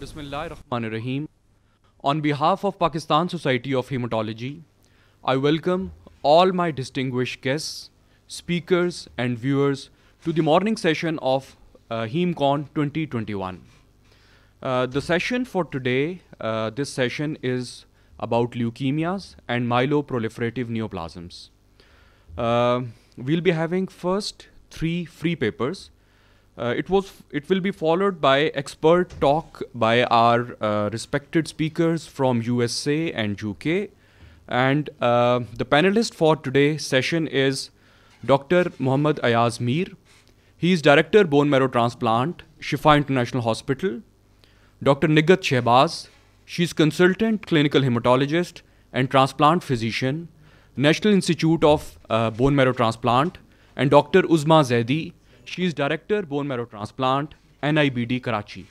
Bismillahirrahmanirrahim. On behalf of Pakistan Society of Hematology, I welcome all my distinguished guests, speakers and viewers to the morning session of HemeCon 2021. The session for today, this session is about leukemias and myeloproliferative neoplasms. We'll be having first 3 free papers. It will be followed by expert talk by our respected speakers from USA and UK. And the panelist for today's session is Dr. Mohammad Ayaz Mir. He is Director, Bone Marrow Transplant, Shifa International Hospital. Dr. Nighat Shehbaz. She is Consultant Clinical Hematologist and Transplant Physician, National Institute of Bone Marrow Transplant. And Dr. Uzma Zaidi. She is Director, Bone Marrow Transplant, NIBD Karachi.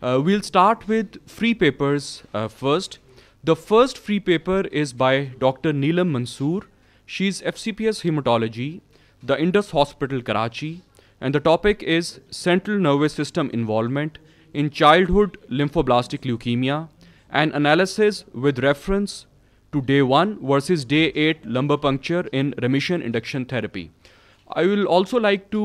We'll start with free papers first. The first free paper is by Dr. Neelam Mansoor. She is FCPS Hematology, the Indus Hospital, Karachi. And the topic is Central Nervous System Involvement in Childhood Lymphoblastic Leukemia and Analysis with Reference to Day 1 versus Day 8 Lumbar Puncture in Remission Induction Therapy. I will also like to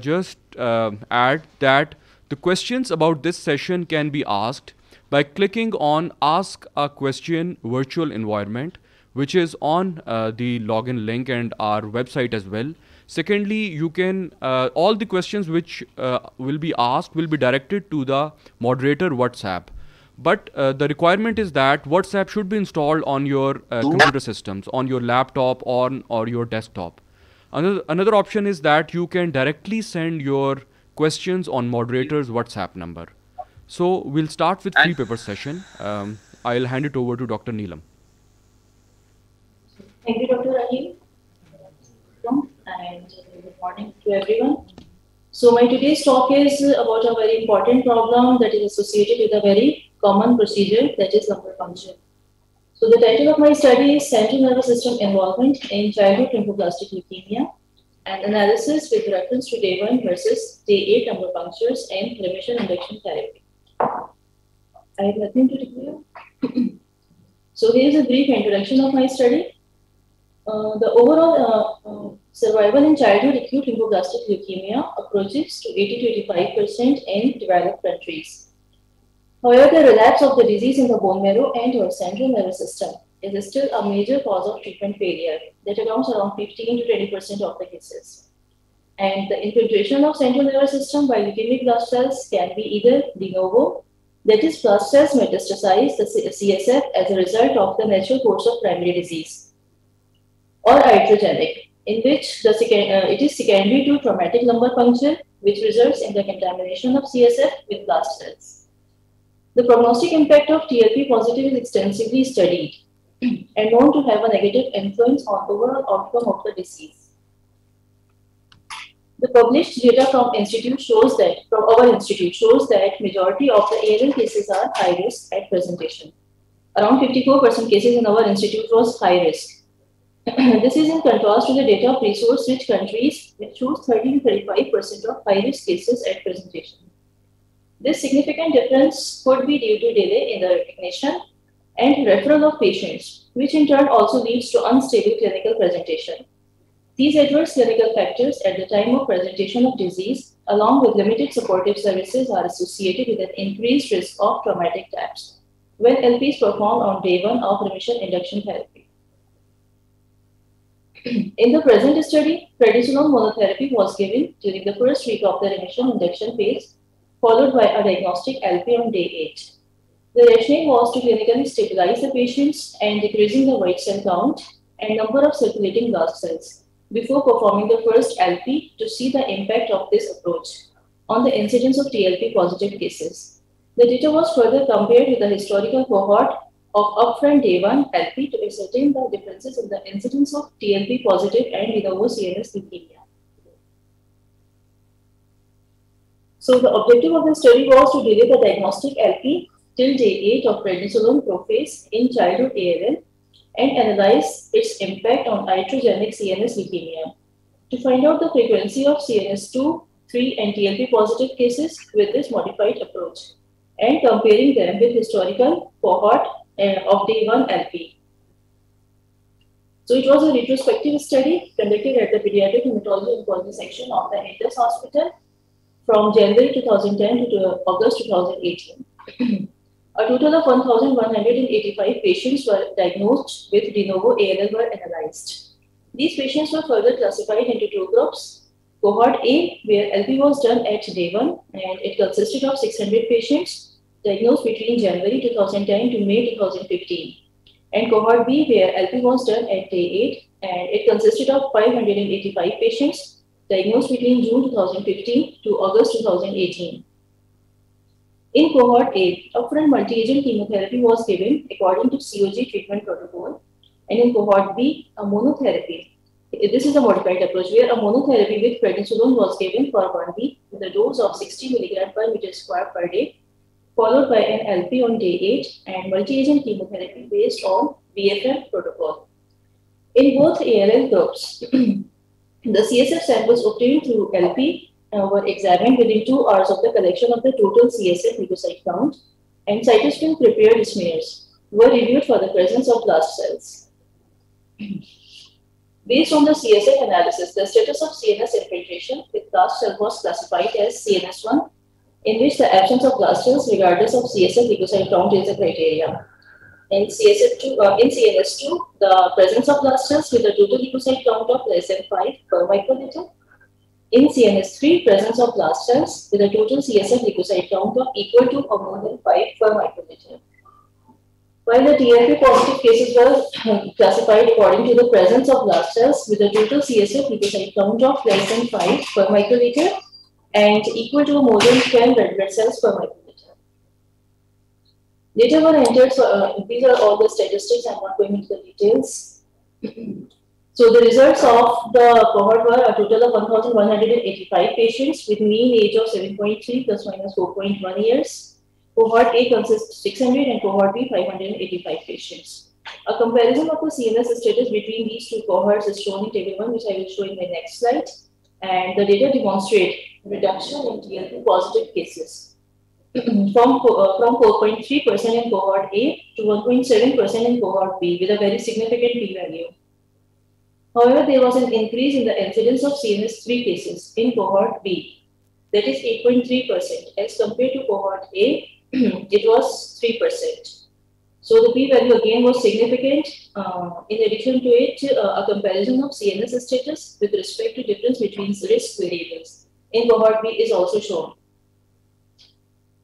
just add that the questions about this session can be asked by clicking on Ask a Question Virtual Environment, which is on the login link and our website as well. Secondly, you can, all the questions which will be asked will be directed to the moderator WhatsApp. But the requirement is that WhatsApp should be installed on your computer systems, on your laptop or your desktop. Another option is that you can directly send your questions on moderator's WhatsApp number. So we'll start with free paper session. I'll hand it over to Dr. Neelam. Thank you, Dr. Rahim. And good morning to everyone. So my today's talk is about a very important problem that is associated with a very common procedure, that is lumbar puncture. So the title of my study is Central Nervous System Involvement in Childhood Lymphoblastic Leukemia and Analysis with Reference to Day 1 versus Day 8 Lumbar Punctures and Remission Induction Therapy. I have nothing to declare. So here is a brief introduction of my study. The overall survival in childhood acute lymphoblastic leukemia approaches to 80 to 85% in developed countries. However, the relapse of the disease in the bone marrow and or central nervous system is still a major cause of treatment failure that accounts around 15 to 20% of the cases. And the infiltration of central nervous system by leukemic blast cells can be either de novo, that is, blast cells metastasize the CSF as a result of the natural course of primary disease, or iatrogenic, in which the it is secondary to traumatic lumbar puncture, which results in the contamination of CSF with blast cells. The prognostic impact of TLP positive is extensively studied and known to have a negative influence on the overall outcome of the disease. The published data from our institute shows that majority of the AML cases are high risk at presentation. Around 54% cases in our institute was high risk. This is in contrast to the data of resource-rich countries, which shows 30 to 35% of high risk cases at presentation. This significant difference could be due to delay in the recognition and referral of patients, which in turn also leads to unstable clinical presentation. These adverse clinical factors at the time of presentation of disease, along with limited supportive services, are associated with an increased risk of traumatic TAPS when LP is performed on day 1 of remission induction therapy. In the present study, prednisolone monotherapy was given during the first week of the remission induction phase, followed by a diagnostic LP on day 8. The rationale was to clinically stabilize the patients and decreasing the white cell count and number of circulating blast cells before performing the first LP to see the impact of this approach on the incidence of TLP positive cases. The data was further compared with the historical cohort of upfront day 1 LP to ascertain the differences in the incidence of TLP positive and de novo CNS leukemia. So the objective of the study was to delay the diagnostic LP till day 8 of prednisolone prophase in childhood ALL and analyze its impact on iatrogenic CNS leukemia to find out the frequency of CNS 2, 3 and TLP positive cases with this modified approach and comparing them with historical cohort of the 1LP. So it was a retrospective study conducted at the Pediatric Hematology Oncology section of the Indus Hospital from January 2010 to August 2018. A total of 1,185 patients were diagnosed with de novo ALL were analyzed. These patients were further classified into two groups. Cohort A, where LP was done at day 1, and it consisted of 600 patients diagnosed between January 2010 to May 2015. And cohort B, where LP was done at day 8, and it consisted of 585 patients diagnosed between June 2015 to August 2018. In cohort A, upfront multi-agent chemotherapy was given according to COG treatment protocol, and in cohort B, a monotherapy. This is a modified approach where a monotherapy with prednisolone was given for 1 week with a dose of 60 mg per meter square per day, followed by an LP on day 8 and multi-agent chemotherapy based on BFM protocol. In both ALL groups, the CSF samples obtained through LP were examined within 2 hours of the collection of the total CSF leukocyte count, and cytosol prepared smears were reviewed for the presence of blast cells. Based on the CSF analysis, the status of CNS infiltration with blast cell was classified as CNS1, in which the absence of blast cells regardless of CSF leukocyte count is a criteria. In CNS2, the presence of blast cells with a total leukocyte count of less than 5 per microliter. In CNS3, presence of blast cells with a total CSF leukocyte count of equal to or more than 5 per microliter. While the TFP positive cases were classified according to the presence of blast cells with a total CSF leukocyte count of less than 5 per microliter and equal to more than 10 red blood cells per microliter. Data were entered, so these are all the statistics. I'm not going into the details. So the results of the cohort were a total of 1,185 patients with mean age of 7.3 plus minus 4.1 years. Cohort A consists 600 and cohort B 585 patients. A comparison of the CNS status between these two cohorts is shown in table 1, which I will show in my next slide. And the data demonstrate reduction in TLP positive cases from 4.3% in cohort A to 1.7% in cohort B with a very significant p-value. However, there was an increase in the incidence of CNS3 cases in cohort B, that is 8.3% as compared to cohort A. It was 3%. So the p-value again was significant. In addition to it, a comparison of CNS status with respect to difference between risk variables in cohort B is also shown.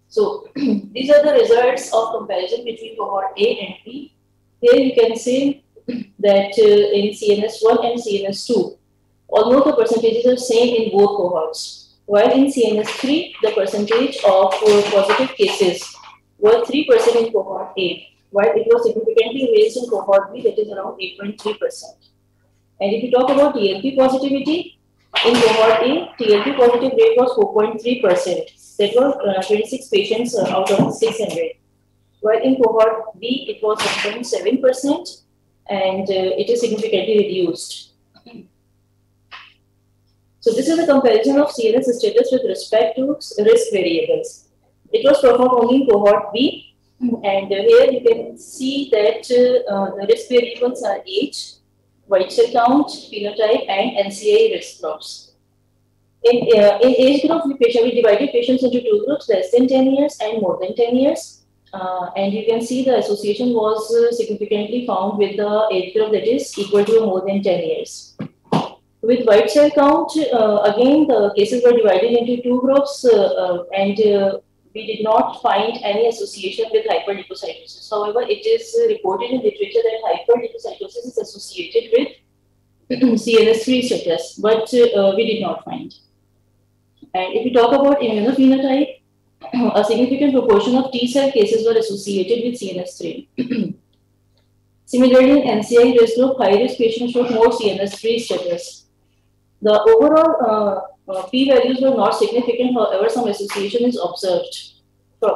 So these are the results of comparison between cohort A and B. Here you can see that in CNS1 and CNS2, although the percentages are same in both cohorts. While in CNS3, the percentage of positive cases were 3% in cohort A, while it was significantly raised in cohort B, that is around 8.3%. And if you talk about TLP positivity, in cohort A, TLP positive rate was 4.3%. That were 26 patients out of 600. While in cohort B, it was 1.7%, and it is significantly reduced. So this is a comparison of CNS status with respect to risk variables. It was performed only in cohort B, and here you can see that the risk variables are age, white cell count, phenotype, and NCI risk groups. In age group, we divided patients into two groups, less than 10 years and more than 10 years. And you can see the association was significantly found with the age group that is equal to more than 10 years. With white cell count, again, the cases were divided into two groups, and we did not find any association with hyperleukocytosis. However, it is reported in literature that hyperleukocytosis is associated with CNS3 status, but we did not find. And if we talk about immunophenotype, a significant proportion of T-cell cases were associated with CNS3. Similarly, in NCI risk group, high-risk patients showed more CNS3 status. The overall p-values were not significant, however, some association is observed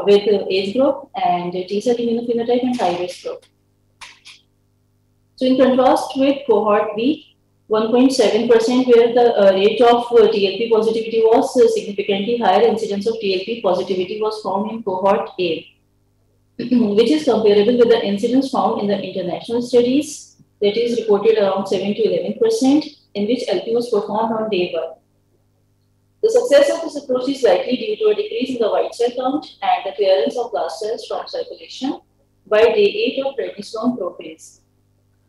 with the age group and T-cell immunophenotype and high-risk group. So in contrast with cohort B, 1.7%, where the rate of TLP positivity was significantly higher. Incidence of TLP positivity was found in cohort A, which is comparable with the incidence found in the international studies, that is reported around 7 to 11%, in which LP was performed on day 1. The success of this approach is likely due to a decrease in the white cell count and the clearance of blast cells from circulation by day 8 of prednisone prophase.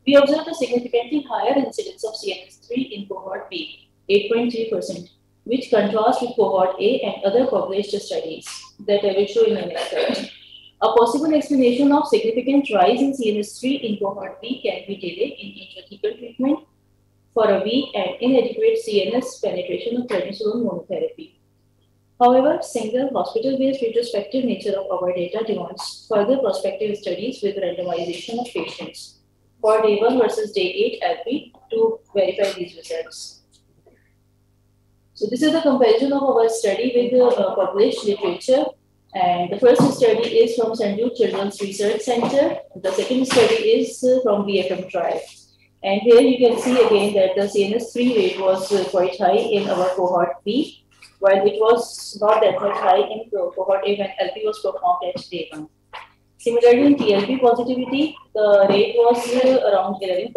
We observed a significantly higher incidence of CNS3 in cohort B, 8.3%, which contrasts with cohort A and other published studies that I will show in the next slide. A possible explanation of significant rise in CNS3 in cohort B can be delay in intrathecal treatment for a week and inadequate CNS penetration of prednisolone monotherapy. However, single hospital-based retrospective nature of our data demands further prospective studies with randomization of patients for day 1 versus day 8 LP to verify these results. So this is the comparison of our study with the published literature. And the first study is from Sanjuk Children's Research Center. The second study is from BFM trial. And here you can see again that the CNS3 rate was quite high in our cohort B, while it was not that much high in cohort A when LP was performed at day 1. Similarly, in TLP positivity, the rate was around 11%,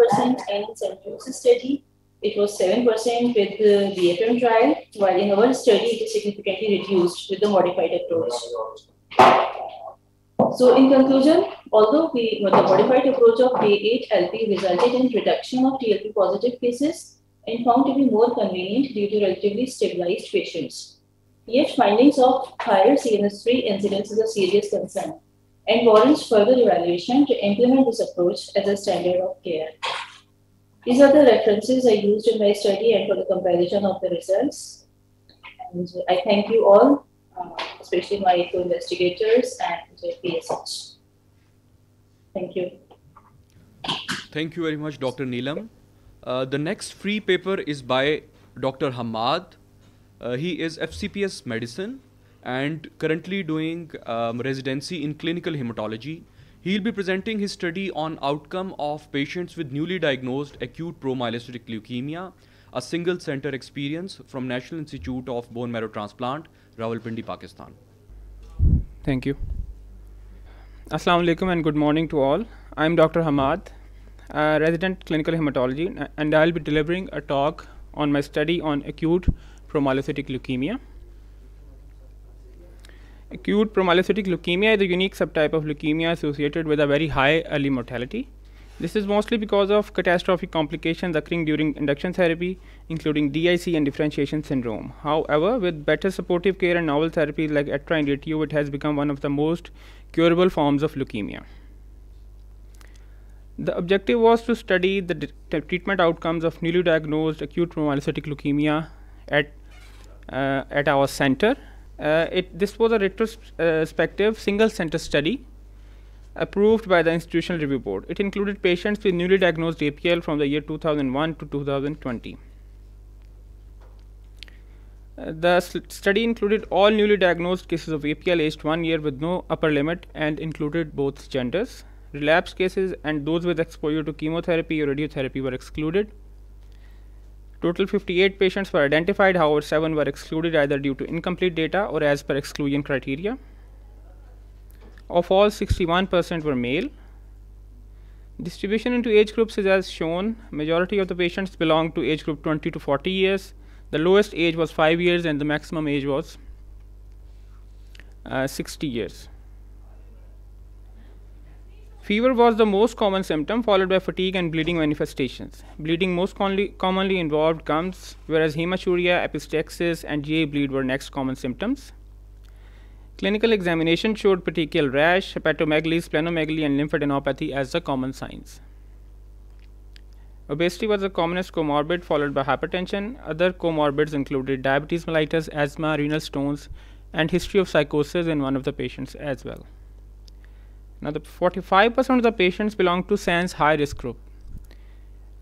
and in Sanjuk's study, it was 7% with the BFM trial, while in our study, it is significantly reduced with the modified approach. So in conclusion, although the modified approach of day 8 LP resulted in reduction of TLP positive cases and found to be more convenient due to relatively stabilized patients, yet findings of higher CNS3 incidence is a serious concern and warrants further evaluation to implement this approach as a standard of care. These are the references I used in my study and for the comparison of the results. And I thank you all, especially my co-investigators and PSH. Thank you. Thank you very much, Dr. Neelam. The next free paper is by Dr. Hamad. He is FCPS Medicine and currently doing residency in clinical hematology. He'll be presenting his study on outcome of patients with newly diagnosed acute promyelocytic leukemia, a single center experience from National Institute of Bone Marrow Transplant, Rawalpindi, Pakistan. Thank you. Assalamu alaikum and good morning to all. I'm Dr. Hamad, a resident clinical hematology, and I'll be delivering a talk on my study on acute promyelocytic leukemia. Acute promyelocytic leukemia is a unique subtype of leukemia associated with a very high early mortality. This is mostly because of catastrophic complications occurring during induction therapy, including DIC and differentiation syndrome. However, with better supportive care and novel therapies like ATRA and ATU, it has become one of the most curable forms of leukemia. The objective was to study the treatment outcomes of newly diagnosed acute promyelocytic leukemia at our center. This was a retrospective single center study approved by the Institutional Review Board. It included patients with newly diagnosed APL from the year 2001 to 2020. The study included all newly diagnosed cases of APL aged 1 year with no upper limit and included both genders. Relapse cases and those with exposure to chemotherapy or radiotherapy were excluded. Total 58 patients were identified, however 7 were excluded either due to incomplete data or as per exclusion criteria. Of all, 61% were male. Distribution into age groups is as shown. Majority of the patients belonged to age group 20 to 40 years. The lowest age was 5 years and the maximum age was 60 years. Fever was the most common symptom, followed by fatigue and bleeding manifestations. Bleeding most commonly involved gums, whereas hematuria, epistaxis, and GI bleed were next common symptoms. Clinical examination showed petechial rash, hepatomegaly, splenomegaly, and lymphadenopathy as the common signs. Obesity was the commonest comorbid, followed by hypertension. Other comorbids included diabetes mellitus, asthma, renal stones, and history of psychosis in one of the patients as well. Now, the 45% of the patients belong to SANS high risk group,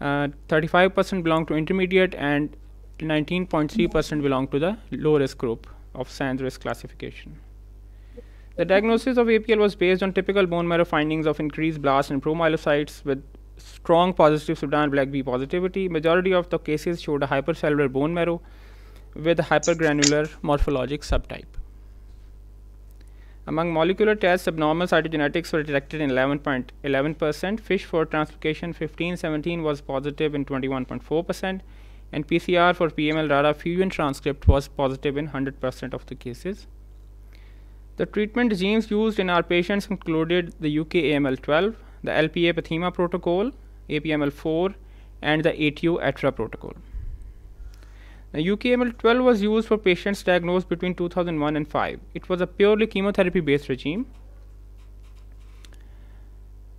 35% belong to intermediate, and 19.3% belong to the low risk group of SANS risk classification. The diagnosis of APL was based on typical bone marrow findings of increased blast and promyelocytes with strong positive Sudan black B positivity. Majority of the cases showed a hypercellular bone marrow with hypergranular morphologic subtype. Among molecular tests, abnormal cytogenetics were detected in 11.11%, FISH for translocation 15-17 was positive in 21.4%, and PCR for PML-RARA fusion transcript was positive in 100% of the cases. The treatment regimes used in our patients included the UK AML12, the LPA Pathema protocol, APML4, and the ATU ATRA protocol. Now, UK AML12 was used for patients diagnosed between 2001 and 2005. It was a purely chemotherapy based regime.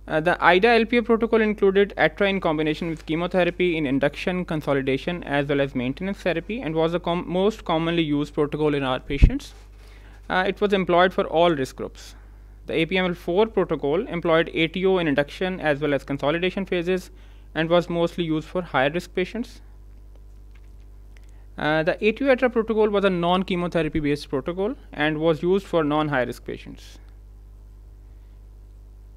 The IDA LPA protocol included ATRA in combination with chemotherapy in induction, consolidation, as well as maintenance therapy, and was the most commonly used protocol in our patients. It was employed for all risk groups. The APML4 protocol employed ATO in induction as well as consolidation phases and was mostly used for higher risk patients. The ATU ATRA protocol was a non-chemotherapy based protocol and was used for non-high risk patients.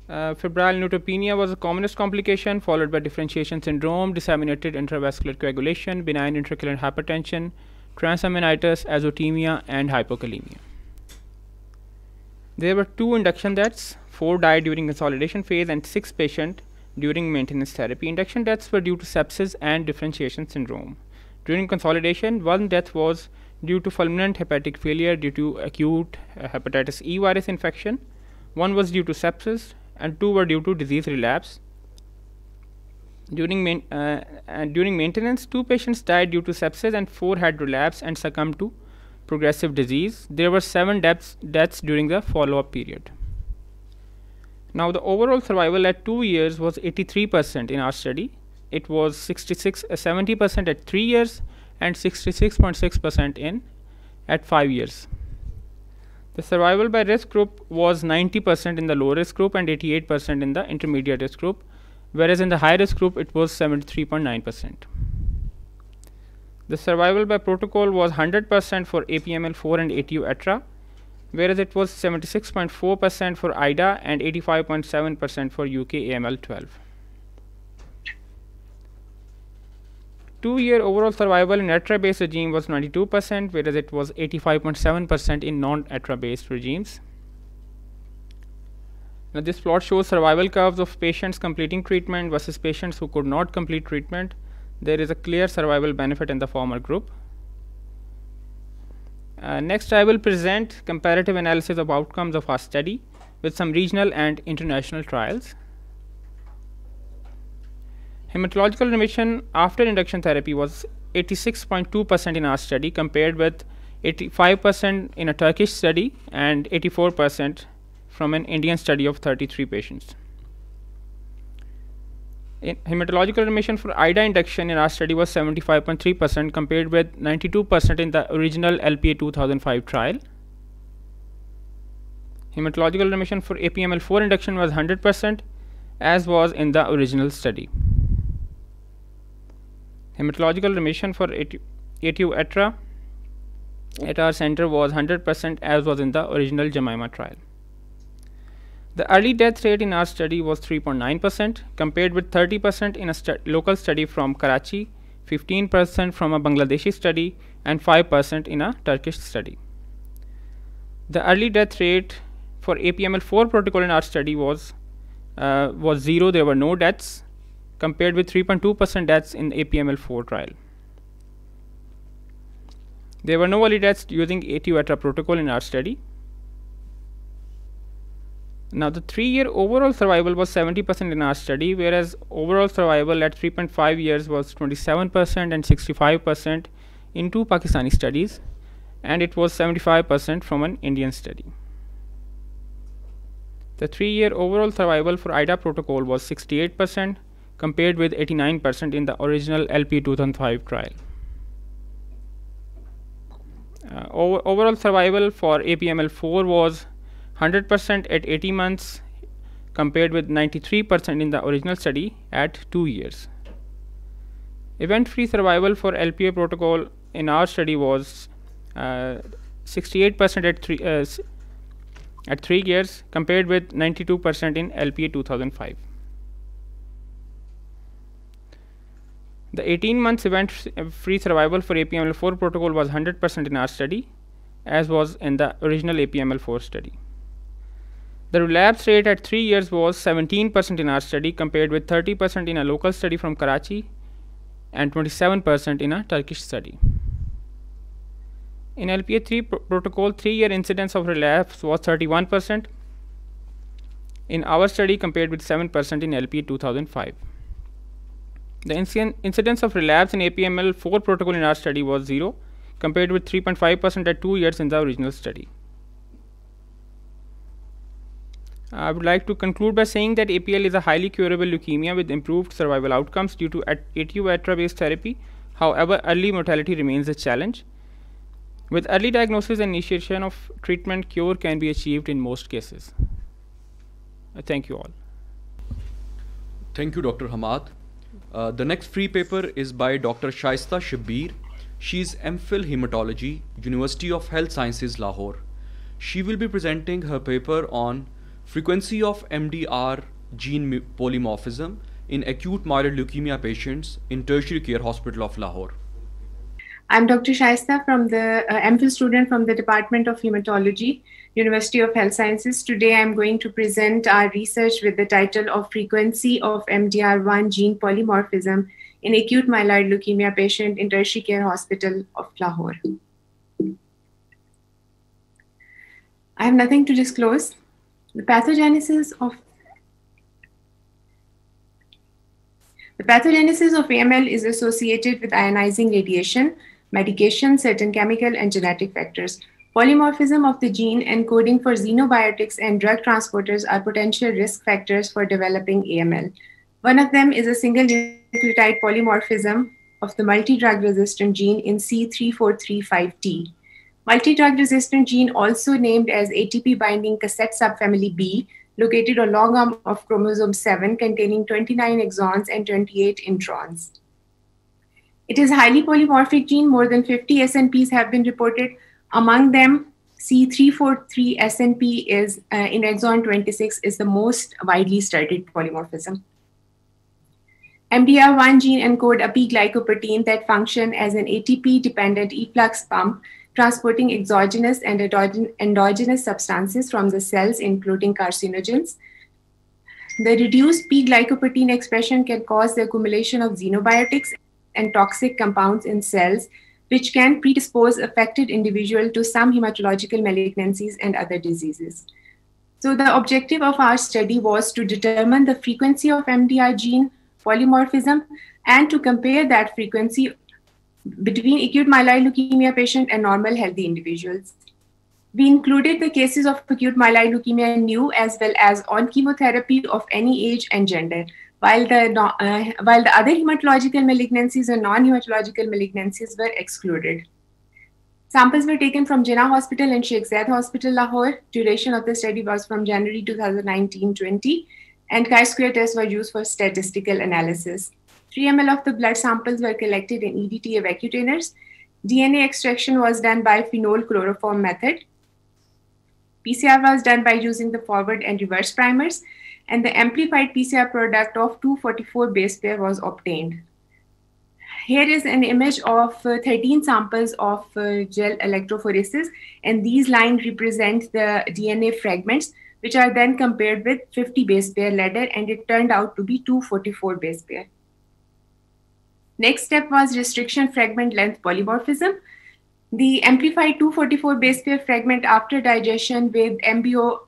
Febrile neutropenia was the commonest complication, followed by differentiation syndrome, disseminated intravascular coagulation, benign intraocular hypertension, transaminitis, azotemia, and hypokalemia. There were 2 induction deaths, 4 died during consolidation phase and 6 patients during maintenance therapy. Induction deaths were due to sepsis and differentiation syndrome. During consolidation, 1 death was due to fulminant hepatic failure due to acute hepatitis E virus infection, 1 was due to sepsis, and 2 were due to disease relapse. During maintenance, 2 patients died due to sepsis and 4 had relapse and succumbed to progressive disease. There were 7 deaths during the follow-up period. Now, the overall survival at 2 years was 83% in our study. It was 70% at 3 years and 66.6% at 5 years. The survival by risk group was 90% in the low risk group and 88% in the intermediate risk group, whereas in the high risk group it was 73.9%. The survival by protocol was 100% for APML4 and ATU ATRA, whereas it was 76.4% for IDA and 85.7% for UK AML12. 2-year overall survival in ATRA based regime was 92%, whereas it was 85.7% in non-ATRA based regimes. Now, this plot shows survival curves of patients completing treatment versus patients who could not complete treatment. There is a clear survival benefit in the former group. Next, I will present comparative analysis of outcomes of our study with some regional and international trials. Hematological remission after induction therapy was 86.2% in our study, compared with 85% in a Turkish study and 84% from an Indian study of 33 patients. Hematological remission for IDA induction in our study was 75.3%, compared with 92% in the original LPA 2005 trial. Hematological remission for APML4 induction was 100%, as was in the original study. Hematological remission for ATU ATRA at our center was 100%, as was in the original Jemima trial. The early death rate in our study was 3.9%, compared with 30% in a local study from Karachi, 15% from a Bangladeshi study, and 5% in a Turkish study. The early death rate for APML4 protocol in our study was 0, there were no deaths, compared with 3.2% deaths in APML4 trial. There were no early deaths using ATU ATRA protocol in our study. Now, the 3-year overall survival was 70% in our study, whereas overall survival at 3.5 years was 27% and 65% in 2 Pakistani studies, and it was 75% from an Indian study. The 3-year overall survival for IDA protocol was 68%, compared with 89% in the original LP 2005 trial. Overall survival for APML4 was 100% at 80 months, compared with 93% in the original study at 2 years. Event-free survival for LPA protocol in our study was 68% at 3 years, compared with 92% in LPA 2005. The 18-month event-free survival for APML4 protocol was 100% in our study, as was in the original APML4 study. The relapse rate at 3 years was 17% in our study, compared with 30% in a local study from Karachi and 27% in a Turkish study. In LPA3 protocol, 3-year incidence of relapse was 31% in our study, compared with 7% in LPA 2005. The incidence of relapse in APML4 protocol in our study was 0, compared with 3.5% at 2 years in the original study. I would like to conclude by saying that APL is a highly curable leukemia with improved survival outcomes due to ATU ATRA based therapy. However, early mortality remains a challenge. With early diagnosis and initiation of treatment, cure can be achieved in most cases. Thank you all. Thank you, Dr. Hamad. The next free paper is by Dr. Shaista Shabir. She is MPhil Hematology, University of Health Sciences, Lahore. She will be presenting her paper on frequency of MDR gene polymorphism in acute myeloid leukemia patients in Tertiary Care Hospital of Lahore. I'm Dr. Shaista, from the MPhil student from the Department of Hematology, University of Health Sciences. Today I'm going to present our research with the title of Frequency of MDR1 Gene Polymorphism in Acute Myeloid Leukemia Patient in Tertiary Care Hospital of Lahore. I have nothing to disclose. The pathogenesis of AML is associated with ionizing radiation, medication, certain chemical and genetic factors. Polymorphism of the gene and coding for xenobiotics and drug transporters are potential risk factors for developing AML. One of them is a single nucleotide polymorphism of the multi-drug resistant gene in C3435T. Multi-drug resistant gene, also named as ATP binding cassette subfamily B, located on long arm of chromosome 7, containing 29 exons and 28 introns. It is a highly polymorphic gene. More than 50 SNPs have been reported. Among them, C343 SNP is in exon 26 is the most widely studied polymorphism. MDR1 gene encodes a P-glycoprotein that function as an ATP-dependent efflux pump, transporting exogenous and endogenous substances from the cells, including carcinogens. The reduced P-glycoprotein expression can cause the accumulation of xenobiotics and toxic compounds in cells, which can predispose affected individuals to some hematological malignancies and other diseases. So the objective of our study was to determine the frequency of MDR gene polymorphism and to compare that frequency between acute myeloid leukemia patient and normal healthy individuals. We included the cases of acute myeloid leukemia new as well as on chemotherapy of any age and gender, while the other hematological malignancies and non-hematological malignancies were excluded. Samples were taken from Jinnah Hospital and Sheikh Zayed Hospital, Lahore. Duration of the study was from January 2019-20, and chi-square tests were used for statistical analysis. 3 ml of the blood samples were collected in EDT evacuators. DNA extraction was done by phenol chloroform method. PCR was done by using the forward and reverse primers, and the amplified PCR product of 244 base pair was obtained. Here is an image of 13 samples of gel electrophoresis, and these lines represent the DNA fragments, which are then compared with 50 base pair ladder, and it turned out to be 244 base pair. Next step was restriction fragment length polymorphism. The amplified 244 base pair fragment after digestion with MBOI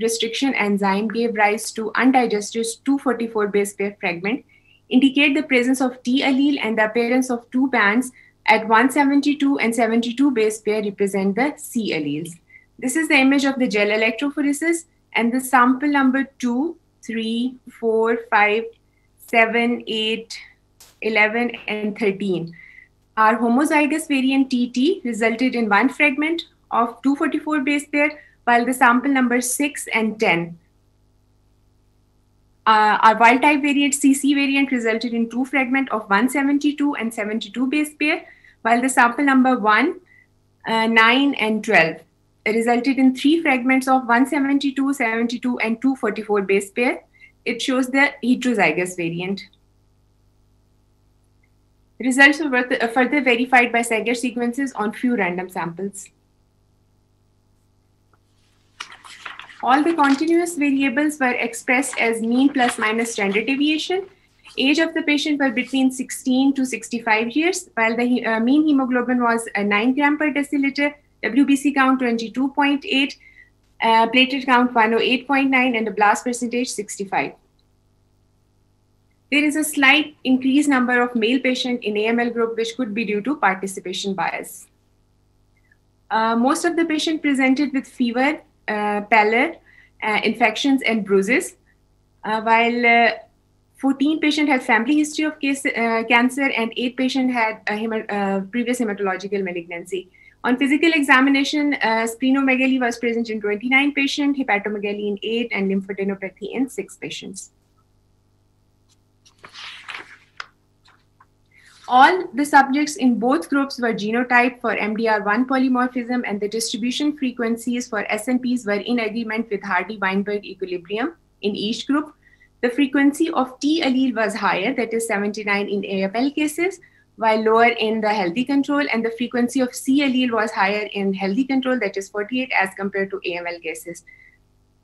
restriction enzyme gave rise to undigested 244 base pair fragment, indicate the presence of T allele, and the appearance of two bands at 172 and 72 base pair represent the C alleles. This is the image of the gel electrophoresis, and the sample number 2, 3, 4, 5, 7, 8, 11 and 13. Our homozygous variant TT resulted in one fragment of 244 base pair, while the sample number 6 and 10. Our wild type variant CC variant resulted in two fragments of 172 and 72 base pair, while the sample number 1, 9 and 12 resulted in three fragments of 172, 72 and 244 base pair. It shows the heterozygous variant. Results were further verified by Sanger sequences on few random samples. All the continuous variables were expressed as mean plus minus standard deviation. Age of the patient were between 16 to 65 years, while the mean hemoglobin was 9 gram per deciliter, WBC count 22.8, platelet count 108.9, and the blast percentage 65. There is a slight increased number of male patients in AML group, which could be due to participation bias. Most of the patients presented with fever, pallor, infections, and bruises, while 14 patients had family history of cancer and 8 patients had previous hematological malignancy. On physical examination, splenomegaly was present in 29 patients, hepatomegaly in 8, and lymphadenopathy in 6 patients. All the subjects in both groups were genotyped for MDR1 polymorphism, and the distribution frequencies for SNPs were in agreement with Hardy-Weinberg equilibrium in each group. The frequency of T allele was higher, that is 79 in AML cases, while lower in the healthy control, and the frequency of C allele was higher in healthy control, that is 48 as compared to AML cases.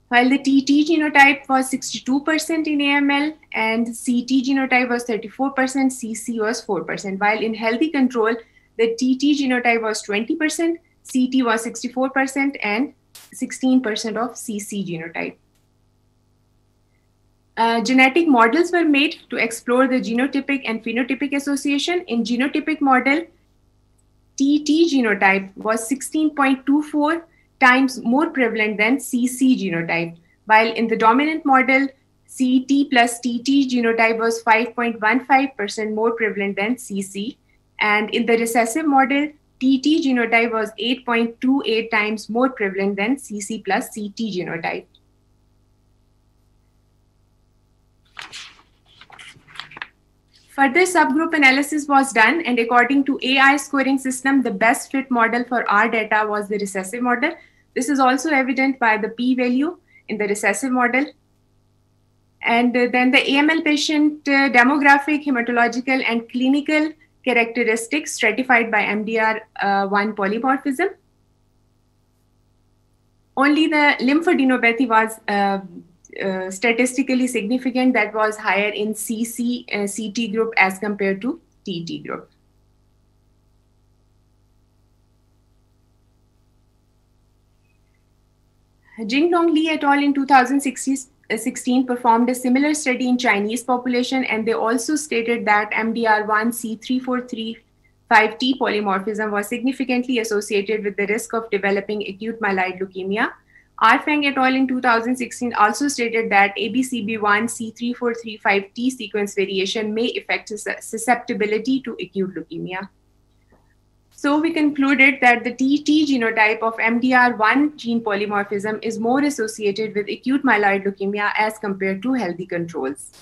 While the TT genotype was 62% in AML and CT genotype was 34%, CC was 4%, while in healthy control, the TT genotype was 20%, CT was 64%, and 16% of CC genotype. Genetic models were made to explore the genotypic and phenotypic association. In genotypic model, TT genotype was 16.24 times more prevalent than CC genotype, while in the dominant model, CT plus TT genotype was 5.15% more prevalent than CC, and in the recessive model, TT genotype was 8.28 times more prevalent than CC plus CT genotype. Further subgroup analysis was done, and according to AI scoring system, the best fit model for our data was the recessive model. This is also evident by the p-value in the recessive model. And then the AML patient demographic, hematological, and clinical characteristics stratified by MDR1 polymorphism. Only the lymphadenopathy was statistically significant, that was higher in CC and CT group as compared to TT group. Jing Dong Li et al. In 2016 performed a similar study in Chinese population, and they also stated that MDR1 C3435T polymorphism was significantly associated with the risk of developing acute myeloid leukemia. Arfang et al. In 2016 also stated that ABCB1 C3435T sequence variation may affect susceptibility to acute leukemia. So we concluded that the TT genotype of MDR1 gene polymorphism is more associated with acute myeloid leukemia as compared to healthy controls.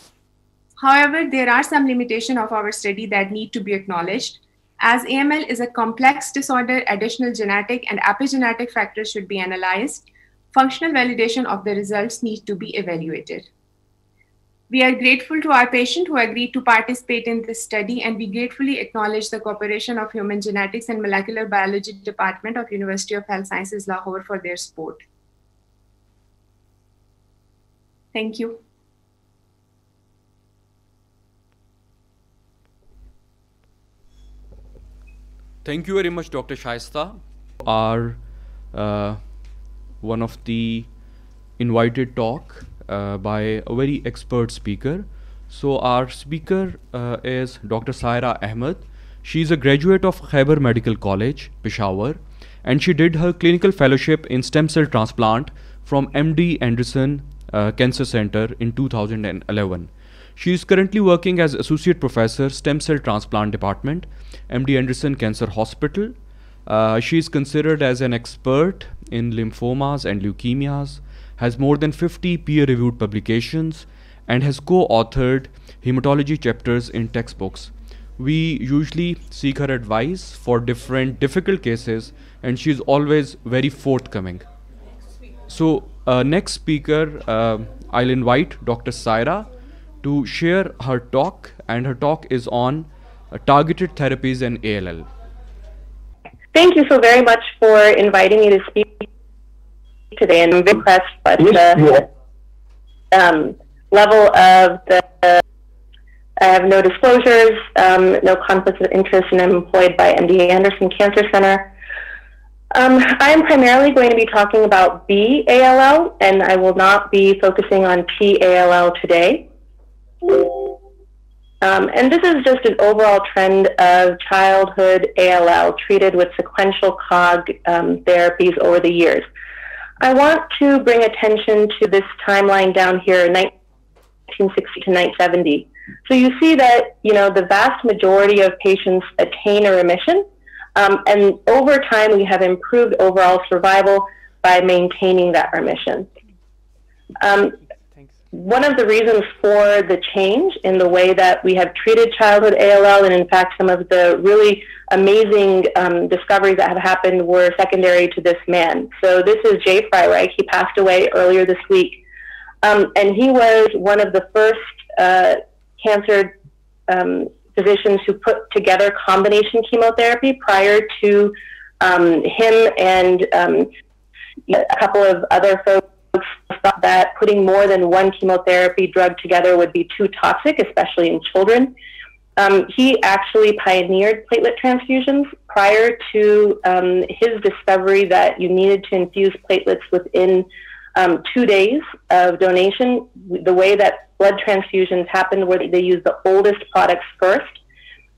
However, there are some limitations of our study that need to be acknowledged. As AML is a complex disorder, additional genetic and epigenetic factors should be analyzed. Functional validation of the results needs to be evaluated. We are grateful to our patient who agreed to participate in this study, and we gratefully acknowledge the cooperation of Human Genetics and Molecular Biology Department of University of Health Sciences, Lahore for their support. Thank you. Thank you very much, Dr. Shaista. Our one of the invited talk by a very expert speaker. So our speaker is Dr. Saira Ahmed. She is a graduate of Khyber Medical College, Peshawar, and she did her clinical fellowship in stem cell transplant from MD Anderson Cancer Center in 2011. She is currently working as Associate Professor, Stem Cell Transplant Department, MD Anderson Cancer Hospital. She is considered as an expert in lymphomas and leukemias, has more than 50 peer-reviewed publications, and has co-authored hematology chapters in textbooks. We usually seek her advice for different difficult cases, and she is always very forthcoming. So next speaker, I'll invite Dr. Saira to share her talk, and her talk is on targeted therapies in ALL. Thank you so very much for inviting me to speak today, and I'm very impressed by the level of the. I have no disclosures, no conflicts of interest, and I'm employed by MD Anderson Cancer Center. I am primarily going to be talking about B-ALL, and I will not be focusing on T-ALL today. And this is just an overall trend of childhood ALL treated with sequential COG therapies over the years. I want to bring attention to this timeline down here, 1960 to 1970. So you see that, you know, the vast majority of patients attain a remission, and over time we have improved overall survival by maintaining that remission. One of the reasons for the change in the way that we have treated childhood ALL, and in fact some of the really amazing discoveries that have happened were secondary to this man. So this is Jay Freireich. He passed away earlier this week, and he was one of the first cancer physicians who put together combination chemotherapy. Prior to him and a couple of other folks thought that putting more than one chemotherapy drug together would be too toxic, especially in children. He actually pioneered platelet transfusions prior to his discovery that you needed to infuse platelets within 2 days of donation. The way that blood transfusions happened where they used the oldest products first,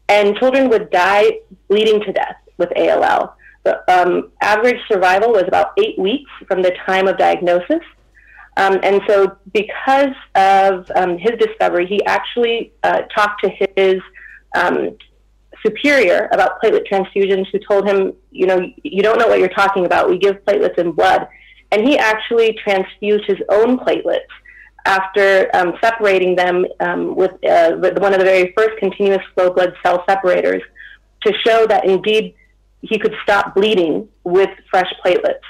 and children would die bleeding to death with ALL. The average survival was about 8 weeks from the time of diagnosis. And so because of his discovery, he actually talked to his superior about platelet transfusions, who told him, you know, you don't know what you're talking about. We give platelets in blood. And he actually transfused his own platelets after separating them with one of the very first continuous flow blood cell separators to show that indeed he could stop bleeding with fresh platelets.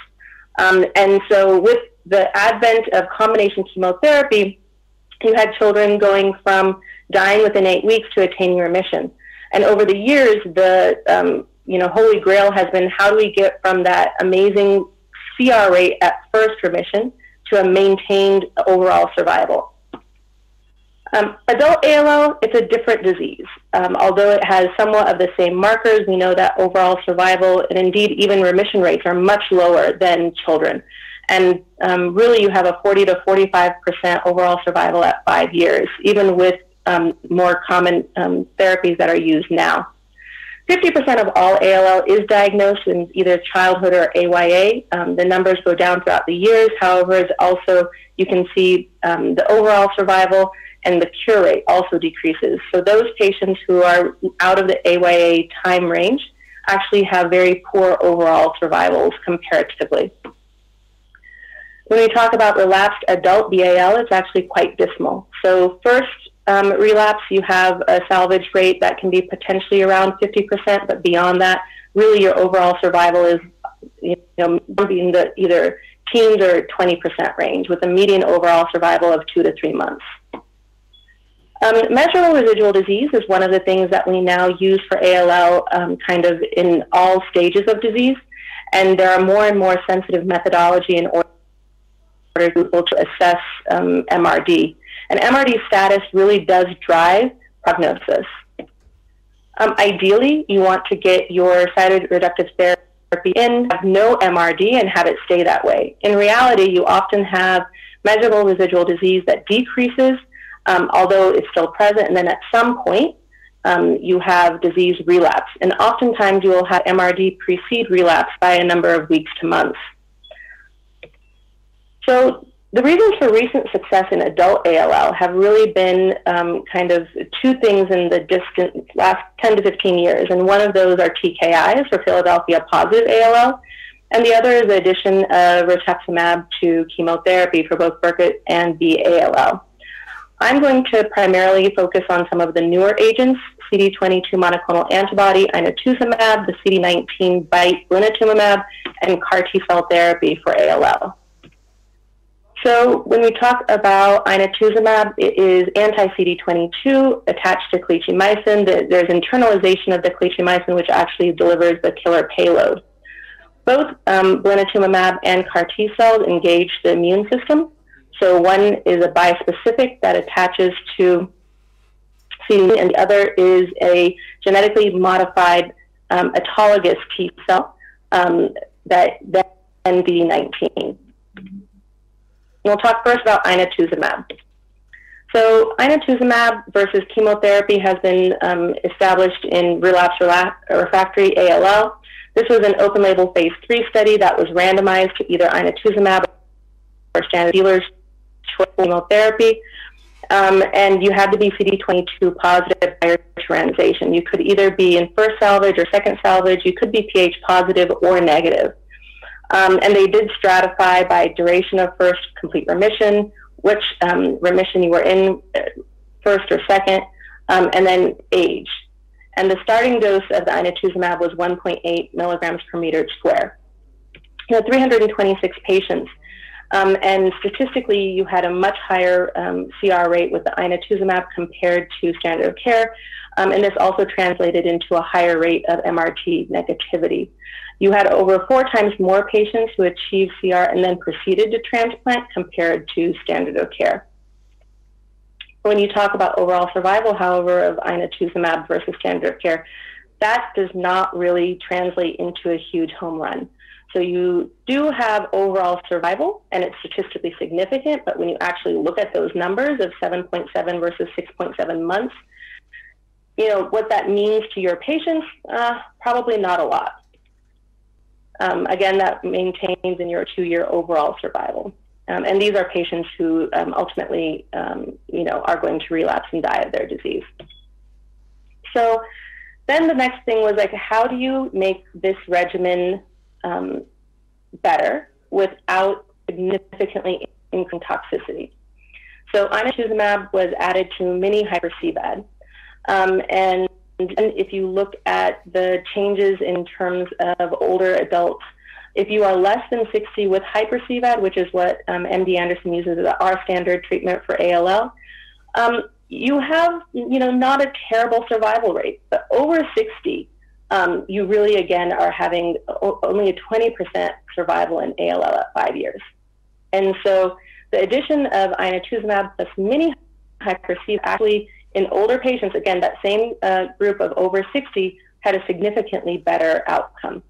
And so with the advent of combination chemotherapy, you had children going from dying within 8 weeks to attaining remission. And over the years, the you know, holy grail has been, how do we get from that amazing CR rate at first remission to a maintained overall survival. Adult ALL, it's a different disease. Although it has somewhat of the same markers, we know that overall survival and indeed even remission rates are much lower than children. And really you have a 40 to 45% overall survival at 5 years, even with more common therapies that are used now. 50% of all ALL is diagnosed in either childhood or AYA. The numbers go down throughout the years. However, it's also, you can see the overall survival and the cure rate also decreases. So those patients who are out of the AYA time range actually have very poor overall survivals comparatively. When we talk about relapsed adult BAL, it's actually quite dismal. So first, relapse, you have a salvage rate that can be potentially around 50%, but beyond that, really your overall survival is, you know, in the either teens or 20% range, with a median overall survival of 2 to 3 months. Measurable residual disease is one of the things that we now use for ALL kind of in all stages of disease, and there are more and more sensitive methodology in order to assess MRD. And MRD status really does drive prognosis. Ideally, you want to get your cytoreductive therapy in, have no MRD, and have it stay that way. In reality, you often have measurable residual disease that decreases, although it's still present, and then at some point, you have disease relapse. And oftentimes, you will have MRD precede relapse by a number of weeks to months. So the reasons for recent success in adult ALL have really been kind of two things in the distant last 10 to 15 years, and one of those are TKIs for Philadelphia positive ALL, and the other is the addition of rituximab to chemotherapy for both Burkitt and B-ALL. I'm going to primarily focus on some of the newer agents, CD22 monoclonal antibody, inotuzumab, the CD19 BiTE blinatumumab, and CAR-T cell therapy for ALL. So when we talk about inotuzumab, it is anti-CD22 attached to clechamycin. There's internalization of the clechamycin, which actually delivers the killer payload. Both blinatumumab and CAR-T cells engage the immune system. So one is a bispecific that attaches to CD, and the other is a genetically modified autologous T cell that can be CD19. We'll talk first about inotuzumab. So inotuzumab versus chemotherapy has been established in relapsed refractory ALL. This was an open-label phase 3 study that was randomized to either inotuzumab or standard dealer's choice chemotherapy, and you had to be CD22 positive prior to randomization. You could either be in first salvage or second salvage. You could be Ph positive or negative. And they did stratify by duration of first complete remission, which remission you were in, first or second, and then age. And the starting dose of the inotuzumab was 1.8 milligrams per meter square. Now, 326 patients. And statistically, you had a much higher CR rate with the inotuzumab compared to standard of care. And this also translated into a higher rate of MRD negativity. You had over 4 times more patients who achieved CR and then proceeded to transplant compared to standard of care. When you talk about overall survival, however, of inotuzumab versus standard of care, that does not really translate into a huge home run. So you do have overall survival, and it's statistically significant, but when you actually look at those numbers of 7.7 versus 6.7 months, you know, what that means to your patients, probably not a lot. Again, that maintains in your 2-year overall survival. And these are patients who ultimately, you know, are going to relapse and die of their disease. So then the next thing was, like, how do you make this regimen better without significantly increasing toxicity? So inotuzumab was added to mini-hyper-CVAD. And if you look at the changes in terms of older adults, if you are less than 60 with hyper-CVAD, which is what MD Anderson uses as our standard treatment for ALL, you have, you know, not a terrible survival rate. But over 60, you really, again, are having only a 20% survival in ALL at 5 years. And so the addition of inotuzumab plus mini-hyper-CVAD actually, in older patients, again, that same group of over 60 had a significantly better outcome.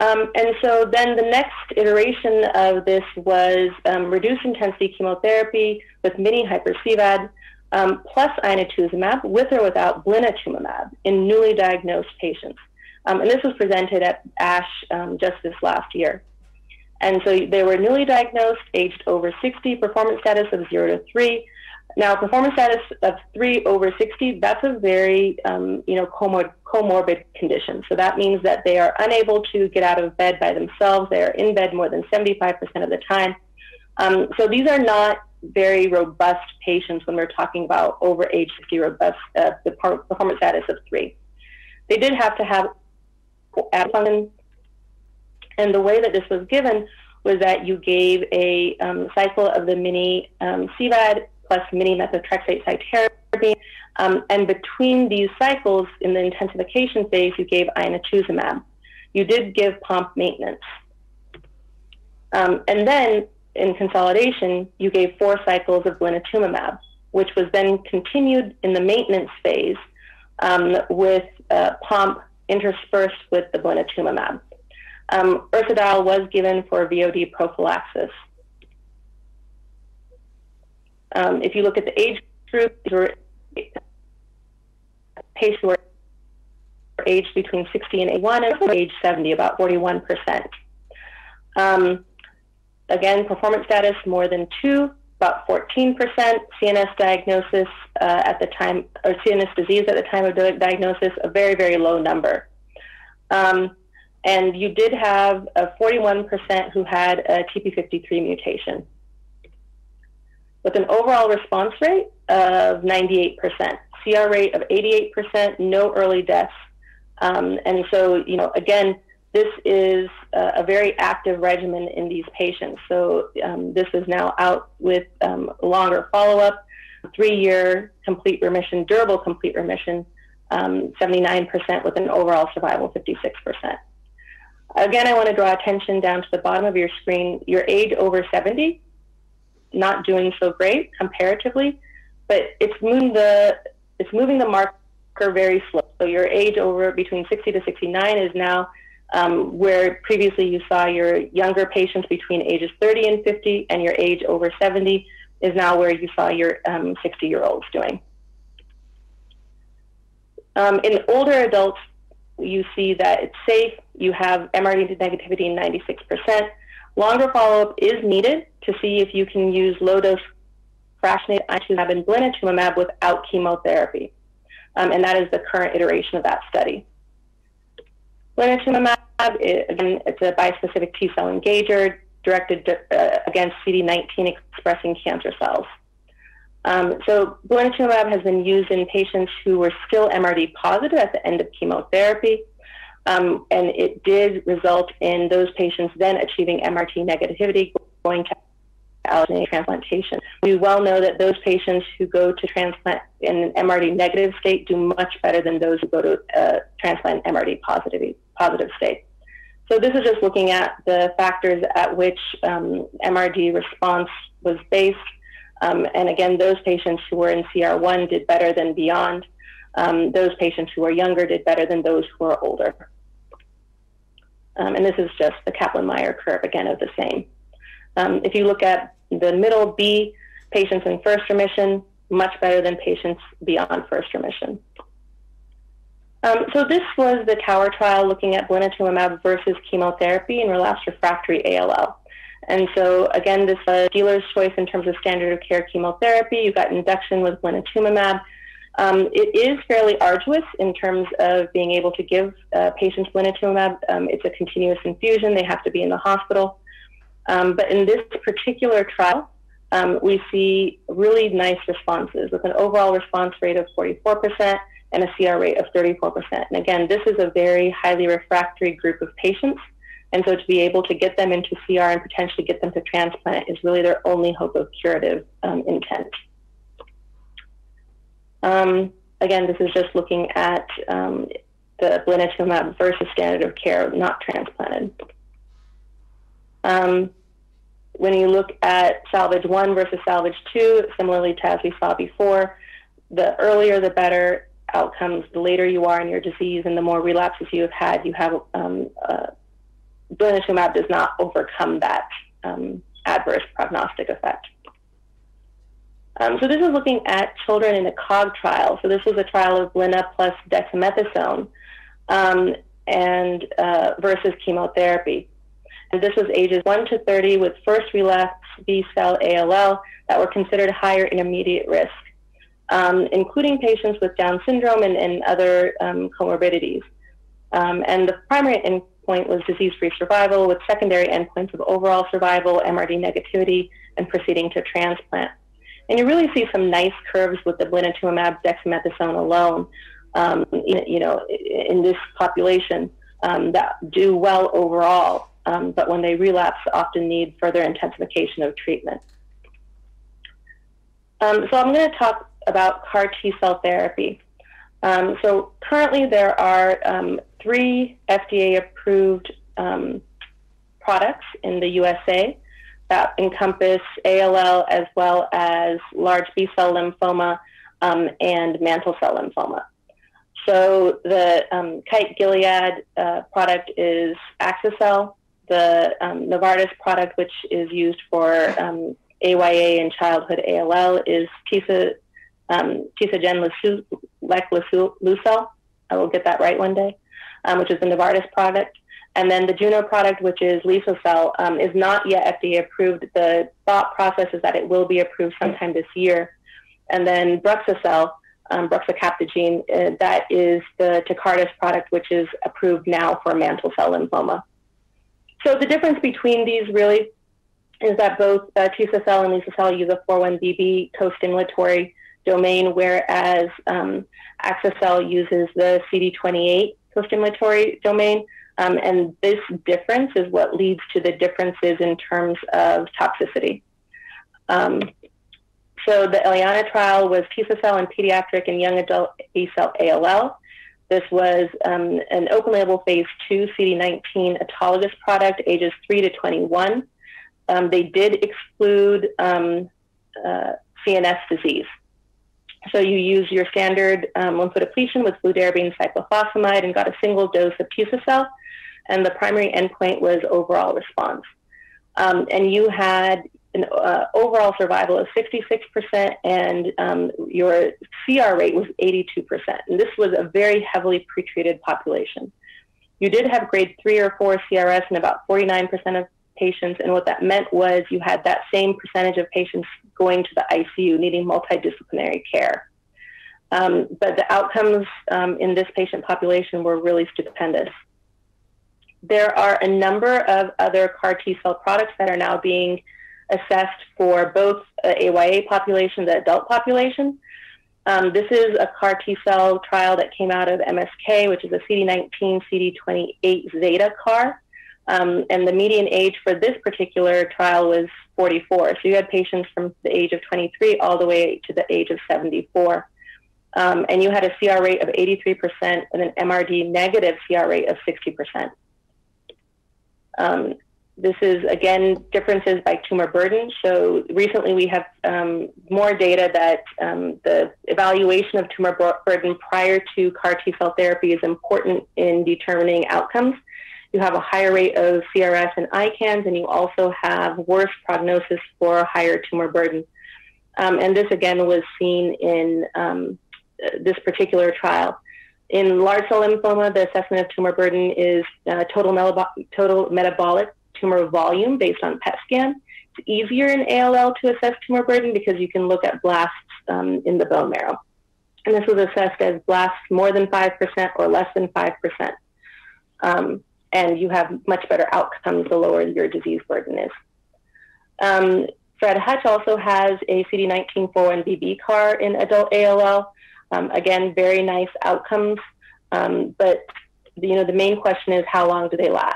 And so then the next iteration of this was reduced intensity chemotherapy with mini-hyper-CVAD plus inotuzumab with or without blinatumumab in newly diagnosed patients. And this was presented at ASH just this last year. And so they were newly diagnosed, aged over 60, performance status of 0 to 3. Now, performance status of 3 over 60, that's a very, you know, comorbid condition. So that means that they are unable to get out of bed by themselves. They are in bed more than 75% of the time. So these are not very robust patients when we're talking about over age 50 robust, the performance status of 3. They did have to have ab function. And the way that this was given was that you gave a cycle of the mini CVAD plus mini-methotrexate cytarabine, and between these cycles in the intensification phase, you gave inotuzumab. You did give POMP maintenance. And then, in consolidation, you gave 4 cycles of blinatumumab, which was then continued in the maintenance phase with POMP interspersed with the blinatumumab. Ursodeoxy was given for VOD prophylaxis. If you look at the age group, patients who were aged between 60 and 81 and age 70, about 41%. Again, performance status more than 2, about 14%. CNS diagnosis at the time, or CNS disease at the time of diagnosis, a very, very low number. And you did have 41% who had a TP53 mutation, with an overall response rate of 98%, CR rate of 88%, no early deaths. And so, you know, again, this is a very active regimen in these patients. So this is now out with longer follow-up, 3-year complete remission, durable complete remission, 79% with an overall survival 56%. Again, I want to draw attention down to the bottom of your screen. Your age over 70, not doing so great comparatively, but it's moving the marker very slow. So your age over between 60 to 69 is now where previously you saw your younger patients between ages 30 and 50, and your age over 70 is now where you saw your 60-year-olds doing. In older adults, you see that it's safe. You have MRD negativity in 96%. Longer follow-up is needed to see if you can use low-dose fractionated inotuzumab and blinatumumab without chemotherapy. And that is the current iteration of that study. Blinatumumab, again, it's a bispecific T-cell engager directed against CD19 expressing cancer cells. So blinatumumab has been used in patients who were still MRD positive at the end of chemotherapy, and it did result in those patients then achieving MRD negativity going to allogeneic transplantation. We well know that those patients who go to transplant in an MRD negative state do much better than those who go to transplant MRD positive state. So this is just looking at the factors at which MRD response was based. And again, those patients who were in CR1 did better than beyond. Those patients who are younger did better than those who are older. And this is just the Kaplan-Meier curve, again, of the same. If you look at the middle B, patients in first remission, much better than patients beyond first remission. So this was the TOWER trial looking at blinatumomab versus chemotherapy in relapsed refractory ALL. And so, again, this was dealer's choice in terms of standard of care chemotherapy. You got induction with blinatumomab. It is fairly arduous in terms of being able to give patients blinatumomab. It's a continuous infusion. They have to be in the hospital. But in this particular trial, we see really nice responses with an overall response rate of 44% and a CR rate of 34%. And again, this is a very highly refractory group of patients. And so to be able to get them into CR and potentially get them to transplant is really their only hope of curative intent. Again, this is just looking at the blinatumomab versus standard of care, not transplanted. When you look at salvage 1 versus salvage 2, similarly to as we saw before, the earlier the better outcomes, the later you are in your disease and the more relapses you have had, you have blinatumomab does not overcome that adverse prognostic effect. So this is looking at children in a COG trial. So this was a trial of blina plus dexamethasone versus chemotherapy. And this was ages 1 to 30 with first relapse B-cell ALL that were considered higher intermediate risk, including patients with Down syndrome and other comorbidities. And the primary endpoint was disease-free survival with secondary endpoints of overall survival, MRD negativity, and proceeding to transplant. And you really see some nice curves with the blinatumomab dexamethasone alone, you know, in this population that do well overall, but when they relapse, often need further intensification of treatment. So I'm going to talk about CAR T-cell therapy. So currently there are 3 FDA-approved products in the USA that encompass ALL as well as large B-cell lymphoma and mantle cell lymphoma. So the Kite Gilead product is Axicell, the Novartis product, which is used for AYA and childhood ALL, is Tisa-cel. I will get that right one day. Which is the Novartis product. And then the Juno product, which is Lisocel, is not yet FDA approved. The thought process is that it will be approved sometime this year. And then Bruxacel, Bruxacaptogene, that is the Tecartus product, which is approved now for mantle cell lymphoma. So the difference between these really is that both Tisa-cel and Lisocel use a 4-1BB co-stimulatory domain, whereas Axicell uses the CD28 co-stimulatory domain, And this difference is what leads to the differences in terms of toxicity. So the ELIANA trial was Tisa-cel in pediatric and young adult A-cell ALL. This was an open-label phase 2 CD19 autologous product, ages 3 to 21. They did exclude CNS disease. So you use your standard lymphodepletion with fludarabine cyclophosphamide and got a single dose of Tisa-cel, and the primary endpoint was overall response. And you had an overall survival of 66%, and your CR rate was 82%. And this was a very heavily pretreated population. You did have grade 3 or 4 CRS in about 49% of patients, and what that meant was you had that same percentage of patients going to the ICU needing multidisciplinary care. But the outcomes in this patient population were really stupendous. There are a number of other CAR T-cell products that are now being assessed for both the AYA population, the adult population. This is a CAR T-cell trial that came out of MSK, which is a CD19, CD28 Zeta CAR. And the median age for this particular trial was 44. So you had patients from the age of 23 all the way to the age of 74. And you had a CR rate of 83% and an MRD negative CR rate of 60%. This is, again, differences by tumor burden. So recently we have more data that the evaluation of tumor burden prior to CAR T-cell therapy is important in determining outcomes. You have a higher rate of CRS and ICANS, and you also have worse prognosis for a higher tumor burden. And this, again, was seen in this particular trial. In large cell lymphoma, the assessment of tumor burden is total metabolic tumor volume based on PET scan. It's easier in ALL to assess tumor burden because you can look at blasts in the bone marrow. And this was assessed as blasts more than 5% or less than 5%. And you have much better outcomes the lower your disease burden is. Fred Hutch also has a CD19-4-1BB CAR in adult ALL. Again, very nice outcomes, but the main question is how long do they last?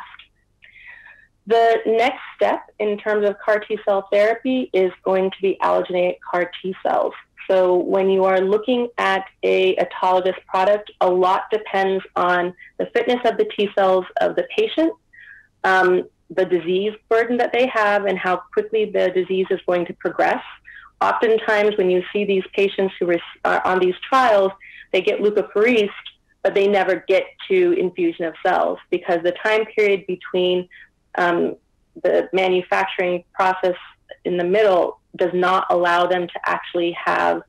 The next step in terms of CAR T-cell therapy is going to be allogeneic CAR T-cells. So when you are looking at an autologous product, a lot depends on the fitness of the T cells of the patient, the disease burden that they have, and how quickly the disease is going to progress. Oftentimes when you see these patients who are on these trials, they get leukapheresed, but they never get to infusion of cells because the time period between the manufacturing process in the middle does not allow them to actually have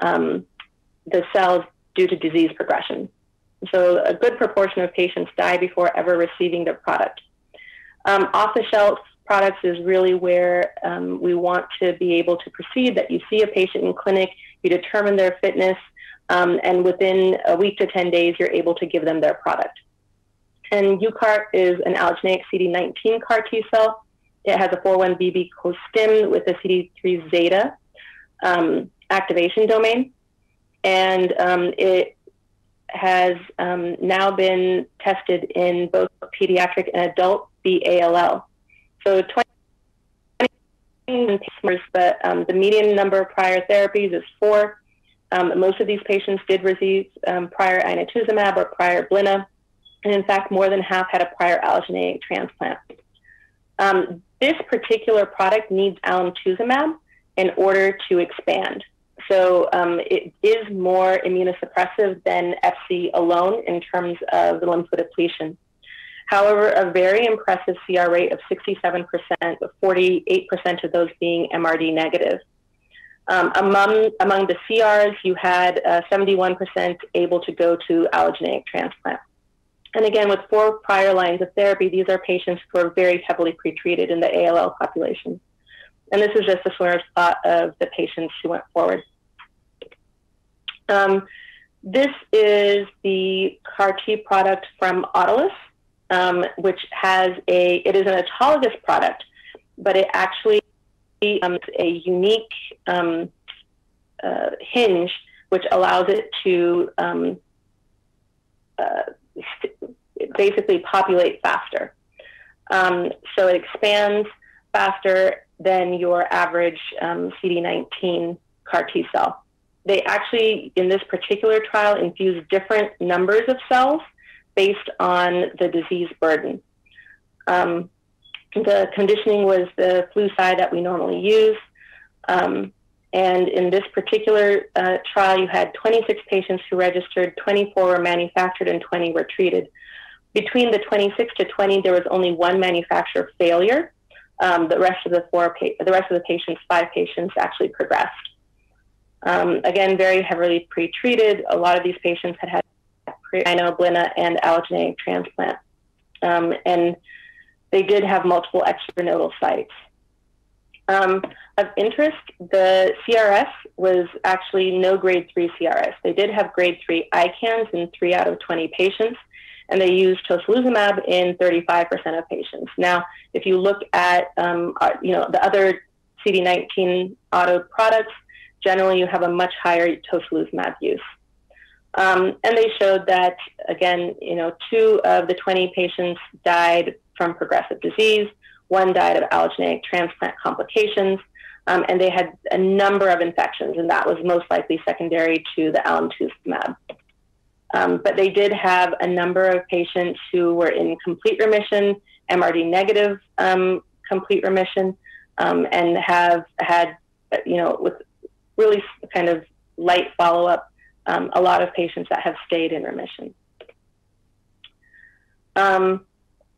the cells due to disease progression. So a good proportion of patients die before ever receiving their product. Off-the-shelf products is really where we want to be able to proceed, that you see a patient in clinic, you determine their fitness, and within a week to 10 days, you're able to give them their product. And UCART is an allogeneic CD19 CAR T-cell. It has a 4-1BB co-stim with a CD3 zeta activation domain, and it has now been tested in both pediatric and adult BALL. So 20 patients, but the median number of prior therapies is 4. Most of these patients did receive prior inotuzumab or prior blina, and in fact, more than half had a prior allogeneic transplant. This particular product needs alemtuzumab in order to expand. So it is more immunosuppressive than FC alone in terms of the lymphodepletion. However, a very impressive CR rate of 67%, with 48% of those being MRD negative. Among the CRs, you had 71% able to go to allogeneic transplant. And again, with 4 prior lines of therapy, these are patients who are very heavily pretreated in the ALL population. And this is just a swimmer's plot of the patients who went forward. This is the CAR-T product from Autolus, which has it is an autologous product, but it actually is a unique hinge, which allows it to it basically populates faster. So it expands faster than your average CD19 CAR T cell. They actually, in this particular trial, infused different numbers of cells based on the disease burden. The conditioning was the Flu/Cy that we normally use. And in this particular trial, you had 26 patients who registered, 24 were manufactured, and 20 were treated. Between the 26 to 20, there was only one manufacturer failure. The rest of the patients, 5 patients, actually progressed. Again, very heavily pretreated. A lot of these patients had had pre-ino, blina, and allogeneic transplant, and they did have multiple extranodal sites. Of interest, the CRS was actually no grade 3 CRS. They did have grade 3 ICANS in 3 out of 20 patients, and they used tocilizumab in 35% of patients. Now, if you look at the other CD19 auto products, generally you have a much higher tocilizumab use. And they showed that, again, 2 of the 20 patients died from progressive disease. 1 died of allogeneic transplant complications, and they had a number of infections, and that was most likely secondary to the alemtuzumab. But they did have a number of patients who were in complete remission, MRD negative complete remission, and have had, with really kind of light follow-up, a lot of patients that have stayed in remission.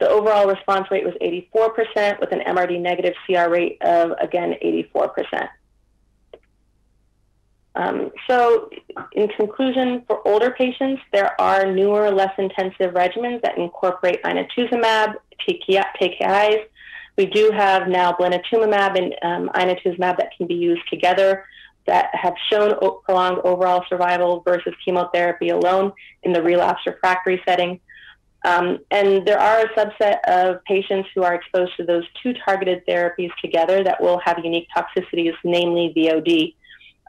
The overall response rate was 84% with an MRD negative CR rate of, again, 84%. So in conclusion, for older patients, there are newer, less intensive regimens that incorporate inotuzumab, TKIs. We do have now blinatumumab and inotuzumab that can be used together that have shown prolonged overall survival versus chemotherapy alone in the relapsed refractory setting. And there are a subset of patients who are exposed to those 2 targeted therapies together that will have unique toxicities, namely VOD,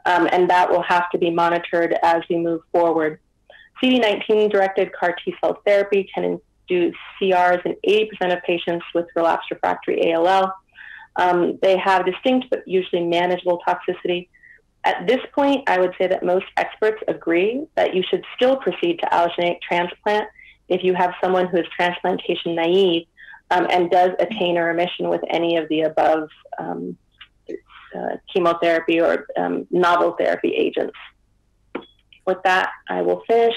and that will have to be monitored as we move forward. CD19-directed CAR T-cell therapy can induce CRs in 80% of patients with relapsed refractory ALL. They have distinct but usually manageable toxicity. At this point, I would say that most experts agree that you should still proceed to allogeneic transplant if you have someone who is transplantation naive and does attain a remission with any of the above chemotherapy or novel therapy agents. With that, I will finish.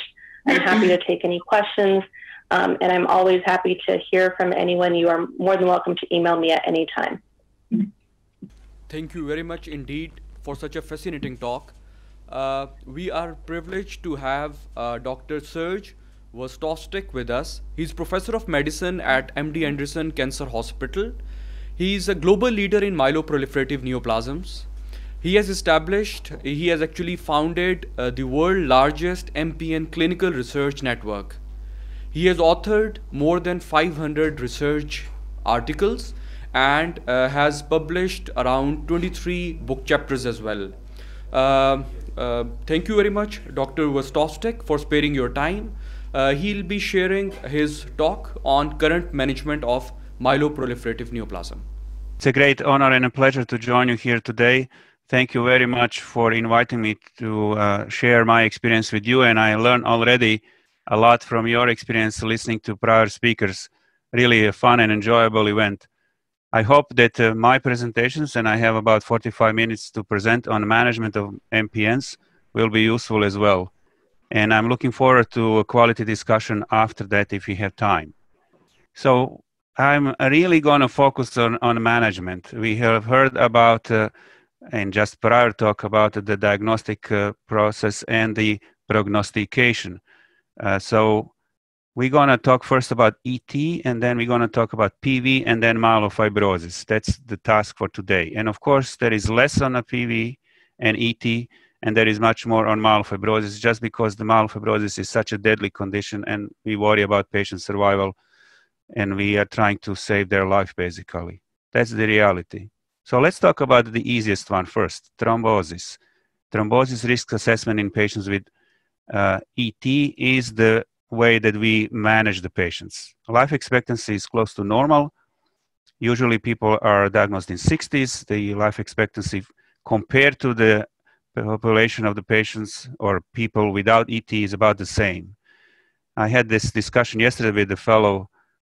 I'm happy to take any questions, and I'm always happy to hear from anyone. You are more than welcome to email me at any time. Thank you very much indeed for such a fascinating talk. We are privileged to have Dr. Serge Vostostic with us. He's professor of medicine at MD Anderson Cancer Hospital. He is a global leader in myeloproliferative neoplasms. He has actually founded the world's largest MPN clinical research network. He has authored more than 500 research articles and has published around 23 book chapters as well. Thank you very much, Dr. Vostostic, for sparing your time. He'll be sharing his talk on current management of myeloproliferative neoplasm. It's a great honor and a pleasure to join you here today. Thank you very much for inviting me to share my experience with you, and I learned already a lot from your experience listening to prior speakers. Really a fun and enjoyable event. I hope that my presentations, and I have about 45 minutes to present on management of MPNs, will be useful as well. And I'm looking forward to a quality discussion after that if we have time. So I'm really going to focus on management. We have heard about, and just prior talk about the diagnostic process and the prognostication. So we're going to talk first about ET, and then we're going to talk about PV, and then myelofibrosis. That's the task for today. And of course, there is less on a PV and ET, and there is much more on myelofibrosis, just because the myelofibrosis is such a deadly condition and we worry about patient survival and we are trying to save their life, basically. That's the reality. So let's talk about the easiest one first, thrombosis. Thrombosis risk assessment in patients with ET is the way that we manage the patients. Life expectancy is close to normal. Usually people are diagnosed in 60s. The life expectancy compared to the population of the patients or people without ET is about the same. I had this discussion yesterday with a fellow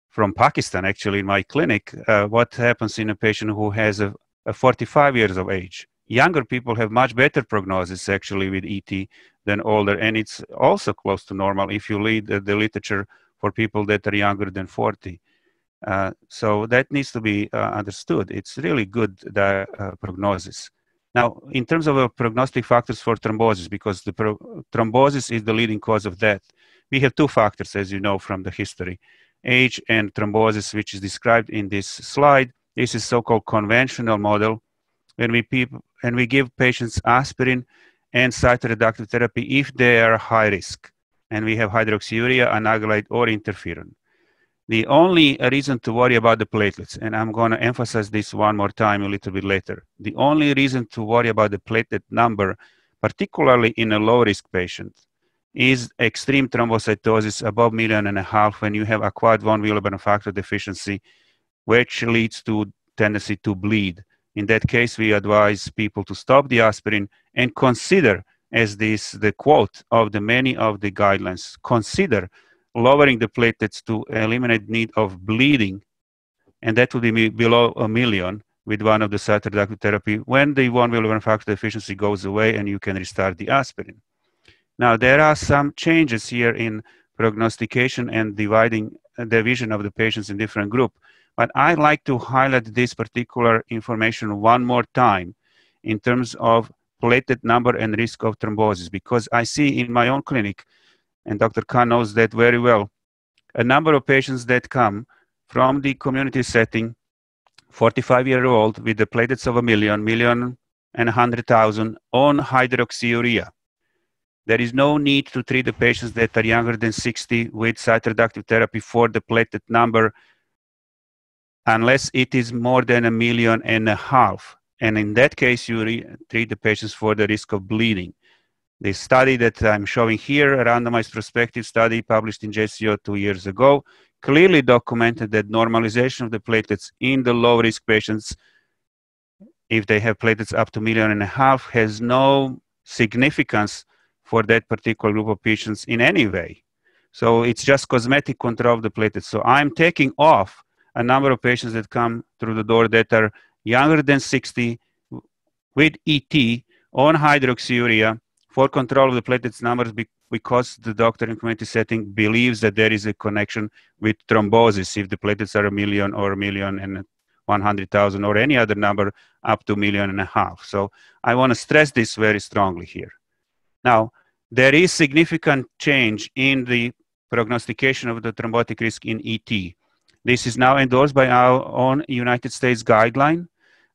from Pakistan, actually, in my clinic, what happens in a patient who has a 45 years of age. Younger people have much better prognosis, actually, with ET than older, and it's also close to normal if you read the literature for people that are younger than 40. So that needs to be understood. It's really good prognosis. Now, in terms of prognostic factors for thrombosis, because the thrombosis is the leading cause of death, we have two factors, as you know from the history, age and thrombosis, which is described in this slide. This is so-called conventional model, and we give patients aspirin and cytoreductive therapy if they are high risk, and we have hydroxyurea, anagrelide, or interferon. The only reason to worry about the platelets, and I'm going to emphasize this one more time a little bit later, the only reason to worry about the platelet number, particularly in a low-risk patient, is extreme thrombocytosis above 1.5 million when you have acquired von Willebrand factor deficiency, which leads to tendency to bleed. In that case, we advise people to stop the aspirin and consider, as this the quote of the many of the guidelines, consider lowering the platelets to eliminate need of bleeding, and that would be below 1 million with one of the cytoreductive therapy when the von Willebrand factor deficiency goes away and you can restart the aspirin. Now, there are some changes here in prognostication and division of the patients in different groups, but I'd like to highlight this particular information one more time in terms of platelet number and risk of thrombosis, because I see in my own clinic, and Dr. Khan knows that very well, a number of patients that come from the community setting, 45-year-old with the platelets of 1 million, 1.1 million on hydroxyurea. There is no need to treat the patients that are younger than 60 with cytoreductive therapy for the platelet number unless it is more than 1.5 million. And in that case, you treat the patients for the risk of bleeding. The study that I'm showing here, a randomized prospective study published in JCO 2 years ago, clearly documented that normalization of the platelets in the low-risk patients, if they have platelets up to 1.5 million, has no significance for that particular group of patients in any way. So it's just cosmetic control of the platelets. So I'm taking off a number of patients that come through the door that are younger than 60 with ET on hydroxyurea for control of the platelets numbers because the doctor in community setting believes that there is a connection with thrombosis if the platelets are 1 million or 1,100,000 or any other number up to 1.5 million. So I want to stress this very strongly here. Now, there is significant change in the prognostication of the thrombotic risk in ET. This is now endorsed by our own United States guideline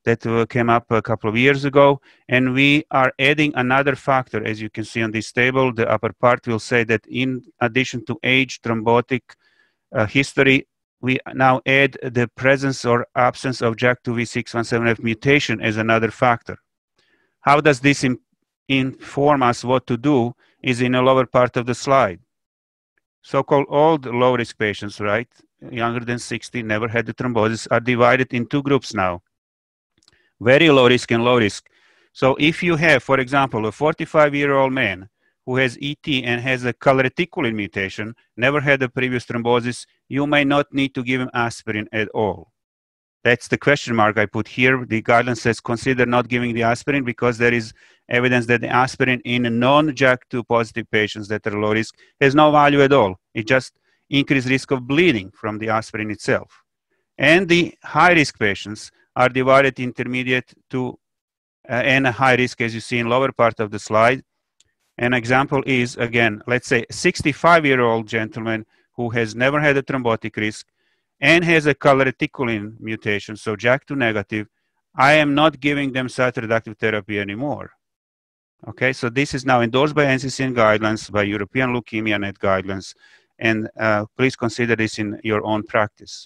that came up a couple of years ago, and we are adding another factor. As you can see on this table, the upper part will say that in addition to age, thrombotic history, we now add the presence or absence of JAK2V617F mutation as another factor. How does this inform us what to do is in the lower part of the slide. So-called old low-risk patients, right, younger than 60, never had the thrombosis, are divided in two groups now. Very low risk and low risk. So if you have, for example, a 45-year-old man who has ET and has a calreticulin mutation, never had a previous thrombosis, you may not need to give him aspirin at all. That's the question mark I put here. The guideline says consider not giving the aspirin because there is evidence that the aspirin in non-JAK2 positive patients that are low risk has no value at all. It just increases risk of bleeding from the aspirin itself. And the high-risk patients are divided intermediate to and a high risk, as you see in lower part of the slide. An example is, again, let's say 65-year-old gentleman who has never had a thrombotic risk and has a calreticulin mutation, so JAK2 negative, I am not giving them cytoreductive therapy anymore. Okay, so this is now endorsed by NCCN guidelines, by European Leukemia Net guidelines, and please consider this in your own practice.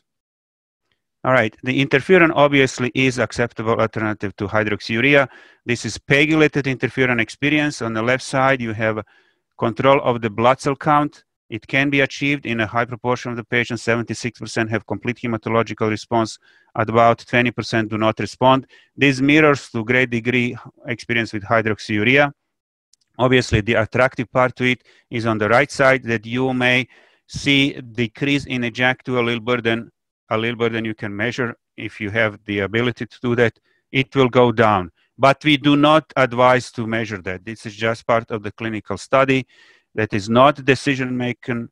All right, the interferon obviously is acceptable alternative to hydroxyurea. This is pegylated interferon experience. On the left side, you have control of the blood cell count It can be achieved in a high proportion of the patients. 76% have complete hematological response, at about 20% do not respond. This mirrors to a great degree experience with hydroxyurea. Obviously, the attractive part to it is on the right side, that you may see decrease in a JAK2 allele burden. Allele burden you can measure if you have the ability to do that. It will go down. But we do not advise to measure that. This is just part of the clinical study. That is not a decision-making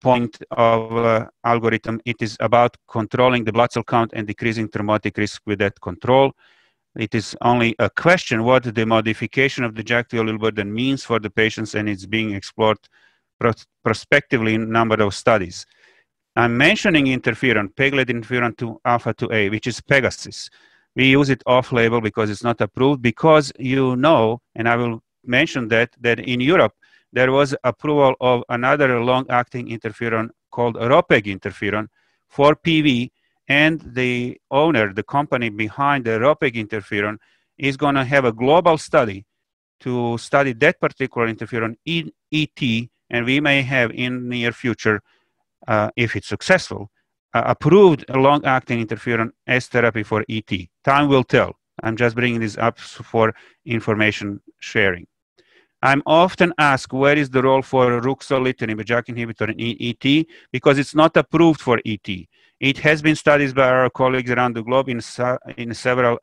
point of algorithm. It is about controlling the blood cell count and decreasing thrombotic risk with that control. It is only a question what the modification of the JAK2 allele burden means for the patients, and it's being explored prospectively in a number of studies. I'm mentioning interferon, pegylated interferon 2 alpha 2A, which is Pegasus. We use it off-label because it's not approved, because you know, and I will mention that in Europe, there was approval of another long-acting interferon called Ropeginterferon for PV, and the owner, the company behind the Ropeginterferon, is going to have a global study to study that particular interferon in ET, and we may have in the near future, if it's successful, approved long-acting interferon as therapy for ET. Time will tell. I'm just bringing this up for information sharing. I'm often asked, where is the role for ruxolitinib, a JAK inhibitor, in ET? Because it's not approved for ET. It has been studied by our colleagues around the globe in several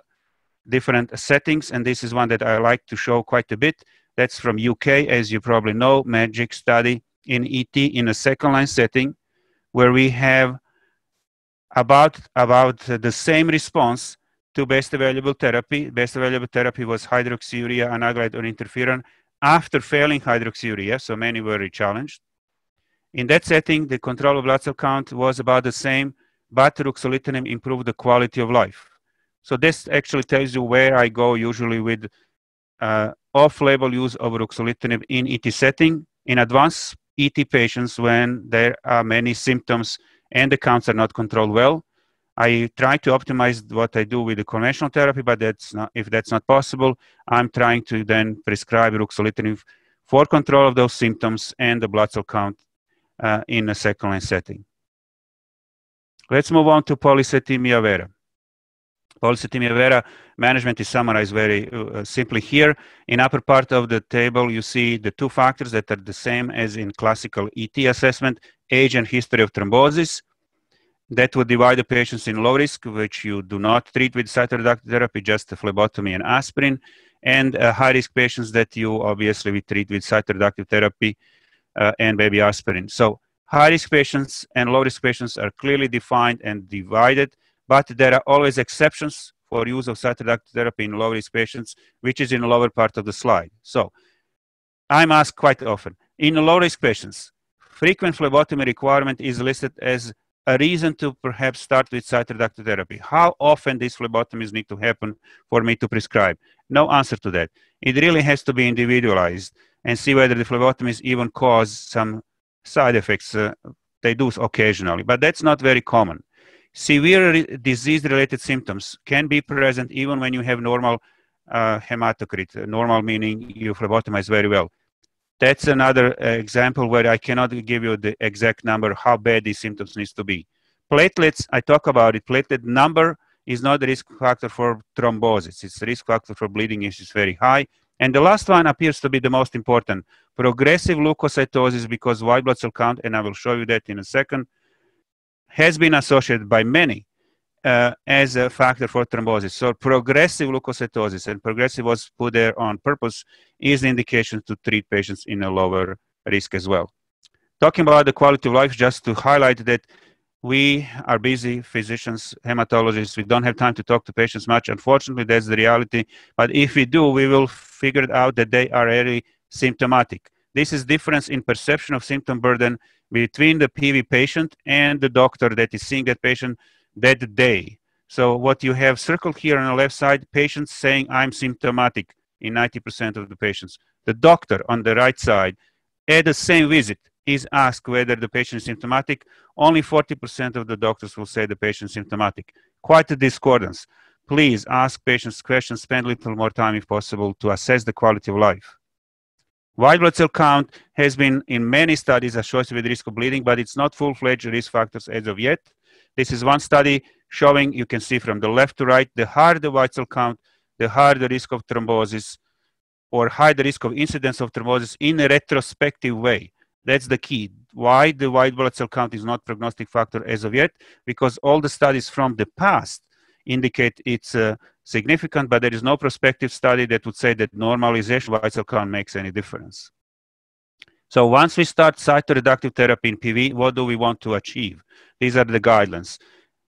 different settings, and this is one that I like to show quite a bit. That's from UK, as you probably know, MAGIC study in ET in a second-line setting, where we have about the same response to best available therapy. Best available therapy was hydroxyurea, anagrelide, or interferon. After failing hydroxyurea, so many were rechallenged. In that setting, the control of blood cell count was about the same, but ruxolitinib improved the quality of life. So this actually tells you where I go usually with off-label use of ruxolitinib in ET setting, in advanced ET patients when there are many symptoms and the counts are not controlled well. I try to optimize what I do with the conventional therapy, but if that's not possible, I'm trying to then prescribe ruxolitinib for control of those symptoms and the blood cell count in a second-line setting. Let's move on to polycythemia vera. Polycythemia vera management is summarized very simply here. In upper part of the table, you see the two factors that are the same as in classical ET assessment, age and history of thrombosis. That would divide the patients in low risk, which you do not treat with cytoreductive therapy, just phlebotomy and aspirin, and high-risk patients that you obviously we treat with cytoreductive therapy and baby aspirin. So high-risk patients and low-risk patients are clearly defined and divided, but there are always exceptions for use of cytoreductive therapy in low-risk patients, which is in the lower part of the slide. So I'm asked quite often, in low-risk patients, frequent phlebotomy requirement is listed as a reason to perhaps start with cytoreductive therapy. How often these phlebotomies need to happen for me to prescribe? No answer to that. It really has to be individualized and see whether the phlebotomies even cause some side effects. They do occasionally, but that's not very common. Severe disease-related symptoms can be present even when you have normal hematocrit, normal meaning you phlebotomize very well. That's another example where I cannot give you the exact number, how bad these symptoms need to be. Platelets, I talk about it, platelet number is not a risk factor for thrombosis. It's a risk factor for bleeding, which is very high. And the last one appears to be the most important, progressive leukocytosis, because white blood cell count, and I will show you that in a second, has been associated by many as a factor for thrombosis. So progressive leukocytosis, and progressive was put there on purpose, is an indication to treat patients in a lower risk as well. Talking about the quality of life, just to highlight that we are busy physicians, hematologists. We don't have time to talk to patients much. Unfortunately, that's the reality. But if we do, we will figure it out that they are really symptomatic. This is difference in perception of symptom burden between the PV patient and the doctor that is seeing that patient that day. So what you have circled here on the left side, patients saying I'm symptomatic in 90% of the patients. The doctor on the right side, at the same visit, is asked whether the patient is symptomatic. Only 40% of the doctors will say the patient is symptomatic. Quite a discordance. Please ask patients questions, spend a little more time if possible to assess the quality of life. White blood cell count has been in many studies associated with risk of bleeding, but it's not full-fledged risk factors as of yet. This is one study showing, you can see from the left to right, the higher the white cell count, the higher the risk of thrombosis, or higher the risk of incidence of thrombosis in a retrospective way. That's the key. Why the white blood cell count is not prognostic factor as of yet? Because all the studies from the past indicate it's significant, but there is no prospective study that would say that normalization of white cell count makes any difference. So once we start cytoreductive therapy in PV, what do we want to achieve? These are the guidelines.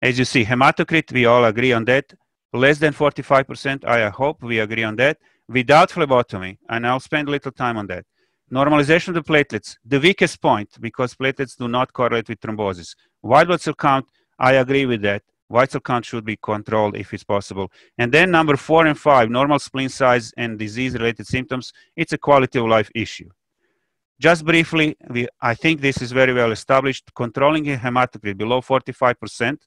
As you see, hematocrit, we all agree on that. Less than 45%, I hope we agree on that. Without phlebotomy, and I'll spend little time on that. Normalization of the platelets, the weakest point, because platelets do not correlate with thrombosis. White blood cell count, I agree with that. White cell count should be controlled if it's possible. And then number 4 and 5, normal spleen size and disease-related symptoms, it's a quality of life issue. Just briefly, I think this is very well established. Controlling a hematocrit below 45%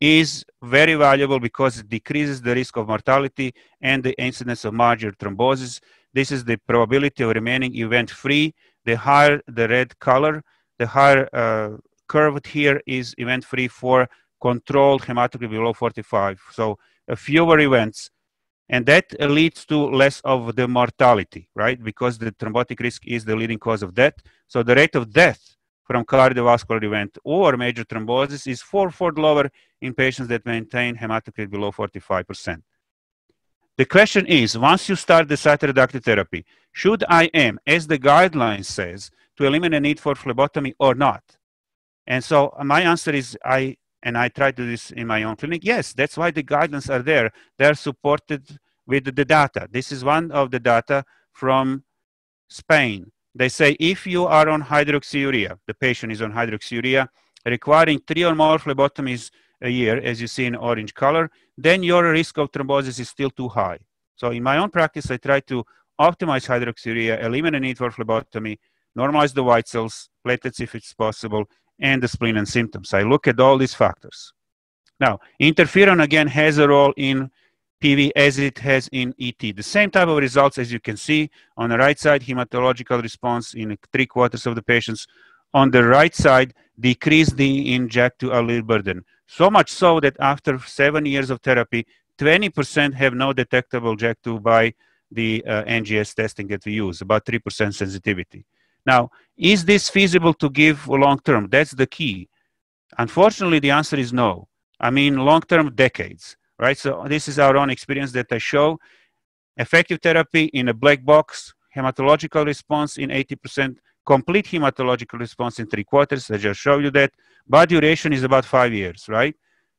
is very valuable because it decreases the risk of mortality and the incidence of major thrombosis. This is the probability of remaining event-free. The higher the red color, the higher curve here is event-free for controlled hematocrit below 45. So fewer events. And that leads to less of the mortality, right? Because the thrombotic risk is the leading cause of death. So the rate of death from cardiovascular event or major thrombosis is fourfold lower in patients that maintain hematocrit below 45%. The question is, once you start the cytoreductive therapy, should I aim, as the guideline says, to eliminate a need for phlebotomy or not? And so my answer is, I try to do this in my own clinic. Yes, that's why the guidelines are there. They're supported with the data. This is one of the data from Spain. They say if you are on hydroxyurea, the patient is on hydroxyurea, requiring 3 or more phlebotomies a year, as you see in orange color, then your risk of thrombosis is still too high. So in my own practice, I try to optimize hydroxyurea, eliminate the need for phlebotomy, normalize the white cells, platelets if it's possible, and the spleen and symptoms. I look at all these factors. Now, interferon again has a role in PV as it has in ET. The same type of results as you can see on the right side, hematological response in 3/4 of the patients. On the right side, decrease the inject to allele burden. So much so that after 7 years of therapy, 20% have no detectable JAK2 by the NGS testing that we use, about 3% sensitivity. Now, is this feasible to give long-term? That's the key. Unfortunately, the answer is no. I mean, long-term, decades, right? So this is our own experience that I show. Effective therapy in a black box, hematological response in 80%, complete hematological response in 3/4. I just showed you that. But duration is about 5 years, right?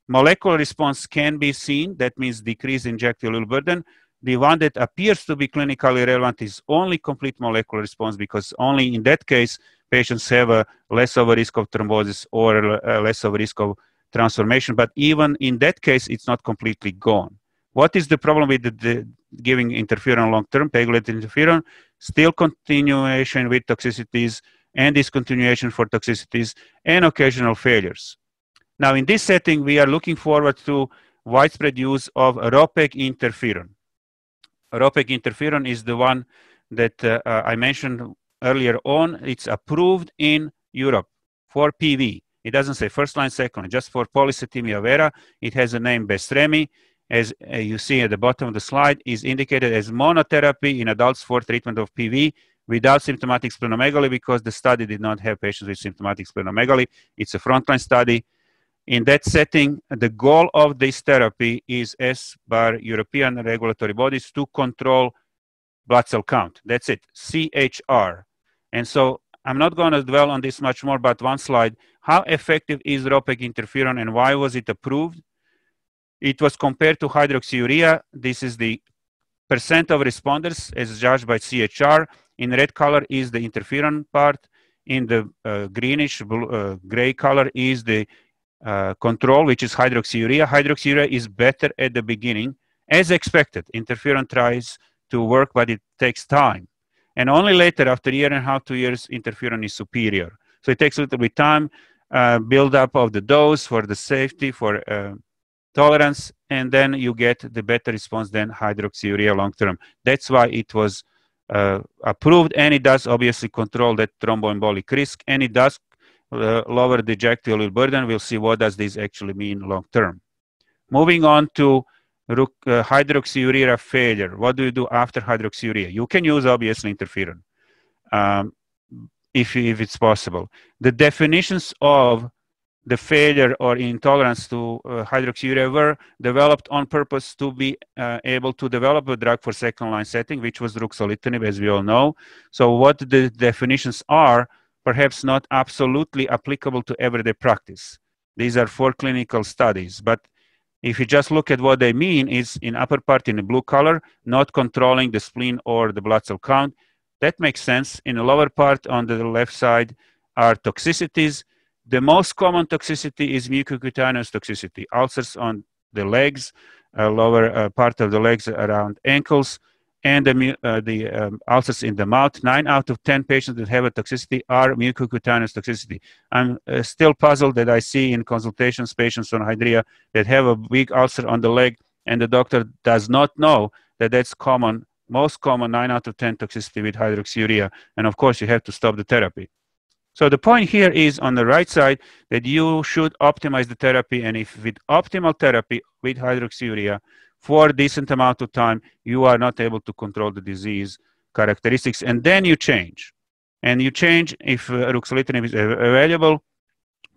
Molecular response can be seen. That means decrease in JAK2 allele burden. The one that appears to be clinically relevant is only complete molecular response, because only in that case patients have a less of a risk of thrombosis or less of a risk of transformation. But even in that case, it's not completely gone. What is the problem with the giving interferon long-term, pegylated interferon? Still continuation with toxicities and discontinuation for toxicities and occasional failures. Now, in this setting, we are looking forward to widespread use of ropeginterferon. Ropeginterferon is the one that I mentioned earlier on. It's approved in Europe for PV. It doesn't say first line, second line, just for polycythemia vera. It has a name Bestremi, as you see at the bottom of the slide, is indicated as monotherapy in adults for treatment of PV without symptomatic splenomegaly, because the study did not have patients with symptomatic splenomegaly. It's a frontline study. In that setting, the goal of this therapy is, as by European regulatory bodies, to control blood cell count. That's it, CHR. And so I'm not going to dwell on this much more, but one slide. How effective is ropeginterferon and why was it approved? It was compared to hydroxyurea. This is the percent of responders as judged by CHR. In red color is the interferon part. In the greenish gray color is the control, which is hydroxyurea. Hydroxyurea is better at the beginning, as expected. Interferon tries to work, but it takes time. And only later, after 1.5 years, 2 years, interferon is superior. So it takes a little bit time, build up of the dose for the safety, for tolerance, and then you get the better response than hydroxyurea long-term. That's why it was approved, and it does obviously control that thromboembolic risk, and it does lower the JAK allele burden. We'll see what does this actually mean long term. Moving on to hydroxyurea failure. What do you do after hydroxyurea? You can use obviously interferon if it's possible. The definitions of the failure or intolerance to hydroxyurea were developed on purpose to be able to develop a drug for second-line setting, which was ruxolitinib, as we all know. So what the definitions are, perhaps not absolutely applicable to everyday practice. These are for clinical studies, but if you just look at what they mean, is in upper part in the blue color, not controlling the spleen or the blood cell count. That makes sense. In the lower part on the left side are toxicities. The most common toxicity is mucocutaneous toxicity, ulcers on the legs, lower part of the legs around ankles, and the ulcers in the mouth. 9 out of 10 patients that have a toxicity are mucocutaneous toxicity. I'm still puzzled that I see in consultations patients on hydrea that have a big ulcer on the leg, and the doctor does not know that that's common, most common 9 out of 10 toxicity with hydroxyurea, and of course you have to stop the therapy. So the point here is on the right side that you should optimize the therapy, and if with optimal therapy with hydroxyurea for a decent amount of time, you are not able to control the disease characteristics, and then you change. And you change if ruxolitinib is available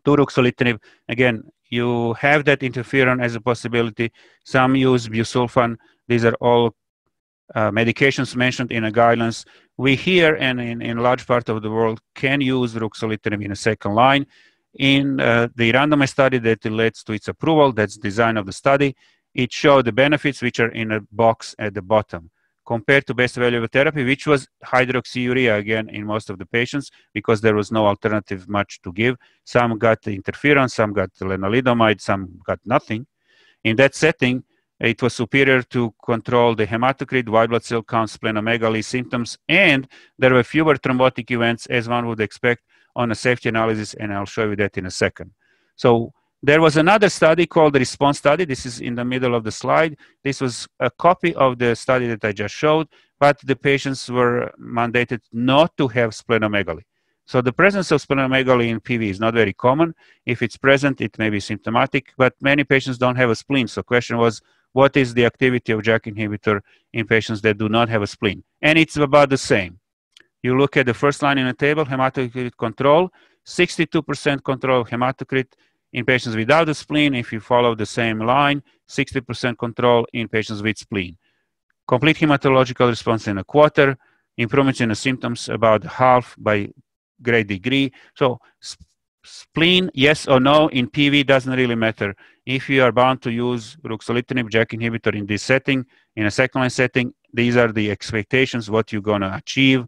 to ruxolitinib. Again, you have that interferon as a possibility. Some use busulfan. These are all medications mentioned in the guidelines. We here and in large part of the world can use ruxolitinib in a second line. In the randomized study that leads to its approval, that's the design of the study, it showed the benefits which are in a box at the bottom compared to best available therapy, which was hydroxyurea again in most of the patients because there was no alternative much to give. Some got interferon, some got lenalidomide, some got nothing. In that setting, it was superior to control the hematocrit, white blood cell count, splenomegaly symptoms, and there were fewer thrombotic events as one would expect on a safety analysis, and I'll show you that in a second. So there was another study called the RESPONSE study. This is in the middle of the slide. This was a copy of the study that I just showed, but the patients were mandated not to have splenomegaly. So the presence of splenomegaly in PV is not very common. If it's present, it may be symptomatic, but many patients don't have a spleen. So the question was, what is the activity of JAK inhibitor in patients that do not have a spleen? And it's about the same. You look at the first line in the table, hematocrit control, 62% control of hematocrit in patients without a spleen. If you follow the same line, 60% control in patients with spleen. Complete hematological response in a quarter, improvements in the symptoms about half by great degree. So spleen, yes or no, in PV doesn't really matter. If you are bound to use ruxolitinib, JAK inhibitor in this setting, in a second-line setting, these are the expectations, what you're going to achieve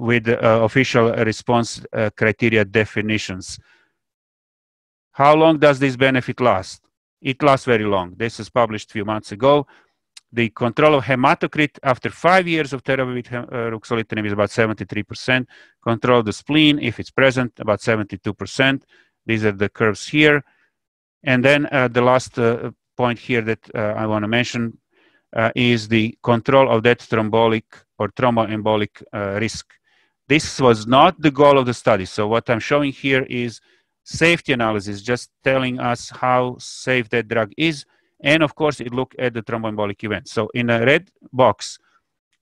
with official response criteria definitions. How long does this benefit last? It lasts very long. This is published a few months ago. The control of hematocrit after 5 years of therapy with ruxolitinib is about 73%. Control of the spleen, if it's present, about 72%. These are the curves here. And then the last point here that I want to mention is the control of that thrombotic or thromboembolic risk. This was not the goal of the study. So what I'm showing here is safety analysis, just telling us how safe that drug is. And of course, it looked at the thromboembolic events. So in a red box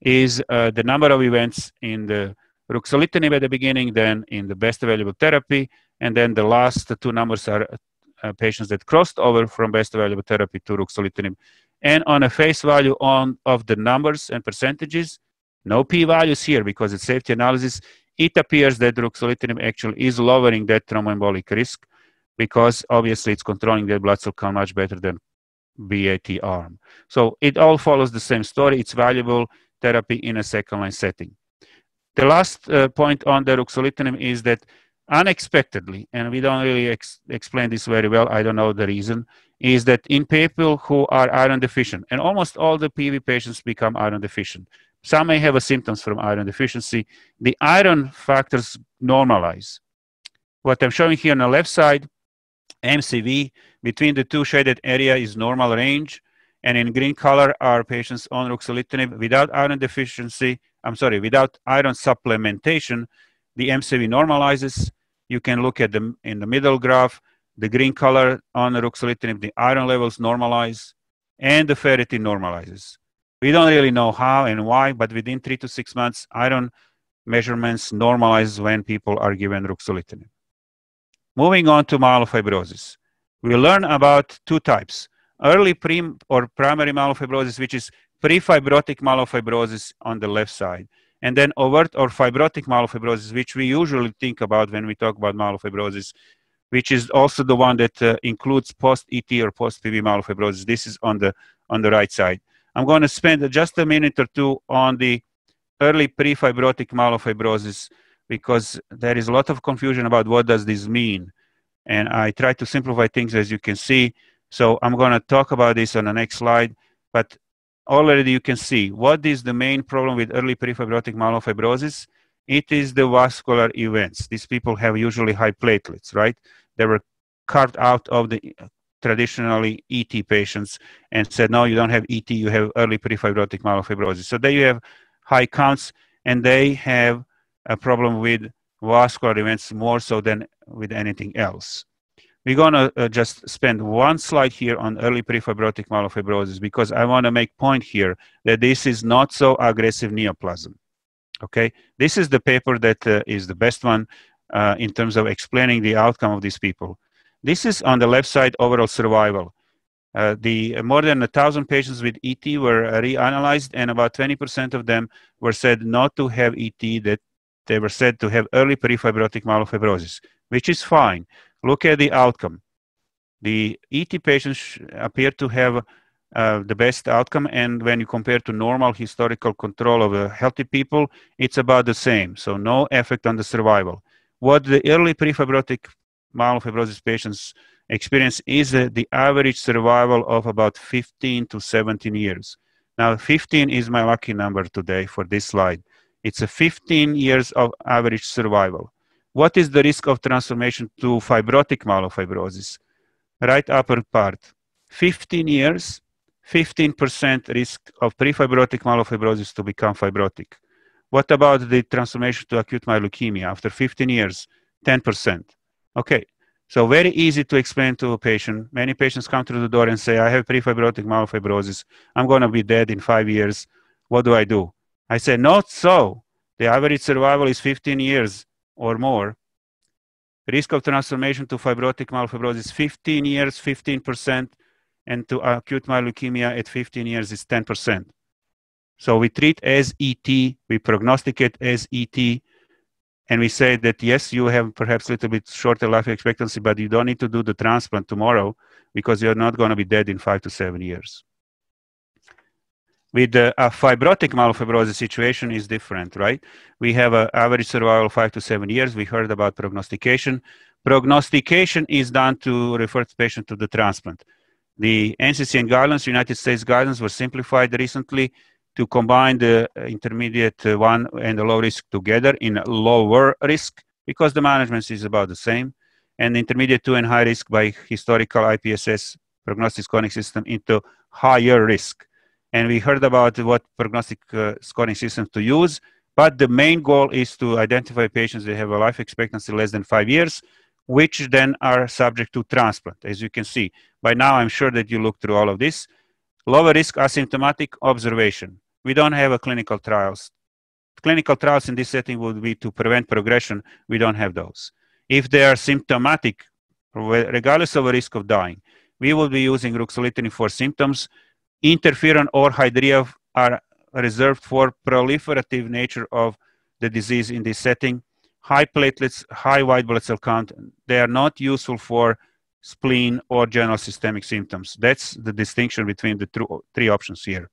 is the number of events in the ruxolitinib at the beginning, then in the best available therapy, and then the last two numbers are patients that crossed over from best available therapy to ruxolitinib. And on a face value of the numbers and percentages, no p-values here because it's safety analysis, it appears that ruxolitinib actually is lowering that thromboembolic risk because obviously it's controlling the blood cell count much better than BAT arm. So it all follows the same story. It's valuable therapy in a second-line setting. The last point on the ruxolitinib is that unexpectedly, and we don't really explain this very well, I don't know the reason, is that in people who are iron deficient, and almost all the PV patients become iron deficient. Some may have symptoms from iron deficiency. The iron factors normalize. What I'm showing here on the left side, MCV, between the two shaded area is normal range, and in green color are patients on ruxolitinib without iron deficiency, I'm sorry, without iron supplementation, the MCV normalizes. You can look at them in the middle graph, the green color on the ruxolitinib, the iron levels normalize, and the ferritin normalizes. We don't really know how and why, but within 3 to 6 months, iron measurements normalize when people are given ruxolitinib. Moving on to myelofibrosis. We learn about two types, early primary myelofibrosis, which is prefibrotic myelofibrosis on the left side, and then overt or fibrotic myelofibrosis, which we usually think about when we talk about myelofibrosis, which is also the one that includes post-ET or post-PV myelofibrosis. This is on the right side. I'm going to spend just a minute or two on the early prefibrotic myelofibrosis because there is a lot of confusion about what does this mean. And I try to simplify things, as you can see. So I'm going to talk about this on the next slide. But already you can see what is the main problem with early prefibrotic myelofibrosis. It is the vascular events. These people have usually high platelets, right? They were carved out of the traditionally ET patients and said, no, you don't have ET, you have early prefibrotic myelofibrosis. So there you have high counts, and they have a problem with vascular events more so than with anything else. We're going to just spend one slide here on early prefibrotic myelofibrosis because I want to make point here that this is not so aggressive neoplasm, okay? This is the paper that is the best one in terms of explaining the outcome of these people. This is on the left side, overall survival. More than 1,000 patients with ET were reanalyzed, and about 20% of them were said not to have ET, that they were said to have early prefibrotic myelofibrosis, which is fine. Look at the outcome. The ET patients appear to have the best outcome, and when you compare to normal historical control of healthy people, it's about the same, so no effect on the survival. What the early prefibrotic myelofibrosis patients experience is the average survival of about 15 to 17 years. Now, 15 is my lucky number today for this slide. It's a 15 years of average survival. What is the risk of transformation to fibrotic myelofibrosis? Right upper part, 15 years, 15% risk of prefibrotic myelofibrosis to become fibrotic. What about the transformation to acute myeloid leukemia after 15 years? 10%. Okay, so very easy to explain to a patient. Many patients come through the door and say, I have prefibrotic myelofibrosis. I'm going to be dead in 5 years. What do I do? I say, not so. The average survival is 15 years. Or more. Risk of transformation to fibrotic myelofibrosis, 15 years, 15%, and to acute myeloid leukemia at 15 years is 10%. So we treat as ET, we prognosticate as ET, and we say that, yes, you have perhaps a little bit shorter life expectancy, but you don't need to do the transplant tomorrow because you're not going to be dead in 5 to 7 years. With a fibrotic myelofibrosis situation is different, right? We have an average survival of 5 to 7 years. We heard about prognostication. Prognostication is done to refer the patient to the transplant. The NCCN guidelines, United States guidelines, were simplified recently to combine the intermediate one and the low risk together in lower risk because the management is about the same, and intermediate two and high risk by historical IPSS, prognostic scoring system, into higher risk. And we heard about what prognostic scoring system to use, but the main goal is to identify patients that have a life expectancy less than 5 years, which then are subject to transplant, as you can see. By now, I'm sure that you looked through all of this. Lower risk asymptomatic observation. We don't have a clinical trials. Clinical trials in this setting would be to prevent progression. We don't have those. If they are symptomatic, regardless of a risk of dying, we will be using ruxolitinib for symptoms. Interferon or hydrea are reserved for proliferative nature of the disease in this setting. High platelets, high white blood cell count, they are not useful for spleen or general systemic symptoms. That's the distinction between the three options here.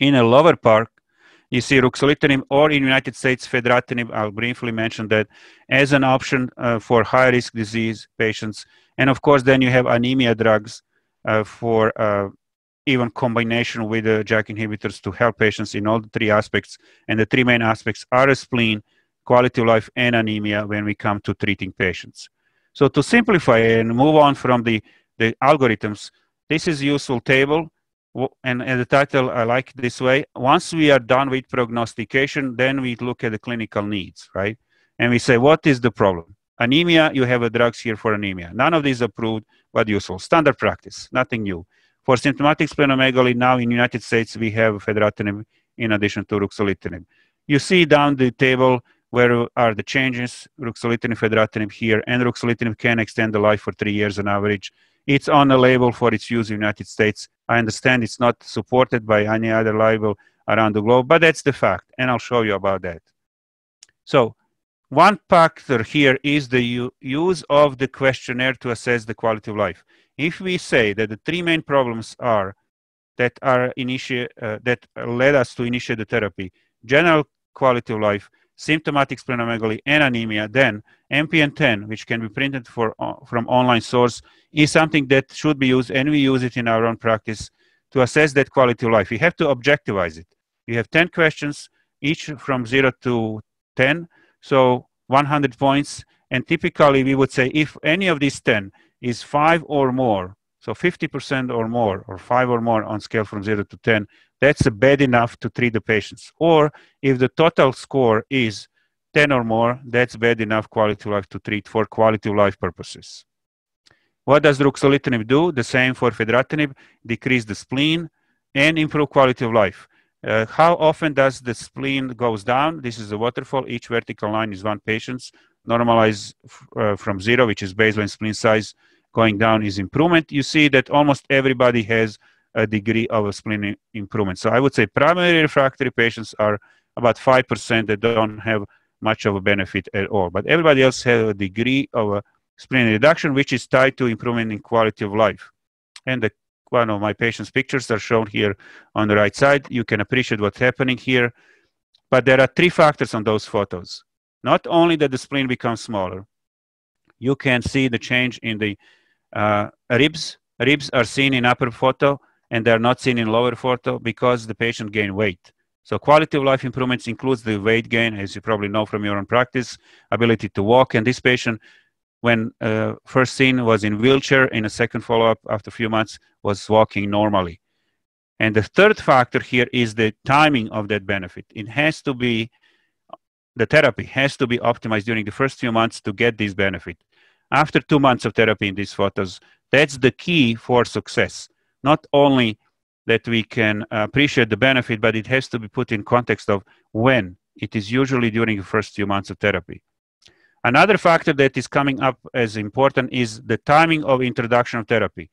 In a lower part, you see ruxolitinib, or in the United States, fedratinib. I'll briefly mention that as an option for high-risk disease patients. And of course, then you have anemia drugs for even combination with JAK inhibitors to help patients in all the three aspects. And the three main aspects are spleen, quality of life, and anemia when we come to treating patients. So to simplify and move on from the algorithms, this is a useful table and the title I like this way, once we are done with prognostication, then we look at the clinical needs, right? And we say, what is the problem? Anemia, you have drugs here for anemia. None of these approved, but useful. Standard practice, nothing new. For symptomatic splenomegaly, now in the United States, we have fedratinib in addition to ruxolitinib. You see down the table where are the changes, ruxolitinib, fedratinib here, and ruxolitinib can extend the life for 3 years on average. It's on a label for its use in the United States. I understand it's not supported by any other label around the globe, but that's the fact, and I'll show you about that. So one factor here is the use of the questionnaire to assess the quality of life. If we say that the three main problems are that led us to initiate the therapy, general quality of life, symptomatic splenomegaly, and anemia, then MPN10, which can be printed from online source, is something that should be used, and we use it in our own practice to assess that quality of life. You have to objectivize it. You have 10 questions, each from 0 to 10, so 100 points, and typically we would say if any of these 10 is 5 or more, so 50% or more, or 5 or more on scale from 0 to 10, that's bad enough to treat the patients. Or if the total score is 10 or more, that's bad enough quality of life to treat for quality of life purposes. What does ruxolitinib do? The same for fedratinib, decrease the spleen and improve quality of life. How often does the spleen goes down? This is a waterfall. Each vertical line is one patient. Normalize from 0, which is baseline spleen size, going down is improvement. You see that almost everybody has a degree of a spleen improvement. So I would say primary refractory patients are about 5% that don't have much of a benefit at all. But everybody else has a degree of a spleen reduction, which is tied to improvement in quality of life. And one of my patients' pictures are shown here on the right side. You can appreciate what's happening here. But there are three factors on those photos. Not only that the spleen becomes smaller, you can see the change in the ribs. Ribs are seen in upper photo and they're not seen in lower photo because the patient gained weight. So quality of life improvements includes the weight gain, as you probably know from your own practice, ability to walk. And this patient, when first seen, was in wheelchair. In a second follow-up, after a few months, was walking normally. And the third factor here is the timing of that benefit. It has to be, the therapy has to be optimized during the first few months to get this benefit. After 2 months of therapy in these photos, that's the key for success. Not only that we can appreciate the benefit, but it has to be put in context of when. It is usually during the first few months of therapy. Another factor that is coming up as important is the timing of introduction of therapy.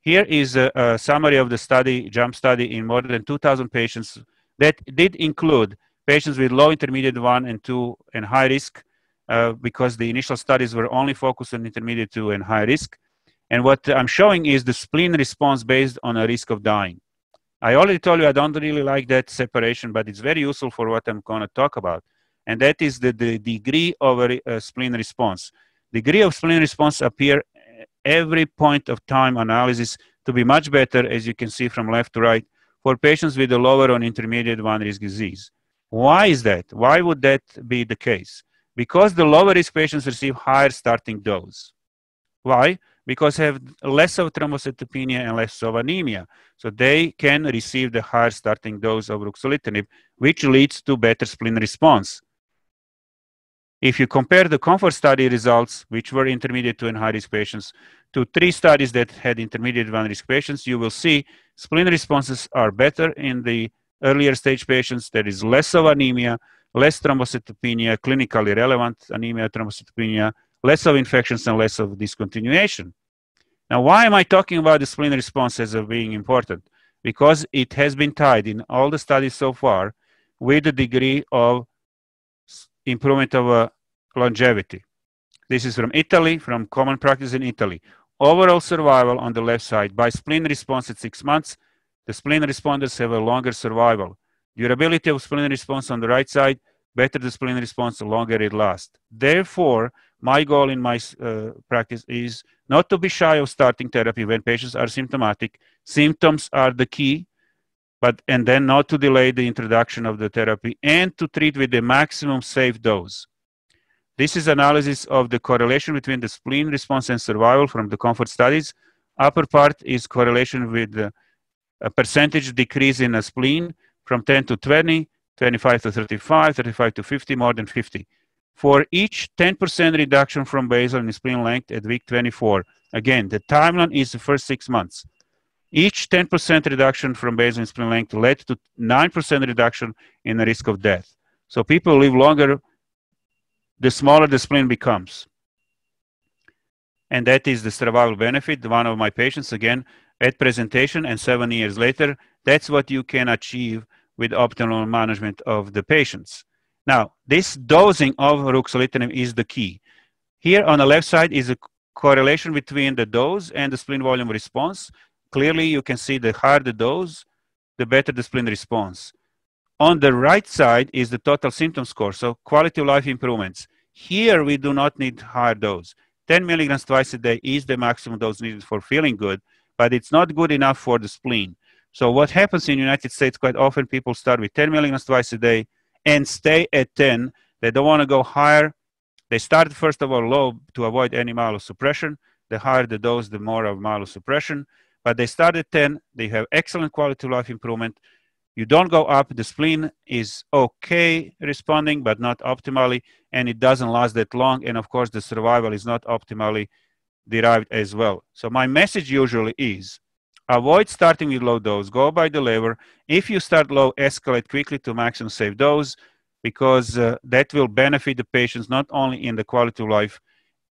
Here is a summary of the study, JUMP study, in more than 2,000 patients that did include patients with low intermediate 1 and 2 and high risk, because the initial studies were only focused on intermediate 2 and high risk. And what I'm showing is the spleen response based on a risk of dying. I already told you I don't really like that separation, but it's very useful for what I'm going to talk about. And that is the degree of a spleen response. Degree of spleen response appear every point of time analysis to be much better, as you can see from left to right, for patients with a lower or intermediate 1 risk disease. Why is that? Why would that be the case? Because the lower risk patients receive higher starting dose. Why? Because they have less of thrombocytopenia and less of anemia. So they can receive the higher starting dose of ruxolitinib, which leads to better spleen response. If you compare the COMFORT study results, which were intermediate 2 and high risk patients, to 3 studies that had intermediate 1 risk patients, you will see spleen responses are better in the earlier stage patients. There is less of anemia, less thrombocytopenia, clinically relevant anemia, thrombocytopenia, less of infections and less of discontinuation. Now, why am I talking about the spleen response as being important? Because it has been tied in all the studies so far with the degree of improvement of longevity. This is from Italy, from common practice in Italy. Overall survival on the left side by spleen response at 6 months, the spleen responders have a longer survival. Durability of spleen response on the right side, better the spleen response, the longer it lasts. Therefore, my goal in my practice is not to be shy of starting therapy when patients are symptomatic. Symptoms are the key, and then not to delay the introduction of the therapy and to treat with the maximum safe dose. This is analysis of the correlation between the spleen response and survival from the COMFORT studies. Upper part is correlation with the a percentage decrease in a spleen from 10 to 20, 25 to 35, 35 to 50, more than 50. For each 10% reduction from basal in spleen length at week 24. Again, the timeline is the first 6 months. Each 10% reduction from basal in spleen length led to 9% reduction in the risk of death. So people live longer, the smaller the spleen becomes. And that is the survival benefit. One of my patients, again, at presentation and 7 years later, that's what you can achieve with optimal management of the patients. Now, this dosing of ruxolitinib is the key. Here on the left side is a correlation between the dose and the spleen volume response. Clearly, you can see the higher the dose, the better the spleen response. On the right side is the total symptom score, so quality of life improvements. Here, we do not need higher dose. 10 milligrams twice a day is the maximum dose needed for feeling good, but it's not good enough for the spleen. So what happens in the United States quite often, people start with 10 milligrams twice a day and stay at 10. They don't want to go higher. They start, first of all, low to avoid any myelosuppression. The higher the dose, the more of myelosuppression. But they start at 10, they have excellent quality of life improvement. You don't go up, the spleen is okay responding, but not optimally, and it doesn't last that long. And of course, the survival is not optimally derived as well. So my message usually is, avoid starting with low dose, go by the lever. If you start low, escalate quickly to maximum safe dose, because that will benefit the patients, not only in the quality of life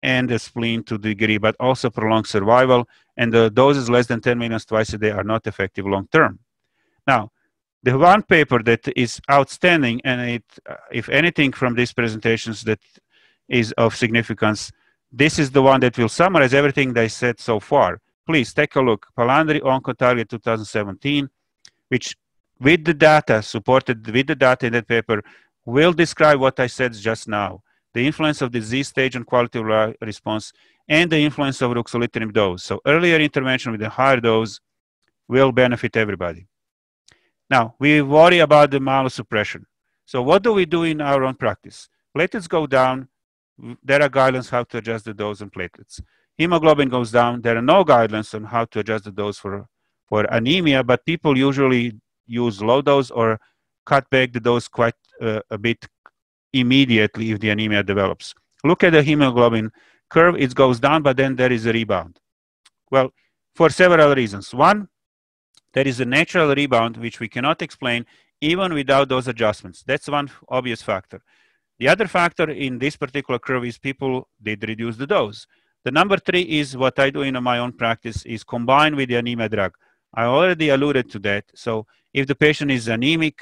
and the spleen to the degree, but also prolonged survival. And the doses less than 10 milligrams twice a day are not effective long-term. Now, the one paper that is outstanding, and it, if anything from these presentations that is of significance, this is the one that will summarize everything they said so far. Please take a look, Palandri Oncotarget 2017, which with the data, supported with the data in that paper, will describe what I said just now. The influence of disease stage and quality of life response, and the influence of ruxolitinib dose. So earlier intervention with a higher dose will benefit everybody. Now, we worry about the myelosuppression. So what do we do in our own practice? Platelets go down. There are guidelines how to adjust the dose on platelets. Hemoglobin goes down. There are no guidelines on how to adjust the dose for anemia, but people usually use low dose or cut back the dose quite a bit immediately if the anemia develops. Look at the hemoglobin curve. It goes down, but then there is a rebound. Well, for several reasons. One, there is a natural rebound which we cannot explain even without those adjustments. That's one obvious factor. The other factor in this particular curve is people did reduce the dose. The number three is what I do in my own practice is combined with the anemia drug. I already alluded to that. So if the patient is anemic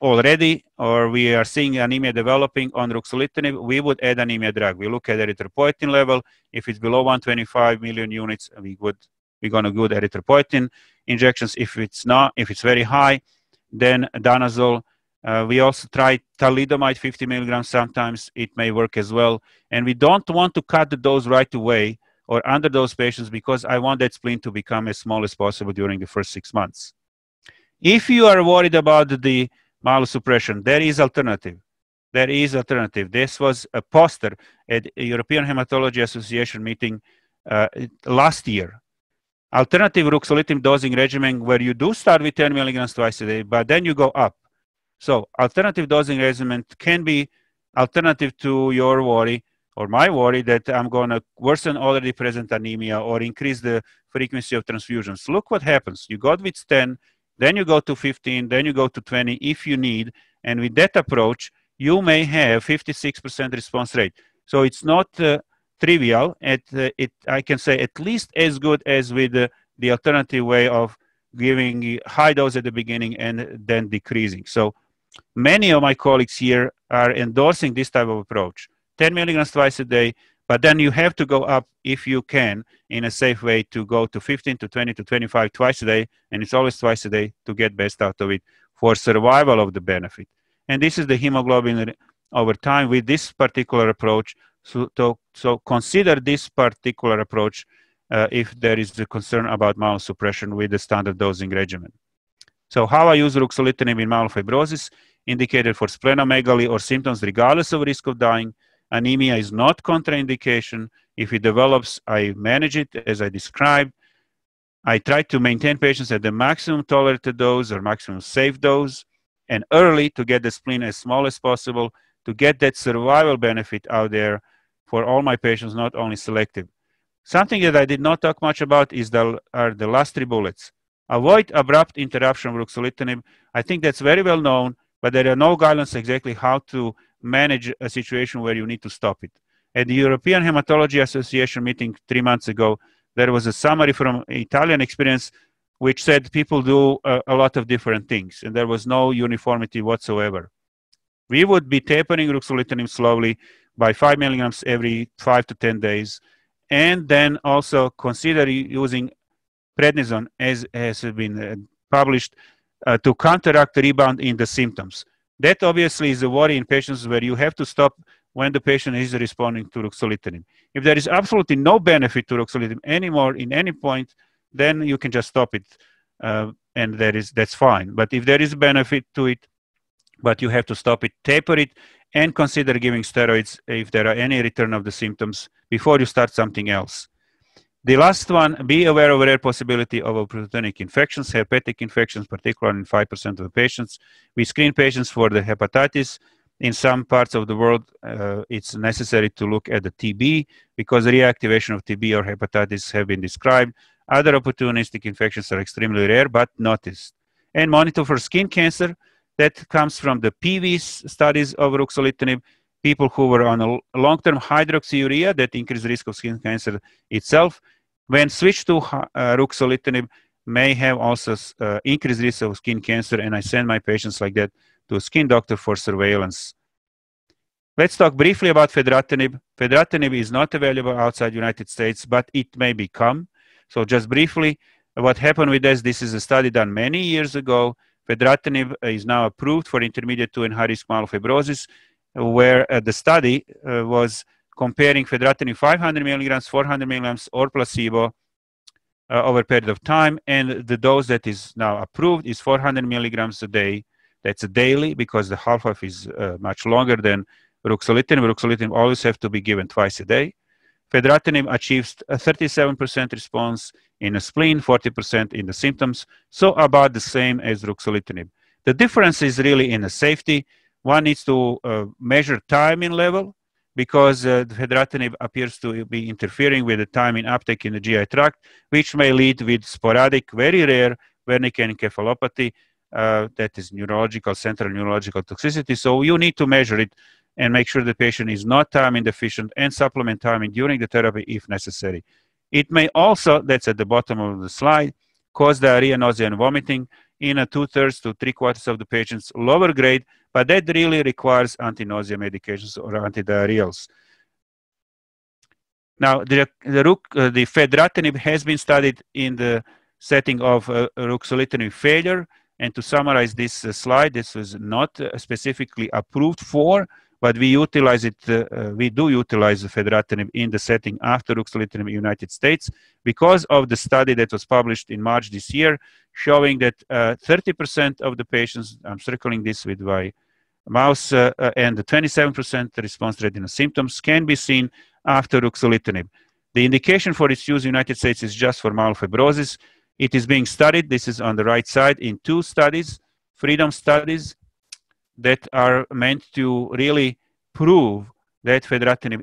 already, or we are seeing anemia developing on ruxolitinib, we would add anemia drug. We look at erythropoietin level. If it's below 125 million units, we're going to go to erythropoietin injections. If it's not, if it's very high, then danazol. We also try thalidomide 50 milligrams. Sometimes it may work as well. And we don't want to cut the dose right away or underdose patients because I want that spleen to become as small as possible during the first 6 months. If you are worried about the myelosuppression, there is alternative. There is alternative. This was a poster at a European Hematology Association meeting last year. Alternative ruxolitinib dosing regimen where you do start with 10 milligrams twice a day, but then you go up. So alternative dosing regimen can be alternative to your worry or my worry that I'm going to worsen already present anemia or increase the frequency of transfusions. Look what happens. You got with 10, then you go to 15, then you go to 20 if you need. And with that approach, you may have 56% response rate. So it's not trivial. I can say at least as good as with the alternative way of giving high dose at the beginning and then decreasing. So many of my colleagues here are endorsing this type of approach, 10 milligrams twice a day, but then you have to go up if you can in a safe way to go to 15 to 20 to 25 twice a day, and it's always twice a day to get best out of it for survival of the benefit. And this is the hemoglobin over time with this particular approach. So consider this particular approach if there is a concern about myelosuppression with the standard dosing regimen. So how I use ruxolitinib in myelofibrosis, indicated for splenomegaly or symptoms regardless of risk of dying. Anemia is not contraindication. If it develops, I manage it as I described. I try to maintain patients at the maximum tolerated dose or maximum safe dose and early to get the spleen as small as possible to get that survival benefit out there for all my patients, not only selective. Something that I did not talk much about is are the last three bullets. Avoid abrupt interruption of ruxolitinib. I think that's very well known, but there are no guidelines exactly how to manage a situation where you need to stop it. At the European Hematology Association meeting 3 months ago, there was a summary from Italian experience which said people do a lot of different things, and there was no uniformity whatsoever. We would be tapering ruxolitinib slowly by 5 milligrams every 5 to 10 days, and then also consider using prednisone, as has been published, to counteract rebound in the symptoms. That obviously is a worry in patients where you have to stop when the patient is responding to ruxolitinib. If there is absolutely no benefit to ruxolitinib anymore in any point, then you can just stop it, and that's fine. But if there is benefit to it, but you have to stop it, taper it, and consider giving steroids if there are any return of the symptoms before you start something else. The last one, be aware of rare possibility of opportunistic infections, hepatic infections, particularly in 5% of the patients. We screen patients for the hepatitis. In some parts of the world, it's necessary to look at the TB because reactivation of TB or hepatitis have been described. Other opportunistic infections are extremely rare but noticed. And monitor for skin cancer. That comes from the PV studies of ruxolitinib. People who were on a long-term hydroxyurea, that increased risk of skin cancer itself, when switched to ruxolitinib, may have also increased risk of skin cancer, and I send my patients like that to a skin doctor for surveillance. Let's talk briefly about fedratinib. Fedratinib is not available outside the United States, but it may become. So just briefly, what happened with this is a study done many years ago. Fedratinib is now approved for intermediate 2 and high-risk myelofibrosis, where the study was comparing fedratinib 500 milligrams, 400 milligrams, or placebo over a period of time, and the dose that is now approved is 400 milligrams a day. That's a daily because the half-life is much longer than ruxolitinib. Ruxolitinib always have to be given twice a day. Fedratinib achieves a 37% response in the spleen, 40% in the symptoms, so about the same as ruxolitinib. The difference is really in the safety. One needs to measure thiamine level because fedratinib appears to be interfering with the thiamine uptake in the GI tract, which may lead with sporadic, very rare Wernicke encephalopathy, that is central neurological toxicity. So you need to measure it and make sure the patient is not thiamine deficient and supplement thiamine during the therapy if necessary. It may also, that's at the bottom of the slide, cause diarrhea, nausea, and vomiting in 2/3 to 3/4 of the patients, lower grade, but that really requires anti-nausea medications or antidiarrheals. Now, the fedratinib has been studied in the setting of ruxolitinib failure, and to summarize this slide, this was not specifically approved for, but we utilize it. We do utilize the fedratinib in the setting after ruxolitinib in the United States because of the study that was published in March this year, showing that 30% of the patients, I'm circling this with my mouse, and the 27% response rate in the symptoms can be seen after ruxolitinib. The indication for its use in the United States is just for myelofibrosis. It is being studied. This is on the right side in 2 studies, freedom studies, that are meant to really prove that fedratinib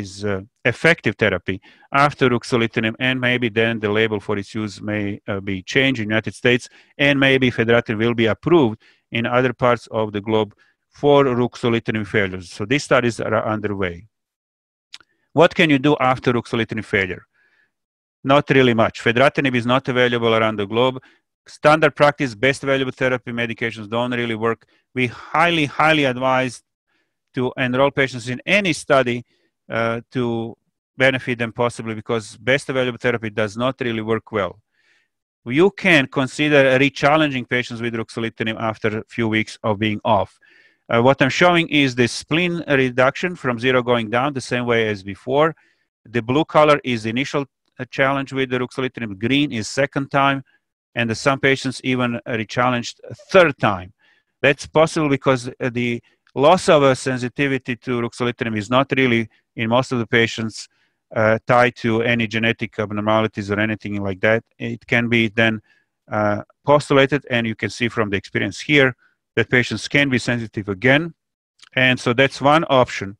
is effective therapy after ruxolitinib, and maybe then the label for its use may be changed in the United States, and maybe fedratinib will be approved in other parts of the globe for ruxolitinib failures. So these studies are underway. What can you do after ruxolitinib failure? Not really much. Fedratinib is not available around the globe. Standard practice, best available therapy medications don't really work. We highly, highly advise to enroll patients in any study to benefit them possibly because best available therapy does not really work well. You can consider re-challenging patients with ruxolitinib after a few weeks of being off. What I'm showing is the spleen reduction from 0 going down the same way as before. The blue color is the initial challenge with the ruxolitinib, green is second time, and some patients even re-challenged a 3rd time. That's possible because the loss of sensitivity to ruxolitinib is not really, in most of the patients, tied to any genetic abnormalities or anything like that, it can be then postulated, and you can see from the experience here that patients can be sensitive again. And so that's one option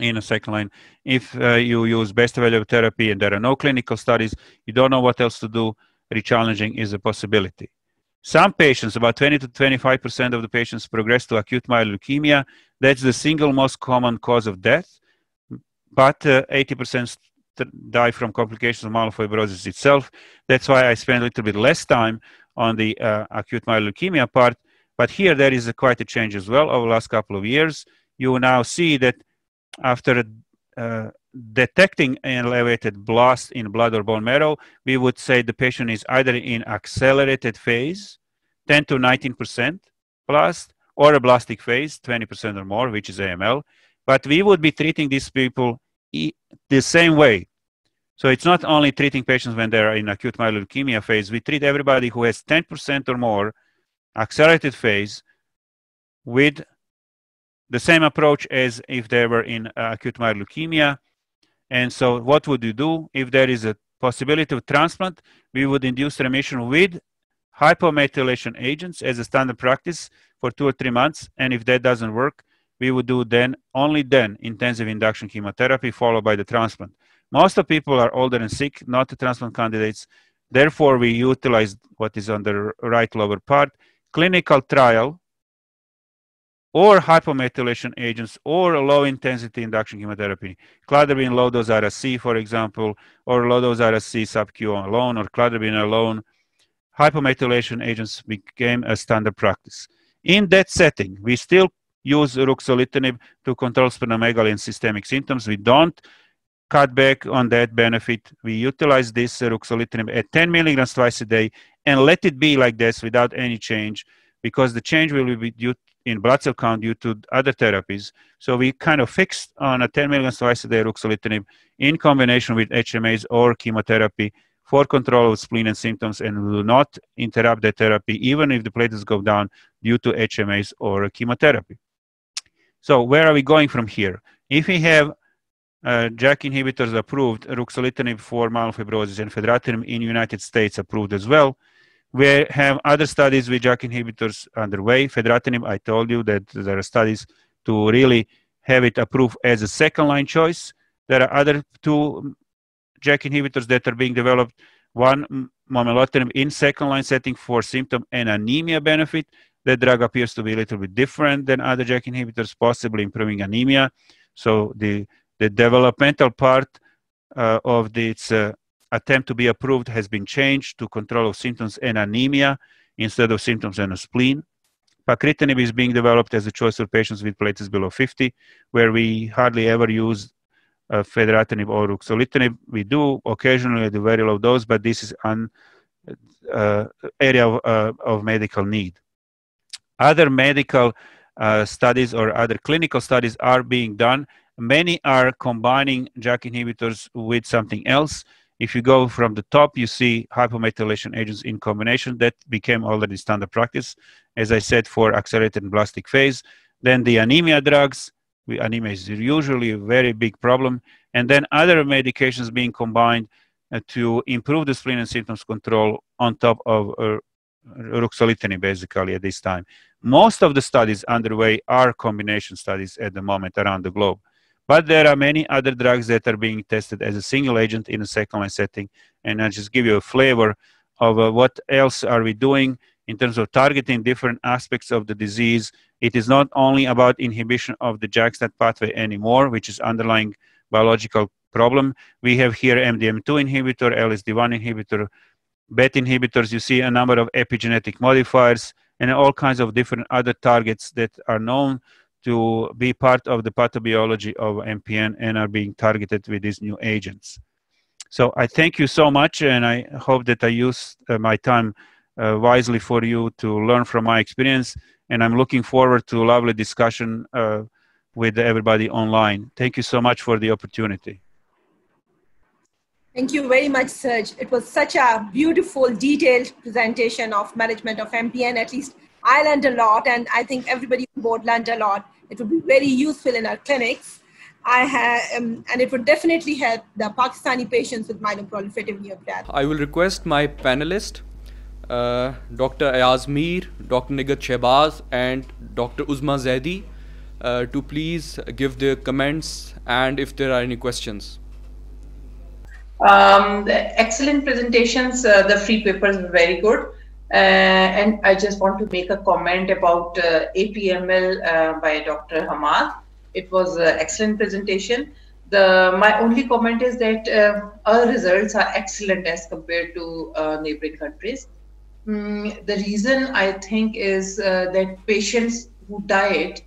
in a second line. If you use best available therapy and there are no clinical studies, you don't know what else to do, rechallenging is a possibility. Some patients, about 20 to 25% of the patients, progress to acute myeloid leukemia. That's the single most common cause of death, but 80% die from complications of myelofibrosis itself. That's why I spend a little bit less time on the acute myeloid leukemia part, but here there is quite a change as well. Over the last couple of years, you now see that after detecting an elevated blast in blood or bone marrow, we would say the patient is either in accelerated phase, 10 to 19% blast, or a blastic phase, 20% or more, which is AML. But we would be treating these people the same way. So it's not only treating patients when they're in acute myeloid leukemia phase. We treat everybody who has 10% or more accelerated phase with the same approach as if they were in acute myeloid leukemia. And so what would you do? If there is a possibility of transplant, we would induce remission with hypomethylation agents as a standard practice for 2 or 3 months. And if that doesn't work, we would do then, only then, intensive induction chemotherapy followed by the transplant. Most of people are older and sick, not the transplant candidates. Therefore, we utilize what is on the right lower part, clinical trial, or hypomethylation agents, or low-intensity induction chemotherapy. Cladribine low-dose RSC, for example, or low-dose RSC sub-Q alone, or cladribine alone. Hypomethylation agents became a standard practice. In that setting, we still use ruxolitinib to control splenomegaly and systemic symptoms. We don't cut back on that benefit. We utilize this ruxolitinib at 10 milligrams twice a day and let it be like this without any change, because the change will be due in blood cell count due to other therapies. So we kind of fixed on a 10 milligrams twice a day ruxolitinib in combination with HMAs or chemotherapy for control of spleen and symptoms, and we will not interrupt the therapy even if the platelets go down due to HMAs or chemotherapy. So where are we going from here? If we have JAK inhibitors approved, ruxolitinib for myelofibrosis and fedratinib in the United States approved as well, we have other studies with JAK inhibitors underway. Fedratinib, I told you that there are studies to really have it approved as a second-line choice. There are other 2 JAK inhibitors that are being developed. One, momelotinib in second-line setting for symptom and anemia benefit. That drug appears to be a little bit different than other JAK inhibitors, possibly improving anemia. So the developmental part of its attempt to be approved has been changed to control of symptoms and anemia instead of symptoms and a spleen. Pacritinib is being developed as a choice for patients with platelets below 50, where we hardly ever use fedratinib or ruxolitinib. We do occasionally at a very low dose, but this is an area of medical need. Other medical studies or other clinical studies are being done. Many are combining JAK inhibitors with something else. If you go from the top, you see hypomethylation agents in combination. That became already standard practice, as I said, for accelerated and blastic phase. Then the anemia drugs. Anemia is usually a very big problem. And then other medications being combined to improve the spleen and symptoms control on top of ruxolitinib, basically, at this time. Most of the studies underway are combination studies at the moment around the globe. But there are many other drugs that are being tested as a single agent in a second-line setting. And I'll just give you a flavor of what else are we doing in terms of targeting different aspects of the disease. It is not only about inhibition of the JAK-STAT pathway anymore, which is underlying biological problem. We have here MDM2 inhibitor, LSD1 inhibitor, BET inhibitors. You see a number of epigenetic modifiers and all kinds of different other targets that are known to be part of the pathobiology of MPN and are being targeted with these new agents. So I thank you so much, and I hope that I used my time wisely for you to learn from my experience, and I'm looking forward to a lovely discussion with everybody online. Thank you so much for the opportunity. Thank you very much, Serge. It was such a beautiful, detailed presentation of management of MPN. At least I learned a lot, and I think everybody on board learned a lot. It would be very useful in our clinics. and it would definitely help the Pakistani patients with myeloproliferative neoplasm. I will request my panelists, Dr. Ayaz Mir, Dr. Nigat Shehbaz, and Dr. Uzma Zaidi, to please give their comments and if there are any questions. Excellent presentations. The free papers were very good. And I just want to make a comment about APML by Dr. Hamad. It was an excellent presentation. My only comment is that our results are excellent as compared to neighboring countries. The reason I think is that patients who died,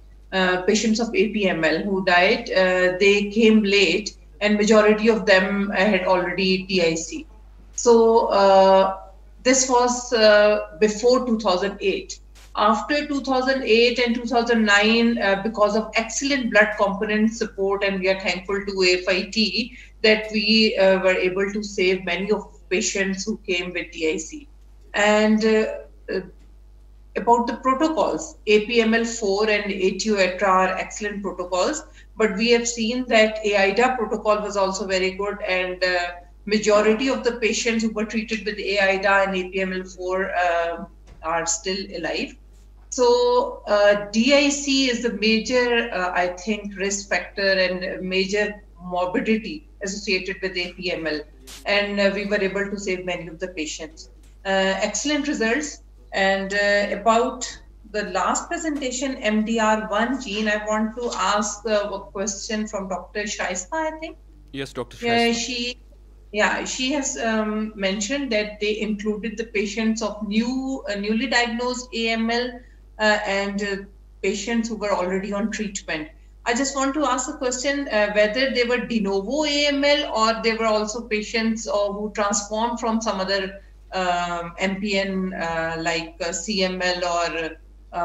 patients of APML who died, they came late and majority of them had already TIC. So this was before 2008. After 2008 and 2009, because of excellent blood component support, and we are thankful to AFIT that we were able to save many of patients who came with TIC. And about the protocols, APML4 and ATU ATRA are excellent protocols, but we have seen that AIDA protocol was also very good, and majority of the patients who were treated with AIDA and APML4 are still alive. So DIC is the major, I think, risk factor and major morbidity associated with APML. And we were able to save many of the patients. Excellent results. And about the last presentation, MDR1 gene, I want to ask a question from Dr. Shaista, I think. Yes, Dr. Shaista. She has mentioned that they included the patients of newly diagnosed AML and patients who were already on treatment. I just want to ask a question whether they were de novo AML or they were also patients who transformed from some other MPN like CML or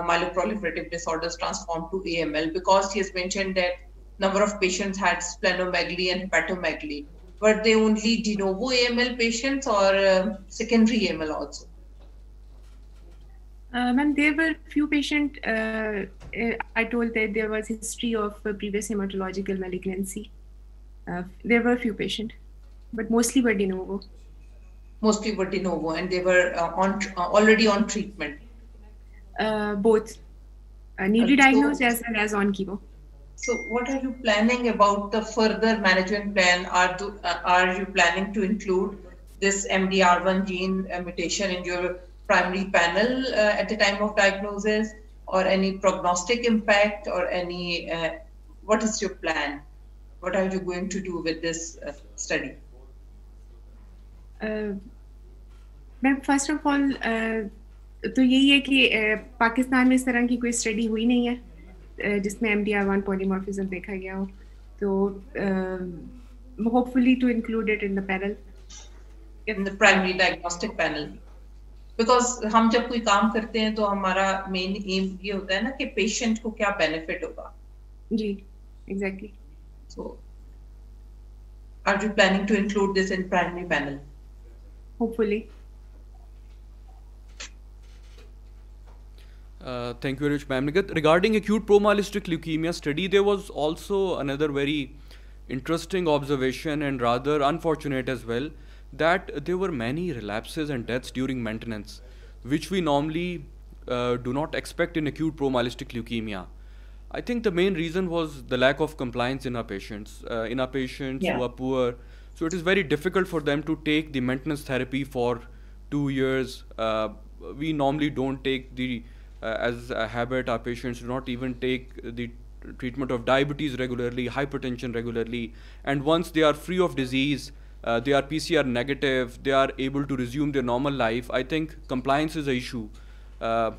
myeloproliferative disorders transformed to AML, because he has mentioned that number of patients had splenomegaly and hepatomegaly. Were they only de novo AML patients or secondary AML also? Ma'am, there were few patients, I told that there was history of previous hematological malignancy. There were few patients, but mostly were de novo. Mostly were de novo, and they were already on treatment? Both, newly diagnosed as well as on chemo. So what are you planning about the further management plan? Are you planning to include this MDR1 gene mutation in your primary panel at the time of diagnosis, or any prognostic impact, or any, what is your plan? What are you going to do with this study? Ma'am, first of all, तो यही है कि पाकिस्तान में इस तरह की कोई study हुई नहीं है जिसमें MDR1 polymorphism देखा गया हो, तो hopefully to include it in the panel, in the primary diagnostic panel, because हम जब कोई काम करते हैं तो हमारा main aim ये होता है ना कि patient को क्या benefit होगा. जी, exactly. So, are you planning to include this in primary panel? Hopefully. Thank you very much, Ma'am Nigat. Regarding acute promyelocytic leukemia study, there was also another very interesting observation, and rather unfortunate as well, that there were many relapses and deaths during maintenance, which we normally do not expect in acute promyelocytic leukemia. I think the main reason was the lack of compliance in our patients who are poor. So it is very difficult for them to take the maintenance therapy for 2 years. We normally don't take the as a habit, our patients do not even take the treatment of diabetes regularly, hypertension regularly, and once they are free of disease, they are PCR negative, they are able to resume their normal life. I think compliance is an issue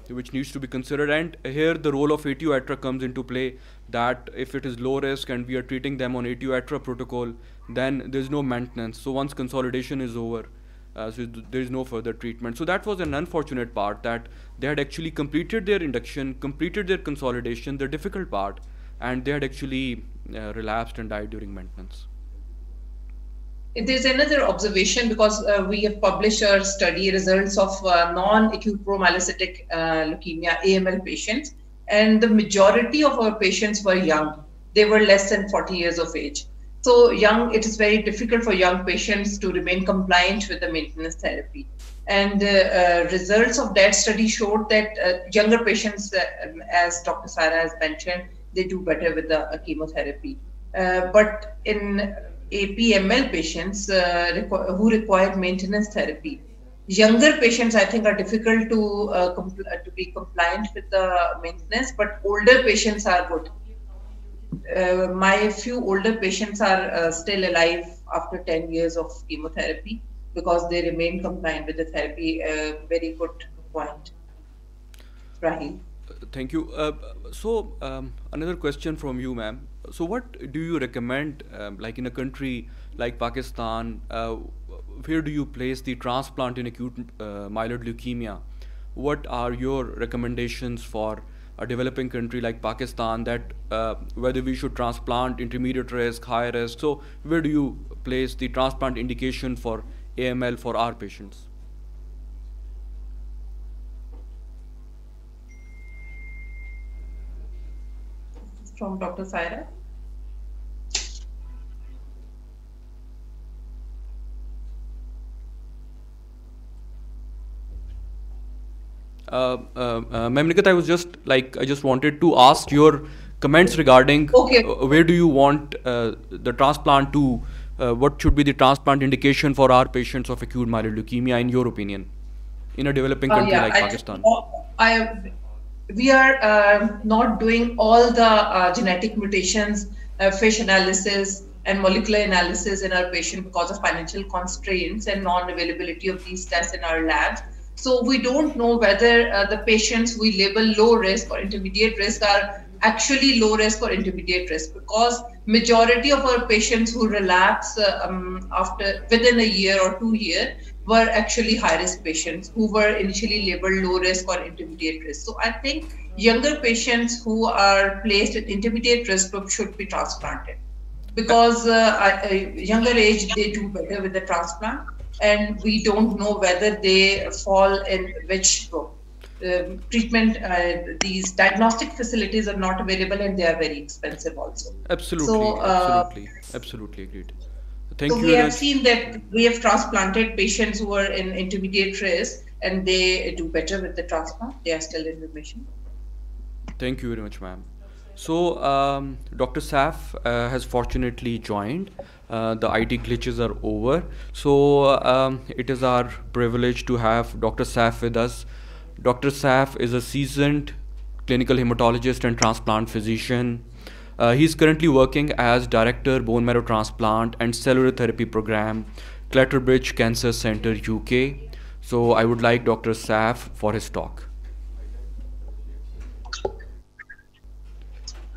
which needs to be considered, and here the role of ATU ATRA comes into play, that if it is low risk and we are treating them on ATU ATRA protocol, then there is no maintenance. So once consolidation is over, so there is no further treatment. So that was an unfortunate part, that they had actually completed their induction, completed their consolidation, the difficult part, and they had actually relapsed and died during maintenance. There's another observation, because we have published our study results of non-acute promyelocytic leukemia AML patients, and the majority of our patients were young. they were less than 40 years of age. So young, it is very difficult for young patients to remain compliant with the maintenance therapy. And results of that study showed that younger patients, as Dr. Sara has mentioned, they do better with the chemotherapy. But in APML patients who require maintenance therapy, younger patients, I think, are difficult to be compliant with the maintenance, but older patients are good. My few older patients are still alive after 10 years of chemotherapy because they remain compliant with the therapy. Very good point, Rahil. Thank you. Another question from you, ma'am. So what do you recommend, like in a country like Pakistan, where do you place the transplant in acute myeloid leukemia? What are your recommendations for a developing country like Pakistan, that whether we should transplant intermediate risk, high risk? So where do you place the transplant indication for AML for our patients? This is from Dr. Saira. Memnikat, I was just like, I just wanted to ask your comments regarding where do you want the transplant to, what should be the transplant indication for our patients of acute myeloid leukemia in your opinion, in a developing country like Pakistan? We are not doing all the genetic mutations, FISH analysis and molecular analysis in our patient because of financial constraints and non-availability of these tests in our labs. So we don't know whether the patients we label low risk or intermediate risk are actually low risk or intermediate risk, because majority of our patients who relapse within a year or 2 years were actually high risk patients who were initially labeled low risk or intermediate risk. So I think younger patients who are placed in intermediate risk group should be transplanted because at a younger age they do better with the transplant. And we don't know whether they fall in which group. Treatment, these diagnostic facilities are not available and they are very expensive also. Absolutely, so, absolutely agreed. Thank you. So we have seen that we have transplanted patients who are in intermediate risk and they do better with the transplant. They are still in remission. Thank you very much, ma'am. So Dr. Saif has fortunately joined. The IT glitches are over. So it is our privilege to have Dr. Saif with us. Dr. Saif is a seasoned clinical hematologist and transplant physician. He is currently working as Director, Bone Marrow Transplant and Cellular Therapy Program, Clatterbridge Cancer Center, UK. So I would like Dr. Saif for his talk.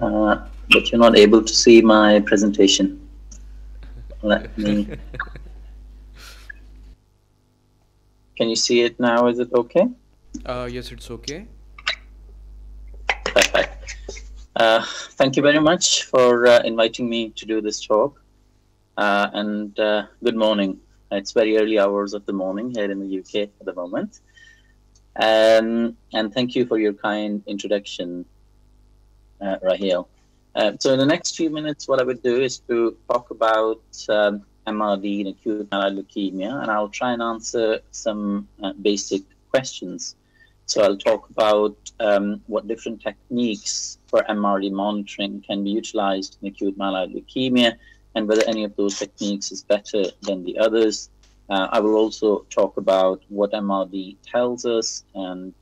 But you're not able to see my presentation. Let me. Can you see it now? Is it okay? Yes, it's okay. Perfect. Thank you very much for inviting me to do this talk. Good morning. It's very early hours of the morning here in the UK at the moment. And thank you for your kind introduction, Rahil. So in the next few minutes, what I would do is to talk about MRD and acute myeloid leukemia, and I'll try and answer some basic questions. So I'll talk about what different techniques for MRD monitoring can be utilized in acute myeloid leukemia, and whether any of those techniques is better than the others. I will also talk about what MRD tells us, and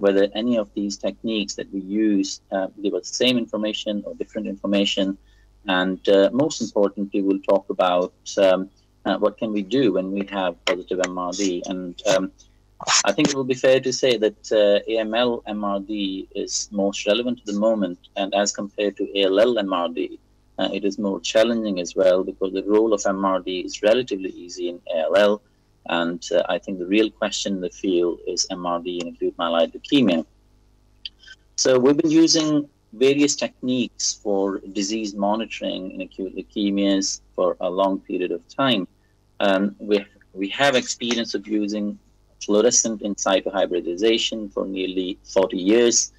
whether any of these techniques that we use give us the same information or different information. And most importantly, we'll talk about what can we do when we have positive MRD. And I think it will be fair to say that AML MRD is most relevant at the moment. And as compared to ALL MRD, it is more challenging as well, because the role of MRD is relatively easy in ALL. And I think the real question in the field is MRD in acute myeloid leukemia. So we've been using various techniques for disease monitoring in acute leukemias for a long period of time. We have experience of using fluorescent in situ hybridization for nearly 40 years.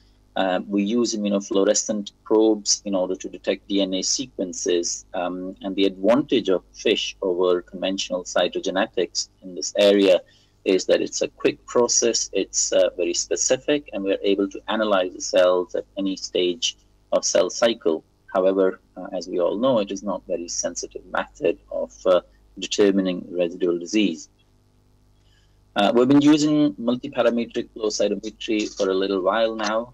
We use immunofluorescent probes in order to detect DNA sequences, and the advantage of FISH over conventional cytogenetics in this area is that it's a quick process, it's very specific, and we're able to analyze the cells at any stage of cell cycle. However, as we all know, it is not a very sensitive method of determining residual disease. We've been using multiparametric flow cytometry for a little while now.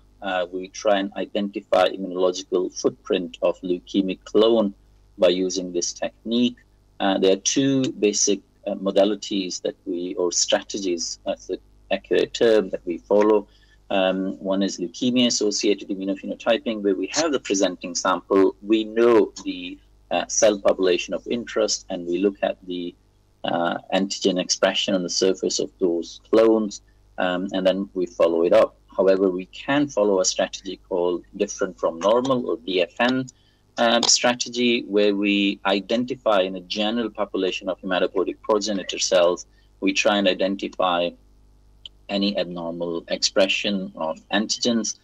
We try and identify immunological footprint of leukemic clone by using this technique. There are two basic modalities that we, or strategies, that's the accurate term, that we follow. One is leukemia-associated immunophenotyping, where we have the presenting sample, we know the cell population of interest, and we look at the antigen expression on the surface of those clones, and then we follow it up. However, we can follow a strategy called different from normal, or BFM strategy, where we identify in a general population of hematopoietic progenitor cells, we try and identify any abnormal expression of antigens.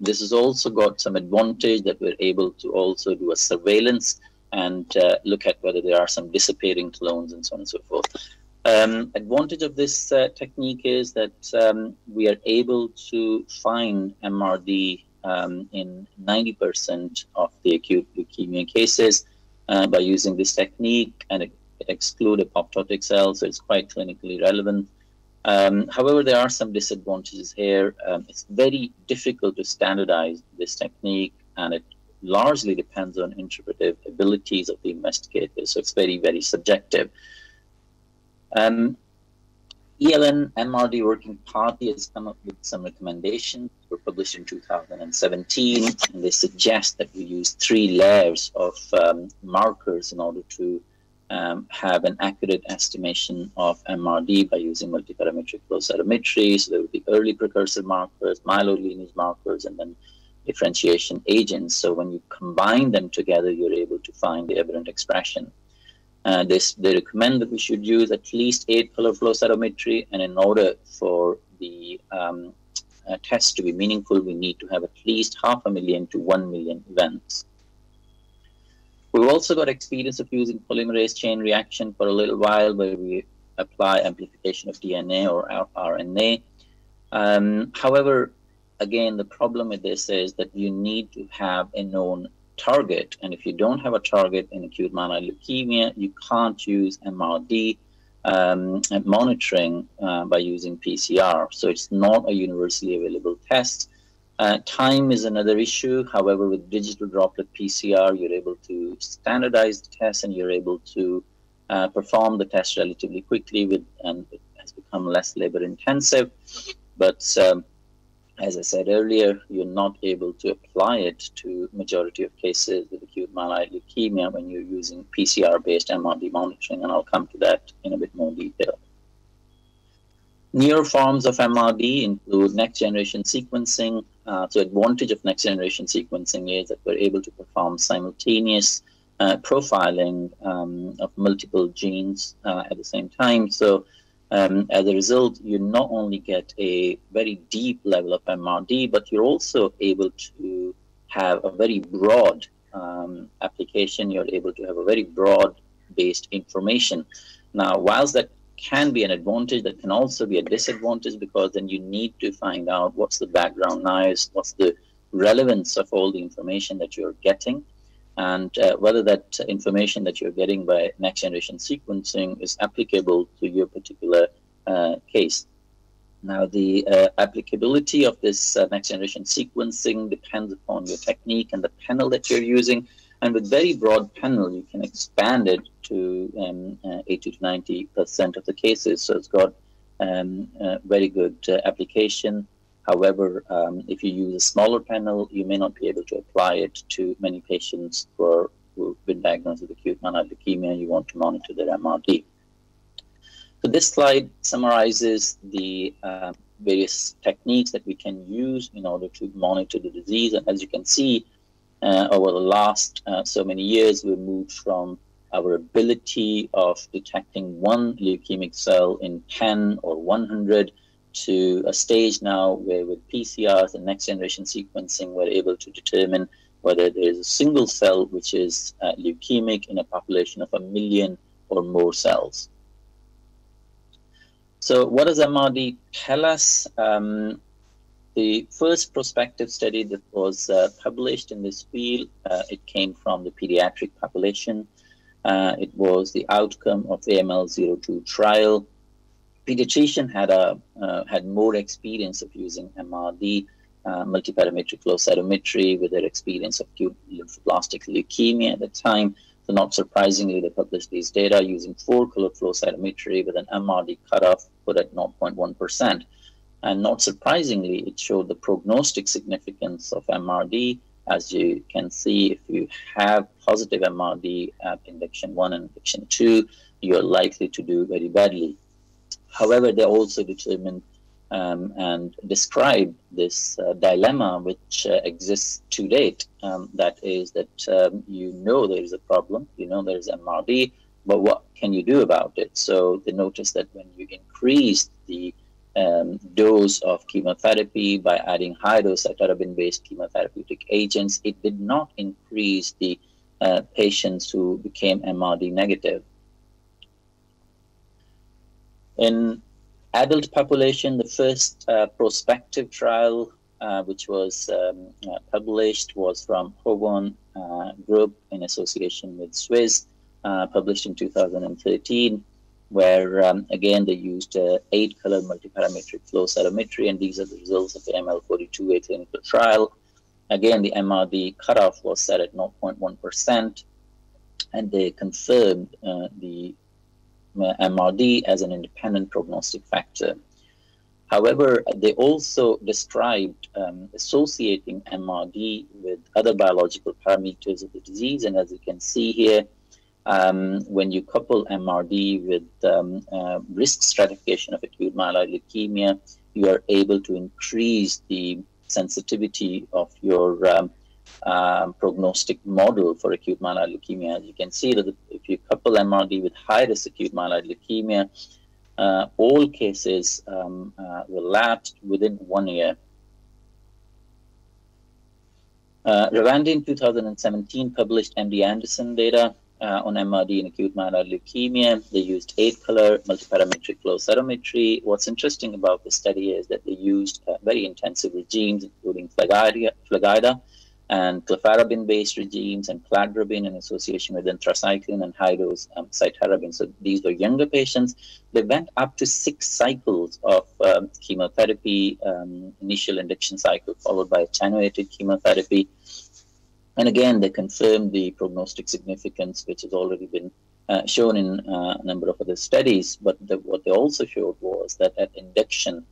This has also got some advantage that we're able to also do a surveillance and look at whether there are some disappearing clones and so on and so forth. Advantage of this technique is that we are able to find MRD in 90% of the acute leukemia cases by using this technique, and it excludes apoptotic cells, so it's quite clinically relevant. However, there are some disadvantages here. It's very difficult to standardize this technique, and it largely depends on interpretive abilities of the investigators, so it's very, very subjective. ELN MRD working party has come up with some recommendations that were published in 2017, and they suggest that we use 3 layers of markers in order to have an accurate estimation of MRD by using multiparametric flow cytometry. So there would be early precursor markers, myeloid lineage markers, and then differentiation agents. So when you combine them together, you're able to find the aberrant expression. They recommend that we should use at least 8 color flow cytometry, and in order for the test to be meaningful, we need to have at least 500,000 to 1,000,000 events. We've also got experience of using polymerase chain reaction for a little while, where we apply amplification of DNA or RNA. However, again, the problem with this is that you need to have a known target, and if you don't have a target in acute myeloid leukemia, you can't use MRD monitoring by using PCR. So it's not a universally available test. Time is another issue. However, with digital droplet PCR, you're able to standardize the test, and you're able to perform the test relatively quickly, and it has become less labor intensive. But as I said earlier, you're not able to apply it to majority of cases with acute myeloid leukemia when you're using PCR-based MRD monitoring, and I'll come to that in a bit more detail. Newer forms of MRD include next-generation sequencing. So advantage of next-generation sequencing is that we're able to perform simultaneous profiling of multiple genes at the same time. So as a result, you not only get a very deep level of MRD, but you're also able to have a very broad application. You're able to have a very broad-based information. Now, whilst that can be an advantage, that can also be a disadvantage, because then you need to find out what's the background noise, what's the relevance of all the information that you're getting, and whether that information that you're getting by next-generation sequencing is applicable to your particular case. Now, the applicability of this next-generation sequencing depends upon your technique and the panel that you're using, and with very broad panel, you can expand it to 80 to 90% of the cases, so it's got very good application. However, if you use a smaller panel, you may not be able to apply it to many patients who've been diagnosed with acute myeloid leukemia. You want to monitor their MRD. So this slide summarizes the various techniques that we can use in order to monitor the disease. And as you can see, over the last so many years, we've moved from our ability of detecting one leukemic cell in 10 or 100 to a stage now where with PCRs and next-generation sequencing, we're able to determine whether there is a single cell which is leukemic in a population of 1 million or more cells. So what does MRD tell us? The first prospective study that was published in this field, it came from the pediatric population. It was the outcome of the AML02 trial. Pediatrician had had more experience of using MRD, multiparametric flow cytometry, with their experience of acute lymphoblastic leukemia at the time. So not surprisingly, they published these data using four-color flow cytometry with an MRD cutoff put at 0.1%. And not surprisingly, it showed the prognostic significance of MRD. As you can see, if you have positive MRD at induction 1 and induction 2, you're likely to do very badly. However, they also determined and described this dilemma which exists to date. That is that you know there is a problem, you know there is MRD, but what can you do about it? So they noticed that when you increase the dose of chemotherapy by adding high-dose cytarabine-based chemotherapeutic agents, it did not increase the patients who became MRD negative. In adult population, the first prospective trial which was published was from Hovon Group in association with Swiss, published in 2013, where again they used 8-color multiparametric flow cytometry, and these are the results of the AML42A clinical trial. Again, the MRD cutoff was set at 0.1%, and they confirmed the MRD as an independent prognostic factor. However, they also described associating MRD with other biological parameters of the disease, and as you can see here, when you couple MRD with risk stratification of acute myeloid leukemia, you are able to increase the sensitivity of your prognostic model for acute myeloid leukemia. As you can see, that if you couple MRD with high-risk acute myeloid leukemia, all cases relapsed within 1 year. Ravandi in 2017 published MD Anderson data on MRD in acute myeloid leukemia. They used 8-color multiparametric flow cytometry. What's interesting about the study is that they used very intensive regimes, including Flagida and clofarabine-based regimes and cladribine in association with anthracycline and high-dose cytarabine. So these were younger patients. They went up to 6 cycles of chemotherapy, initial induction cycle followed by attenuated chemotherapy. And again, they confirmed the prognostic significance, which has already been shown in a number of other studies. But what they also showed was that at induction,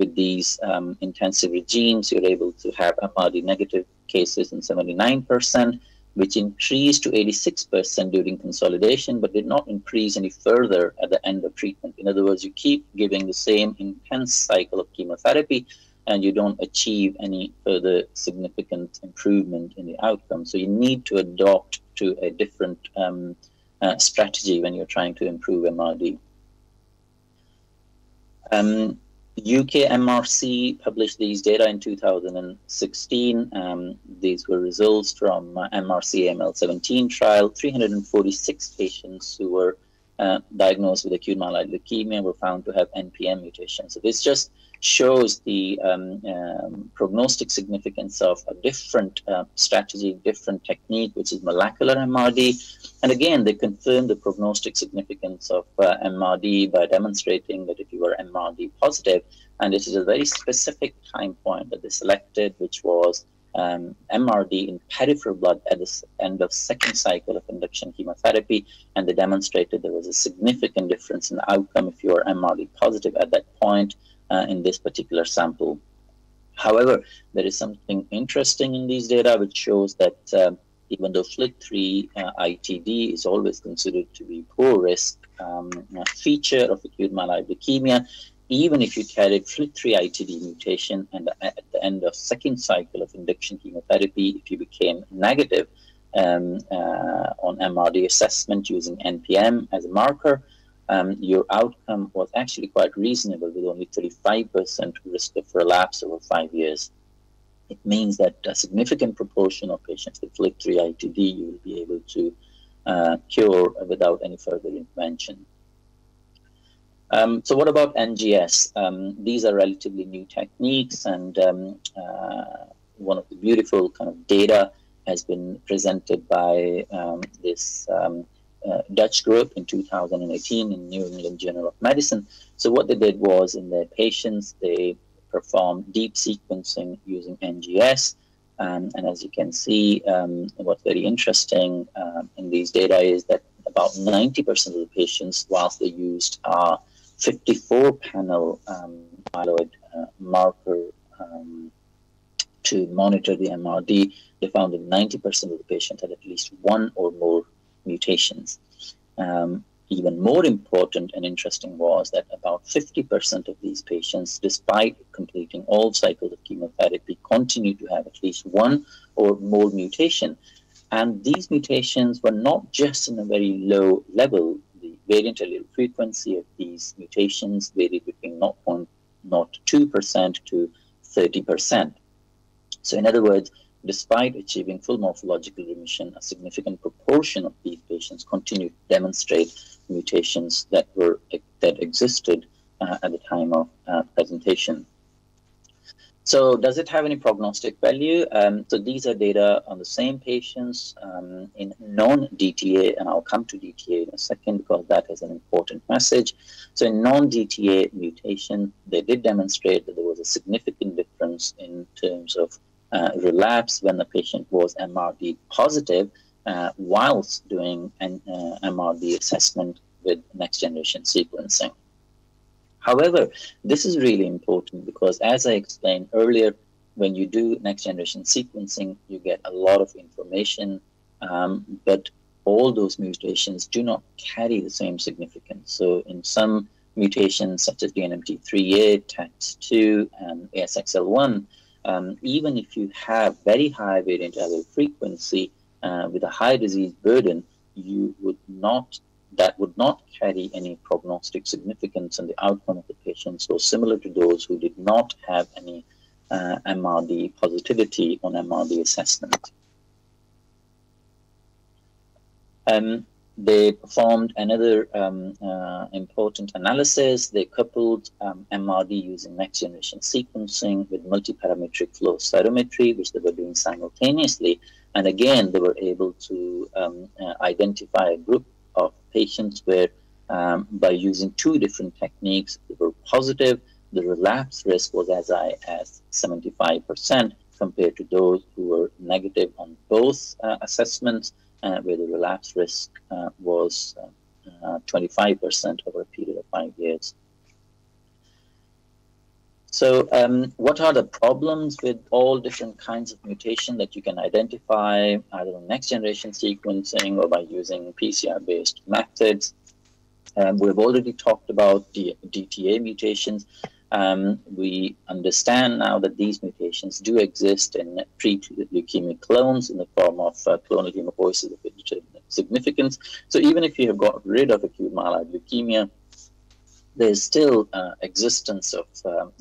with these intensive regimes, you're able to have MRD negative cases in 79%, which increased to 86% during consolidation, but did not increase any further at the end of treatment. In other words, you keep giving the same intense cycle of chemotherapy, and you don't achieve any further significant improvement in the outcome. So you need to adopt to a different strategy when you're trying to improve MRD. UK MRC published these data in 2016. These were results from MRC AML17 trial. 346 patients who were diagnosed with acute myeloid leukemia were found to have NPM mutations. So this just shows the prognostic significance of a different strategy, different technique, which is molecular MRD. And again, they confirm the prognostic significance of MRD by demonstrating that if you were MRD positive, and this is a very specific time point that they selected, which was MRD in peripheral blood at the end of second cycle of induction chemotherapy, and they demonstrated there was a significant difference in the outcome if you were MRD positive at that point in this particular sample. However, there is something interesting in these data which shows that even though FLT3 ITD is always considered to be poor risk feature of acute myeloid leukemia, even if you carried FLT3 ITD mutation and at the end of second cycle of induction chemotherapy, if you became negative on MRD assessment using NPM as a marker, your outcome was actually quite reasonable, with only 35% risk of relapse over 5 years. It means that a significant proportion of patients with FLT3 ITD you will be able to cure without any further intervention. So what about NGS? These are relatively new techniques, and one of the beautiful kind of data has been presented by this Dutch group in 2018 in New England Journal of Medicine. So what they did was, in their patients, they performed deep sequencing using NGS. And as you can see, what's very interesting in these data is that about 90% of the patients, whilst they used our 54-panel myeloid marker to monitor the MRD, they found that 90% of the patients had at least one or more mutations. Even more important and interesting was that about 50% of these patients, despite completing all cycles of chemotherapy, continued to have at least one or more mutation. And these mutations were not just in a very low level. The variant allele frequency of these mutations varied between 0.02% to 30%. So in other words, despite achieving full morphological remission, a significant proportion of these patients continued to demonstrate mutations that existed at the time of presentation. So does it have any prognostic value? So these are data on the same patients in non-DTA, and I'll come to DTA in a second because that is an important message. So in non-DTA mutation, they did demonstrate that there was a significant difference in terms of relapse when the patient was MRD positive whilst doing an MRD assessment with next-generation sequencing. However, this is really important because, as I explained earlier, when you do next-generation sequencing, you get a lot of information, but all those mutations do not carry the same significance. So in some mutations, such as DNMT3A, TAX2, and ASXL1, even if you have very high variant allele frequency with a high disease burden, that would not carry any prognostic significance, and the outcome of the patients was similar to those who did not have any MRD positivity on MRD assessment. They performed another important analysis. They coupled MRD using next-generation sequencing with multiparametric flow cytometry, which they were doing simultaneously. And again, they were able to identify a group of patients where, by using two different techniques, they were positive. The relapse risk was as high as 75% compared to those who were negative on both assessments, where the relapse risk was 25% over a period of 5 years. So what are the problems with all different kinds of mutation that you can identify either on next-generation sequencing or by using PCR-based methods? We've already talked about the DTA mutations. We understand now that these mutations do exist in pre-treated leukemic clones in the form of clonal hematopoiesis of indeterminate significance. So even if you have got rid of acute myeloid leukemia, there's still existence of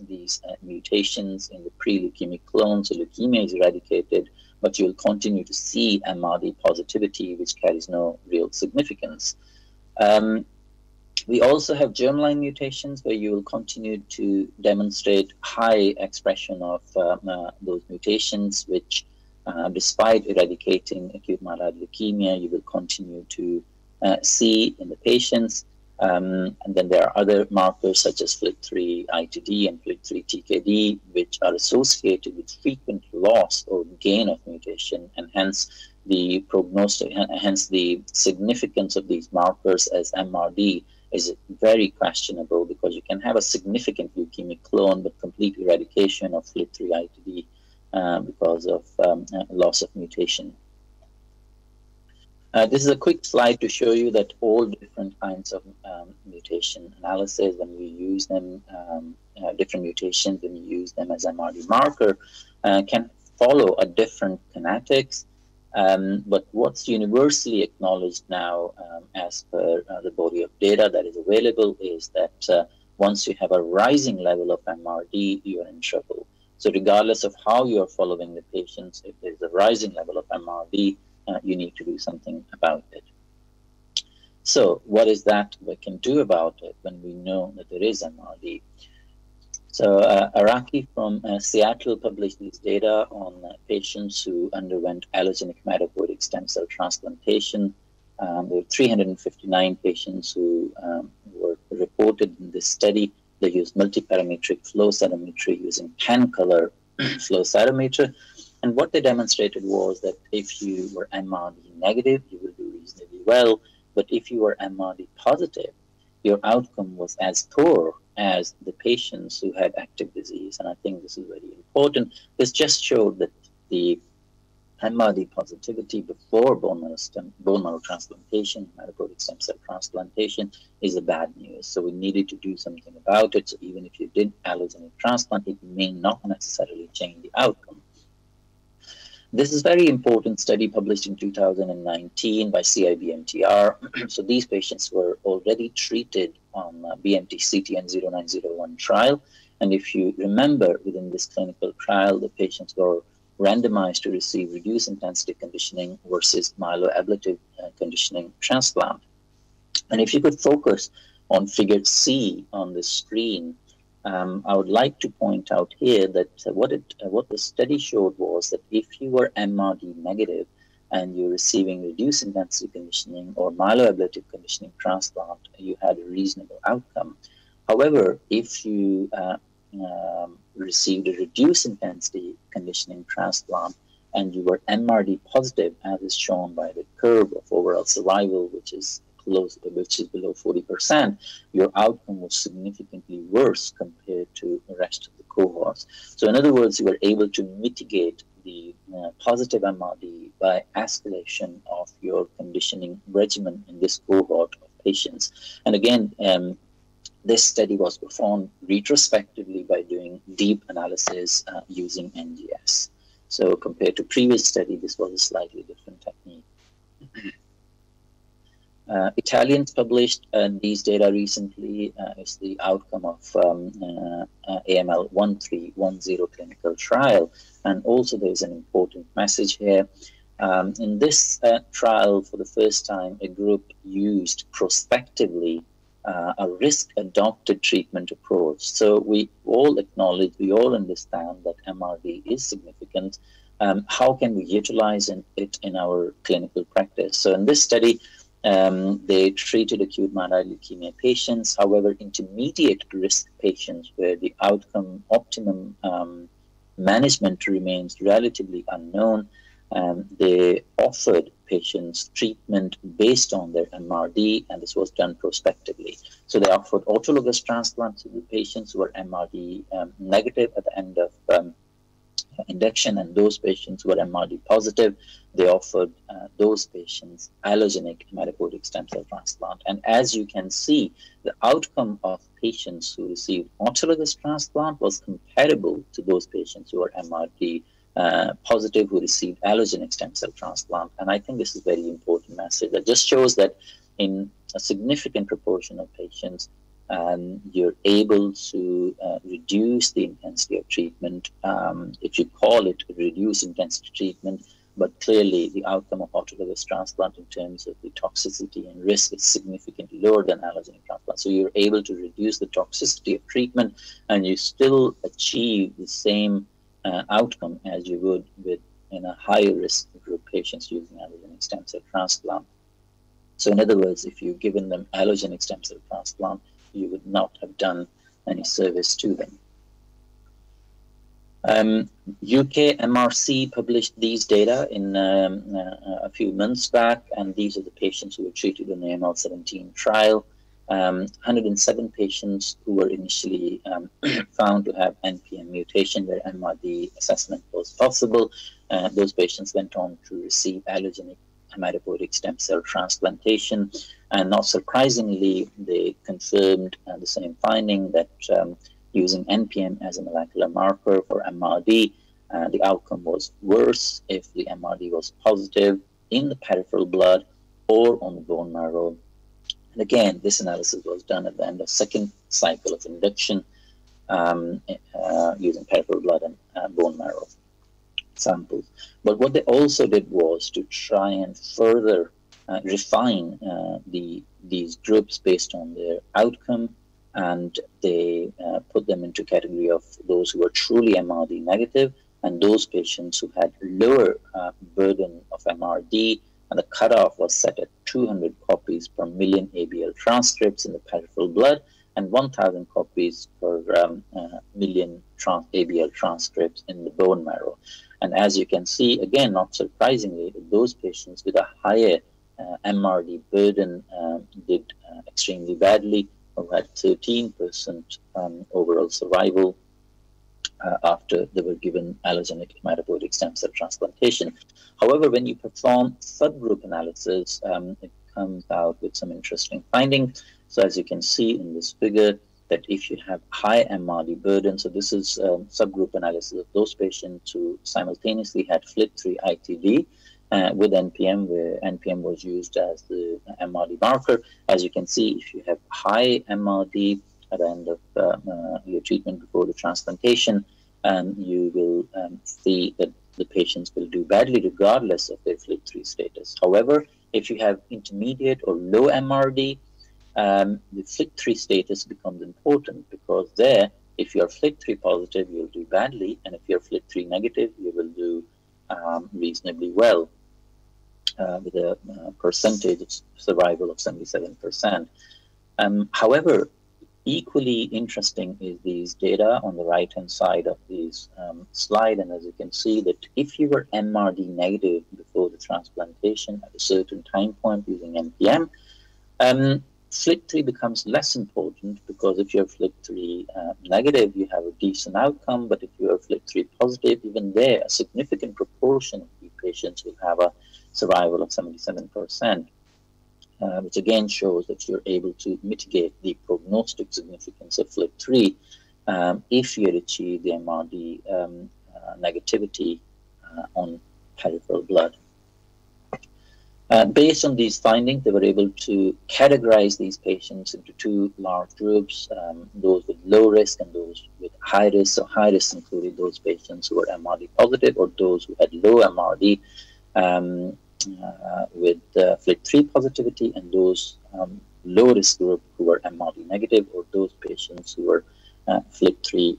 these mutations in the pre-leukemic clone. So leukemia is eradicated, but you'll continue to see MRD positivity, which carries no real significance. We also have germline mutations where you will continue to demonstrate high expression of those mutations, which despite eradicating acute myeloid leukemia, you will continue to see in the patients. And then there are other markers such as FLT3 ITD and FLT3 TKD, which are associated with frequent loss or gain of mutation, and hence the prognostic, hence the significance of these markers as MRD is very questionable, because you can have a significant leukemic clone but complete eradication of FLT3 ITD because of loss of mutation. This is a quick slide to show you that all different kinds of mutation analysis, when we use them, different mutations, when you use them as MRD marker, can follow a different kinetics. But what's universally acknowledged now as per the body of data that is available is that once you have a rising level of MRD, you're in trouble. So regardless of how you're following the patients, if there's a rising level of MRD, you need to do something about it. So what is that we can do about it when we know that there is MRD? So Araki from Seattle published these data on patients who underwent allogeneic hematopoietic stem cell transplantation. There were 359 patients who were reported in this study. They used multiparametric flow cytometry using pan-color flow cytometer. And what they demonstrated was that if you were MRD negative, you would do reasonably well. But if you were MRD positive, your outcome was as poor as the patients who had active disease. And I think this is very important. This just showed that the MRD positivity before bone marrow transplantation, hematopoietic stem cell transplantation, is the bad news. So we needed to do something about it. So even if you did allogeneic transplant, it may not necessarily change the outcome. This is a very important study published in 2019 by CIBMTR. So these patients were already treated on BMT-CTN0901 trial. And if you remember, within this clinical trial, the patients were randomized to receive reduced intensity conditioning versus myeloablative conditioning transplant. And if you could focus on figure C on the screen, I would like to point out here that what the study showed was that if you were MRD negative and you're receiving reduced intensity conditioning or myeloablative conditioning transplant, you had a reasonable outcome. However, if you received a reduced intensity conditioning transplant and you were MRD positive, as is shown by the curve of overall survival, which is below 40%, your outcome was significantly worse compared to the rest of the cohorts. So in other words, you were able to mitigate the positive MRD by escalation of your conditioning regimen in this cohort of patients. And again, this study was performed retrospectively by doing deep analysis using NGS. So compared to previous study, this was a slightly different technique. Italians published these data recently is the outcome of AML1310 clinical trial. And also there's an important message here. In this trial, for the first time, a group used prospectively a risk-adopted treatment approach. So we all acknowledge, we all understand that MRD is significant. How can we utilize it in our clinical practice? So in this study, they treated acute myeloid leukemia patients. However, intermediate risk patients where the outcome optimum management remains relatively unknown, they offered patients treatment based on their MRD, and this was done prospectively. So they offered autologous transplants to the patients who were MRD negative at the end of induction, and those patients who were MRD positive, they offered those patients allogeneic hematopoietic stem cell transplant. And as you can see, the outcome of patients who received autologous transplant was comparable to those patients who were MRD positive who received allogeneic stem cell transplant. And I think this is a very important message that just shows that in a significant proportion of patients, you're able to reduce the intensity of treatment, if you call it reduced intensity treatment, but clearly the outcome of autologous transplant in terms of the toxicity and risk is significantly lower than allogeneic transplant. So you're able to reduce the toxicity of treatment and you still achieve the same outcome as you would with in a higher risk group patients using allogeneic stem cell transplant. So in other words, if you've given them allogeneic stem cell transplant, you would not have done any service to them. UK MRC published these data in a few months back, and these are the patients who were treated in the AML17 trial. 107 patients who were initially found to have NPM mutation where MRD assessment was possible. Those patients went on to receive allogeneic hematopoietic stem cell transplantation, and not surprisingly, they confirmed the same finding that using NPM as a molecular marker for MRD the outcome was worse if the MRD was positive in the peripheral blood or on the bone marrow. And again, this analysis was done at the end of second cycle of induction using peripheral blood and bone marrow samples. But what they also did was to try and further refine these groups based on their outcome, and they put them into category of those who were truly MRD negative and those patients who had lower burden of MRD, and the cutoff was set at 200 copies per million ABL transcripts in the peripheral blood and 1,000 copies per million ABL transcripts in the bone marrow. And as you can see, again, not surprisingly, those patients with a higher MRD burden did extremely badly, who had 13% overall survival after they were given allogeneic hematopoietic stem cell transplantation. However, when you perform subgroup analysis, it comes out with some interesting findings. So as you can see in this figure, that if you have high MRD burden, so this is subgroup analysis of those patients who simultaneously had FLT3 ITD, with NPM, where NPM was used as the MRD marker. As you can see, if you have high MRD at the end of your treatment before the transplantation, you will see that the patients will do badly regardless of their FLT3 status. However, if you have intermediate or low MRD, the FLT3 status becomes important, because there, if you're FLT3 positive, you'll do badly, and if you're FLT3 negative, you will do reasonably well, with a percentage of survival of 77%. However, equally interesting is these data on the right-hand side of this slide. And as you can see, that if you were MRD negative before the transplantation at a certain time point using NPM, FLT3 becomes less important, because if you're FLT3 negative, you have a decent outcome. But if you're FLT3 positive, even there, a significant proportion of the patients will have a survival of 77%. Which again shows that you're able to mitigate the prognostic significance of FLT3 if you had achieved the MRD negativity on peripheral blood. Based on these findings, they were able to categorize these patients into two large groups, those with low risk and those with high risk. So high risk included those patients who were MRD positive or those who had low MRD with FLT3 positivity, and those low risk group who were MRD negative, or those patients who were FLT3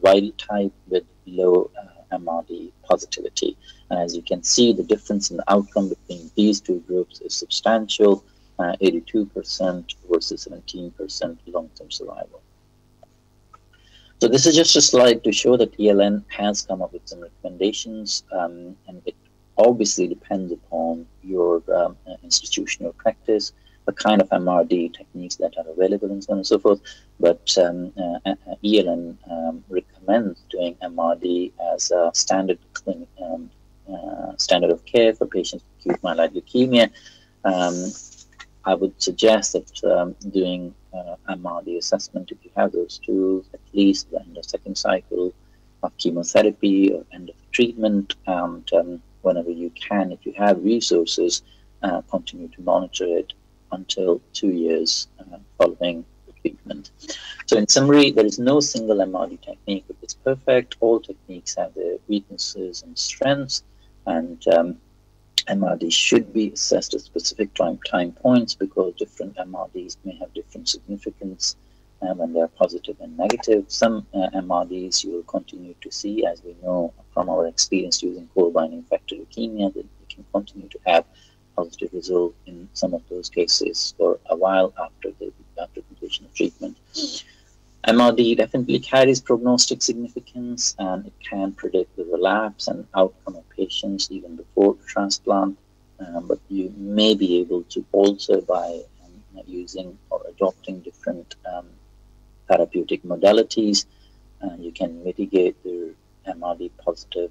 wild type with low MRD positivity. And as you can see, the difference in the outcome between these two groups is substantial, 82% versus 17% long-term survival. So this is just a slide to show that ELN has come up with some recommendations, and it obviously depends upon your institutional practice, the kind of MRD techniques that are available, and so on and so forth. But ELN recommends doing MRD as a standard clinic, standard of care for patients with acute myeloid leukemia. I would suggest that doing MRD assessment, if you have those tools, at least the end of second cycle of chemotherapy or end of treatment, and whenever you can, if you have resources, continue to monitor it until 2 years following the treatment. So in summary, there is no single MRD technique which is perfect. All techniques have their weaknesses and strengths, and MRD should be assessed at specific time points, because different MRDs may have different significance when they are positive and negative. Some MRDs you will continue to see, as we know from our experience using cold binding factor leukemia, that you can continue to have positive result in some of those cases for a while after completion of treatment. MRD definitely carries prognostic significance, and it can predict the relapse and outcome of patients even before transplant, but you may be able to also, by using or adopting different therapeutic modalities, you can mitigate the MRD positive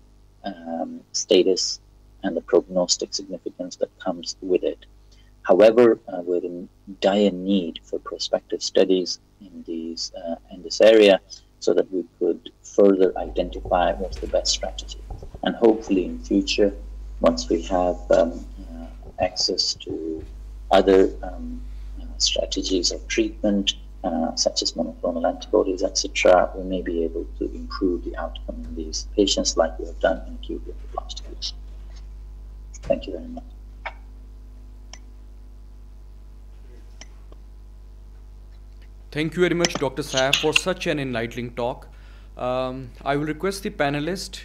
status and the prognostic significance that comes with it. However, we're in dire need for prospective studies in this area, so that we could further identify what's the best strategy. And hopefully in future, once we have access to other strategies of treatment, such as monoclonal antibodies, etc., we may be able to improve the outcome in these patients like we have done in acute lymphoblastic lesions. Thank you very much. Thank you very much, Dr. Saab, for such an enlightening talk. I will request the panelists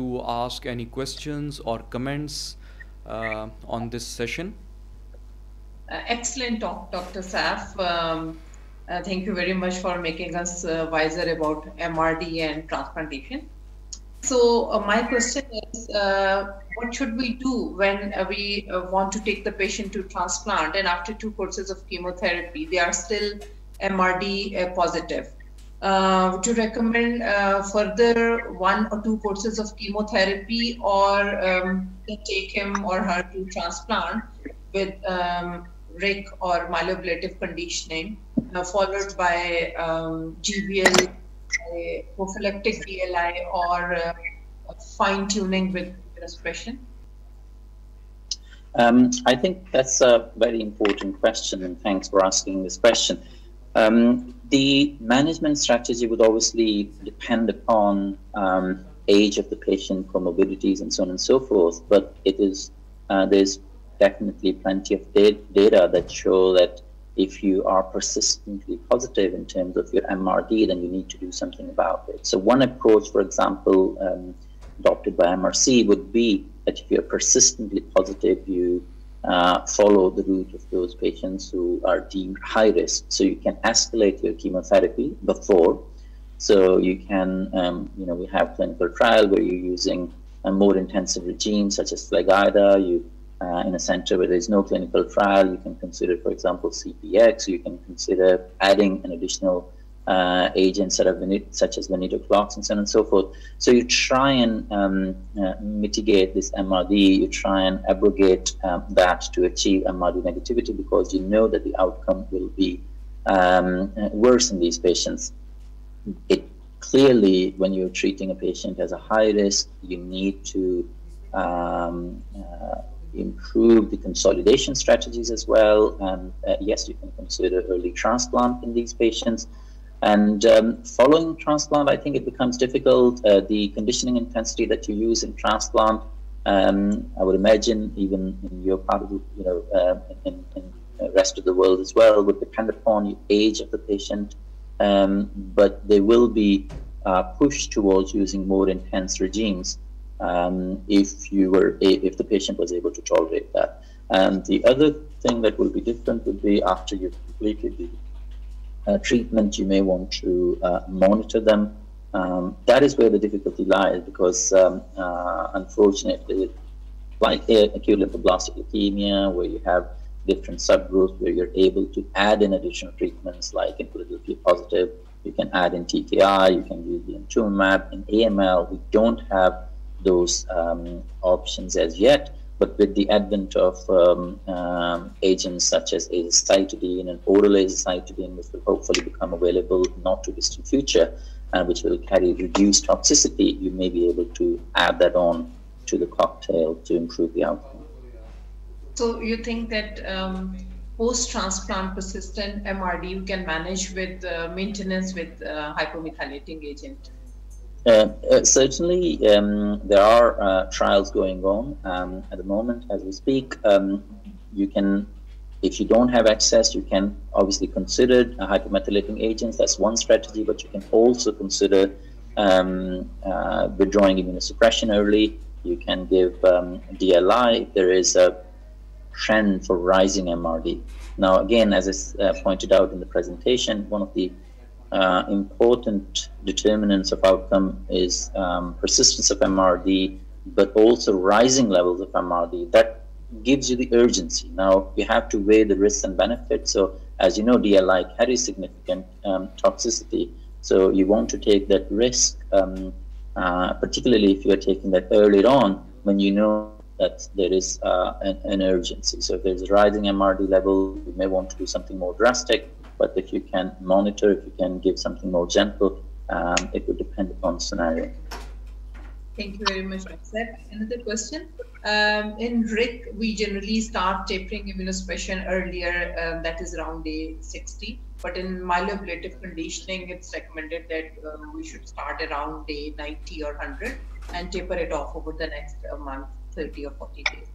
to ask any questions or comments on this session. Excellent talk, Dr. Saab. Thank you very much for making us wiser about MRD and transplantation. So my question is, what should we do when we want to take the patient to transplant and after 2 courses of chemotherapy, they are still MRD positive? Would you recommend further 1 or 2 courses of chemotherapy, or take him or her to transplant with RIC or myeloablative conditioning, followed by GBL, prophylactic DLI, or fine-tuning with expression? I think that's a very important question, and thanks for asking this question. The management strategy would obviously depend upon age of the patient, comorbidities, and so on and so forth, but it is there's definitely plenty of data that show that if you are persistently positive in terms of your MRD, then you need to do something about it. So one approach, for example, adopted by MRC would be that if you're persistently positive, you follow the route of those patients who are deemed high risk. So you can escalate your chemotherapy before. So you can, we have clinical trial where you're using a more intensive regime such as FLAG-IDA. In a center where there is no clinical trial, you can consider, for example, CPX. You can consider adding an additional agent such as venetoclax and so on and so forth. So you try and mitigate this MRD. You try and abrogate that to achieve MRD negativity, because you know that the outcome will be worse in these patients. It clearly, when you're treating a patient as a high risk, you need to improve the consolidation strategies as well, and yes, you can consider early transplant in these patients. And following transplant, I think it becomes difficult. The conditioning intensity that you use in transplant, I would imagine even in your part of the, in the rest of the world as well, would depend upon the age of the patient, but they will be pushed towards using more intense regimes. If the patient was able to tolerate that. And the other thing that will be different would be after you've completed the treatment, you may want to monitor them. That is where the difficulty lies, because unfortunately, like acute lymphoblastic leukemia, where you have different subgroups where you're able to add in additional treatments, like in Philadelphia positive, you can add in TKI, you can use the inotuzumab. In AML, we don't have those options as yet, but with the advent of agents such as azacitidine and oral azacitidine, which will hopefully become available in not too distant future, which will carry reduced toxicity, you may be able to add that on to the cocktail to improve the outcome. So you think that post-transplant persistent MRD you can manage with maintenance with hypomethylating agent? Certainly, there are trials going on at the moment as we speak. You can, if you don't have access, you can obviously consider hypomethylating agents. That's one strategy, but you can also consider withdrawing immunosuppression early. You can give DLI. There is a trend for rising MRD. Now, again, as I pointed out in the presentation, one of the important determinants of outcome is persistence of MRD, but also rising levels of MRD. That gives you the urgency. Now, you have to weigh the risks and benefits. So, as you know, DLI carries significant toxicity. So, you want to take that risk, particularly if you are taking that early on when you know that there is an urgency. So, if there is a rising MRD level, you may want to do something more drastic. But if you can monitor, if you can give something more gentle, It would depend on scenario. Thank you very much, sir. Another question. In RIC, we generally start tapering immunosuppression earlier, that is around day 60. But in myeloablative conditioning, it's recommended that we should start around day 90 or 100 and taper it off over the next month, 30 or 40 days.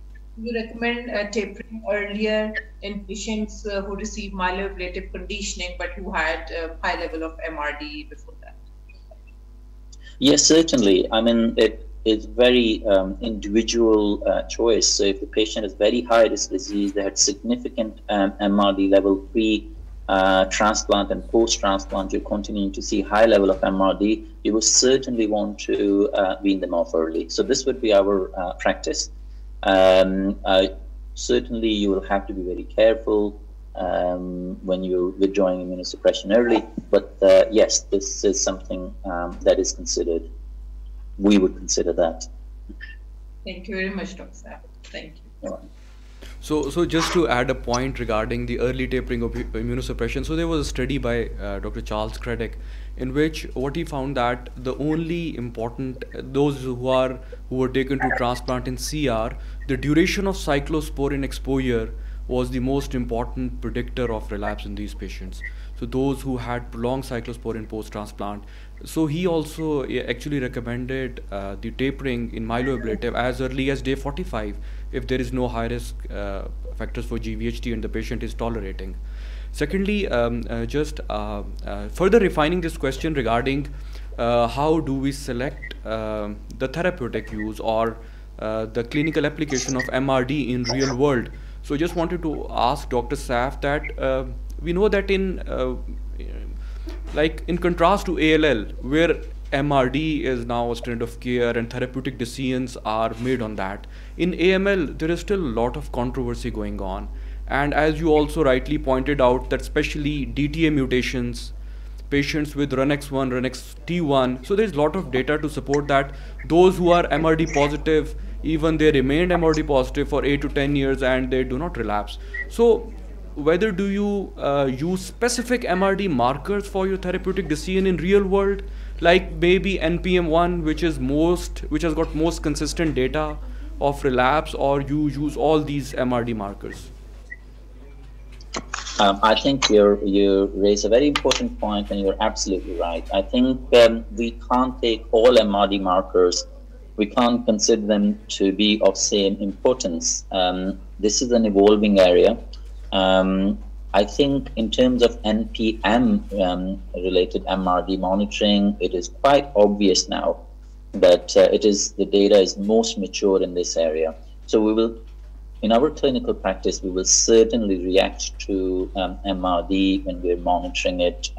We recommend tapering earlier in patients who receive myeloablative conditioning but who had a high level of MRD before that. Yes, certainly. I mean, it is very individual choice. So if the patient is very high risk disease, they had significant MRD level 3 transplant and post-transplant, you're continuing to see high level of MRD, you will certainly want to wean them off early. So this would be our practice. Certainly you will have to be very careful when you're withdrawing immunosuppression early, but yes, this is something that is considered. We would consider that. Thank you very much, Dr. Saab. Thank you. All right. So just to add a point regarding the early tapering of immunosuppression, so there was a study by Dr. Charles Craddock, in which what he found that the only important, those who were taken to transplant in CR, the duration of cyclosporine exposure was the most important predictor of relapse in these patients. So those who had prolonged cyclosporine post-transplant. So he also actually recommended the tapering in myeloablative as early as day 45 if there is no high risk factors for GVHD and the patient is tolerating. Secondly, further refining this question regarding how do we select the therapeutic use or the clinical application of MRD in real world. So just wanted to ask Dr. Saff that we know that in like in contrast to ALL, where MRD is now a standard of care and therapeutic decisions are made on that, in AML there is still a lot of controversy going on, and as you also rightly pointed out that especially DTA mutations, patients with RUNX1, RUNX T1, so there's a lot of data to support that those who are MRD positive, even they remained MRD positive for 8 to 10 years and they do not relapse. So whether do you use specific MRD markers for your therapeutic decision in real world, like maybe NPM1, which has got most consistent data of relapse, or you use all these MRD markers? I think you raise a very important point, and you're absolutely right. I think we can't take all MRD markers. We can't consider them to be of same importance. This is an evolving area. I think in terms of NPM-related MRD monitoring, it is quite obvious now that the data is most mature in this area. So we will, in our clinical practice, we will certainly react to MRD when we're monitoring it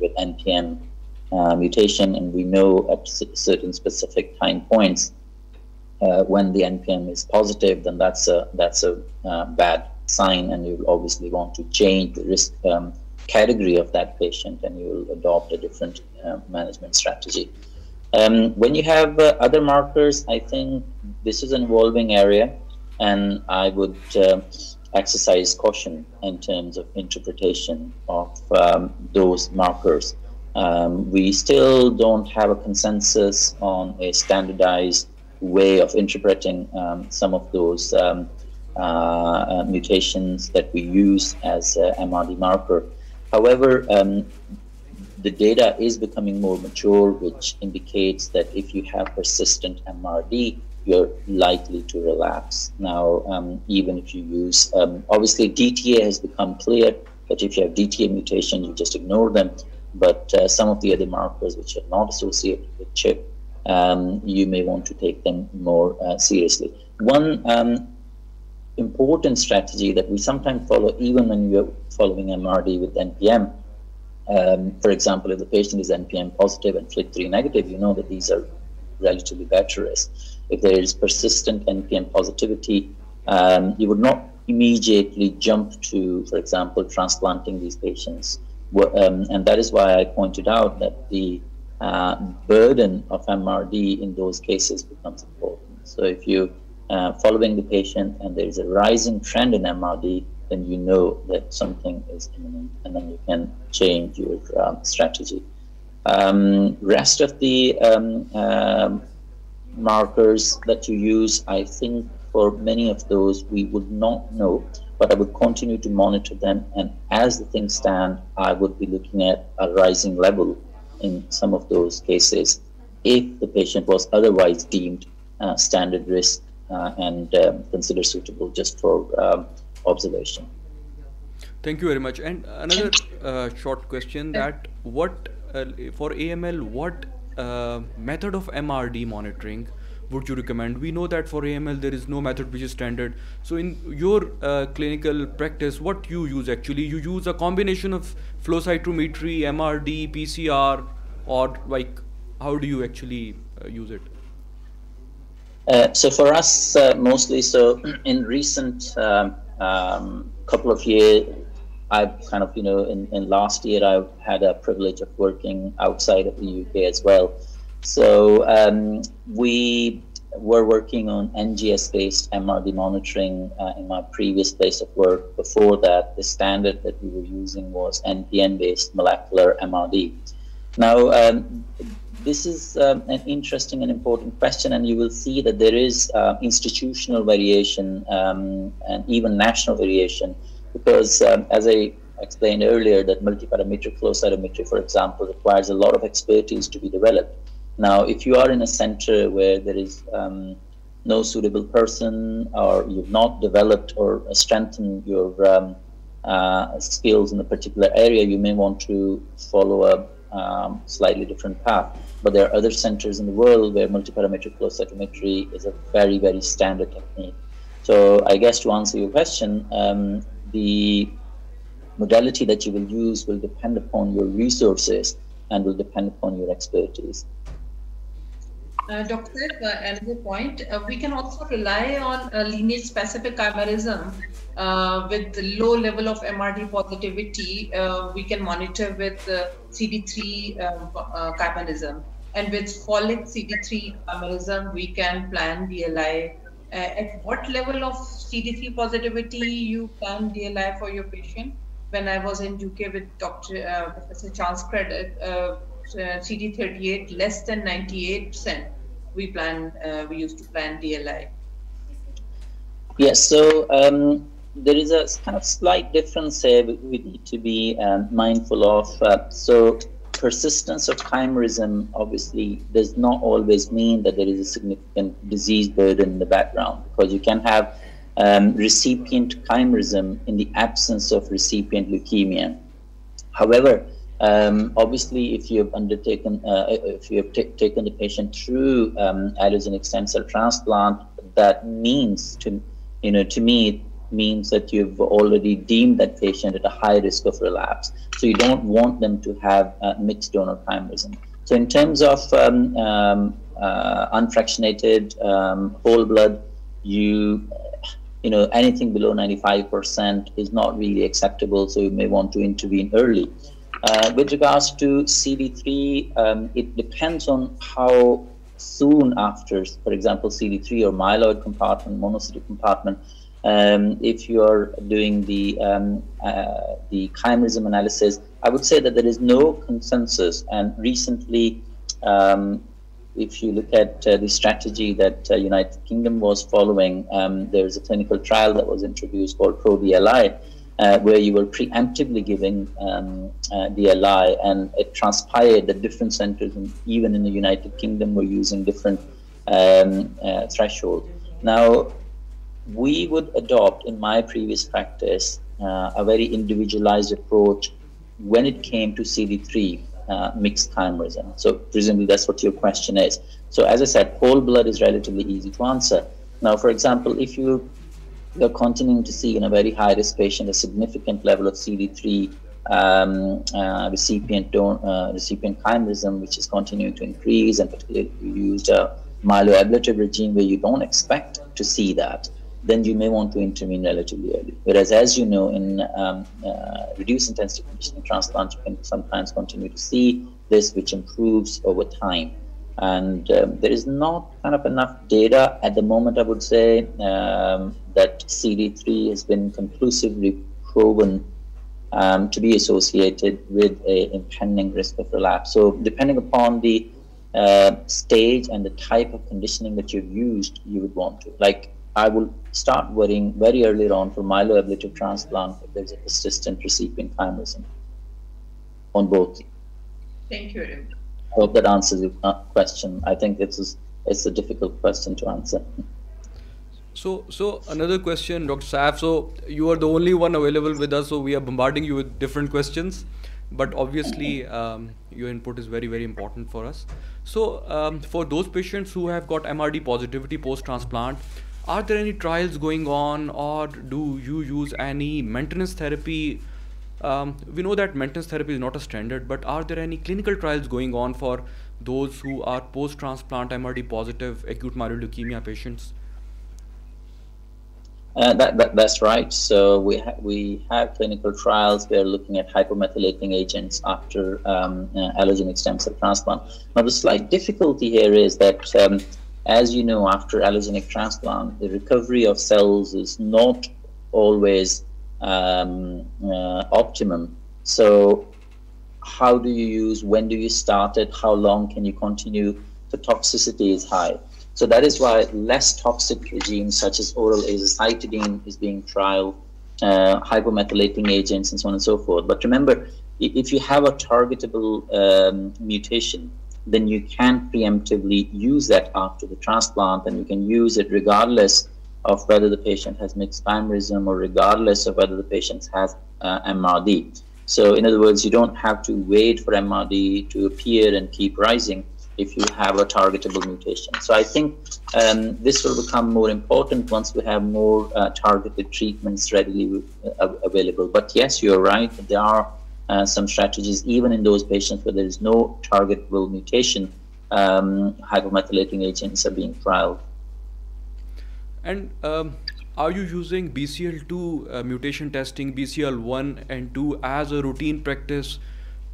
with NPM mutation, and we know at certain specific time points when the NPM is positive, then that's a bad sign, and you'll obviously want to change the risk category of that patient, and you'll adopt a different management strategy. When you have other markers, I think this is an evolving area, and I would exercise caution in terms of interpretation of those markers. We still don't have a consensus on a standardized way of interpreting some of those mutations that we use as MRD marker. However, the data is becoming more mature, which indicates that if you have persistent MRD, you're likely to relapse. Now, even if you use, obviously DTA has become clear, but if you have DTA mutation, you just ignore them. But some of the other markers which are not associated with CHIP, you may want to take them more seriously. One important strategy that we sometimes follow, even when we are following MRD with NPM. For example, if the patient is NPM positive and FLT3 negative, you know that these are relatively better risk. If there is persistent NPM positivity, you would not immediately jump to, for example, transplanting these patients. And that is why I pointed out that the burden of MRD in those cases becomes important. So if you following the patient and there is a rising trend in MRD, then you know that something is imminent, and then you can change your strategy. Rest of the markers that you use, I think for many of those we would not know, but I would continue to monitor them, and as the things stand, I would be looking at a rising level in some of those cases if the patient was otherwise deemed standard risk and considered suitable just for observation. Thank you very much. And another short question, that what for AML, what method of MRD monitoring would you recommend? We know that for AML there is no method which is standard. So in your clinical practice, what you use actually? You use a combination of flow cytometry, MRD, PCR, or like how do you actually use it? So for us mostly, so in recent couple of years, I've kind of, you know, in last year I've had a privilege of working outside of the UK as well. So we were working on NGS-based MRD monitoring in my previous place of work. Before that, the standard that we were using was NPN-based molecular MRD. Now, this is an interesting and important question, and you will see that there is institutional variation and even national variation, because as I explained earlier, that multiparametric flow cytometry, for example, requires a lot of expertise to be developed. Now, if you are in a center where there is no suitable person, or you've not developed or strengthened your skills in a particular area, you may want to follow a slightly different path. But there are other centers in the world where multiparametric flow cytometry is a very, very standard technique. So I guess to answer your question, the modality that you will use will depend upon your resources and will depend upon your expertise. Doctor, another point, we can also rely on lineage-specific chimerism with low level of MRD positivity. We can monitor with CD3 chimerism, and with folic CD3 chimerism, we can plan DLI. At what level of CD3 positivity you plan DLI for your patient? When I was in UK with Dr. Professor Charles Credit, CD38 less than 98%. We used to plan DLI. Yes, so there is a kind of slight difference here we need to be mindful of. So persistence of chimerism obviously does not always mean that there is a significant disease burden in the background, because you can have recipient chimerism in the absence of recipient leukemia. However, obviously, if you have undertaken, if you have taken the patient through allogeneic stem cell transplant, that means to, you know, to me, means that you've already deemed that patient at a high risk of relapse. So you don't want them to have mixed donor chimerism. So in terms of unfractionated whole blood, you know, anything below 95% is not really acceptable. So you may want to intervene early. With regards to CD3, it depends on how soon after, for example, CD3 or myeloid compartment, monocytic compartment. If you are doing the chimerism analysis, I would say that there is no consensus. And recently, if you look at the strategy that United Kingdom was following, there is a clinical trial that was introduced called ProDLI, where you were preemptively giving DLI, and it transpired that different centers, even in the United Kingdom, were using different thresholds. Now, we would adopt, in my previous practice, a very individualized approach when it came to CD3 mixed chimerism. So presumably that's what your question is. So as I said, whole blood is relatively easy to answer. Now, for example, if you we're continuing to see in a very high-risk patient a significant level of CD3 recipient chimerism, which is continuing to increase, and particularly if you used a myeloablative regime where you don't expect to see that, then you may want to intervene relatively early. Whereas, as you know, in reduced-intensity conditioning transplant, you can sometimes continue to see this, which improves over time. And there is not kind of enough data at the moment, I would say, that CD3 has been conclusively proven to be associated with an impending risk of relapse. So depending upon the stage and the type of conditioning that you've used, you would want to. Like, I will start worrying very early on for myeloablative transplant if there's a persistent recipient chimerism on both. Thank you, Arun. I hope that answers your question. I think it's a difficult question to answer. So another question, Dr. Saif. So you are the only one available with us, so we are bombarding you with different questions. But obviously, your input is very, very important for us. So for those patients who have got MRD positivity post-transplant, are there any trials going on, or do you use any maintenance therapy? We know that maintenance therapy is not a standard, but are there any clinical trials going on for those who are post-transplant MRD positive acute myeloid leukemia patients? That's right. So we have clinical trials. We are looking at hypomethylating agents after allogeneic stem cell transplant. Now, the slight difficulty here is that, as you know, after allogeneic transplant, the recovery of cells is not always optimum. So how do you use, when do you start it, how long can you continue? The toxicity is high. So that is why less toxic regimes such as oral azacitidine is being trialed, hypomethylating agents, and so on and so forth. But remember, if you have a targetable mutation, then you can preemptively use that after the transplant, and you can use it regardless of whether the patient has mixed chimerism or regardless of whether the patient has MRD. So in other words, you don't have to wait for MRD to appear and keep rising if you have a targetable mutation. So I think this will become more important once we have more targeted treatments readily available. But yes, you're right, there are some strategies, even in those patients where there is no targetable mutation, hypomethylating agents are being trialed. And are you using BCL2 mutation testing, BCL1 and 2 as a routine practice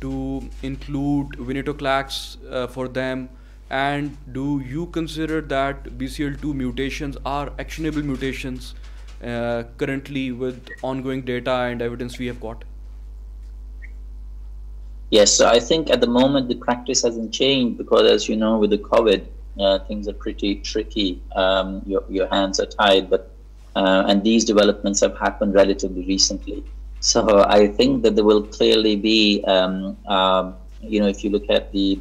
to include venetoclax for them? And do you consider that BCL2 mutations are actionable mutations currently with ongoing data and evidence we have got? Yes, so I think at the moment the practice hasn't changed because, as you know, with the COVID, things are pretty tricky. Your hands are tied, but and these developments have happened relatively recently. So I think that there will clearly be, you know, if you look at the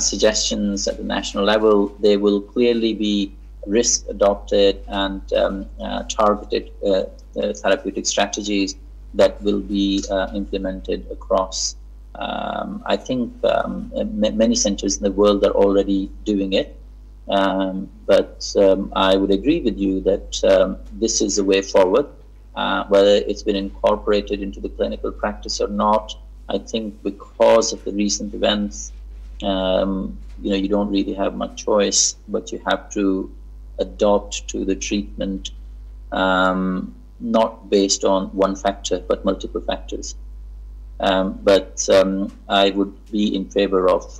suggestions at the national level, there will clearly be risk adopted and targeted therapeutic strategies that will be implemented across. I think many centers in the world are already doing it. But I would agree with you that this is the way forward. Whether it's been incorporated into the clinical practice or not, I think because of the recent events, you know, you don't really have much choice, but you have to adopt to the treatment, not based on one factor, but multiple factors. But I would be in favor of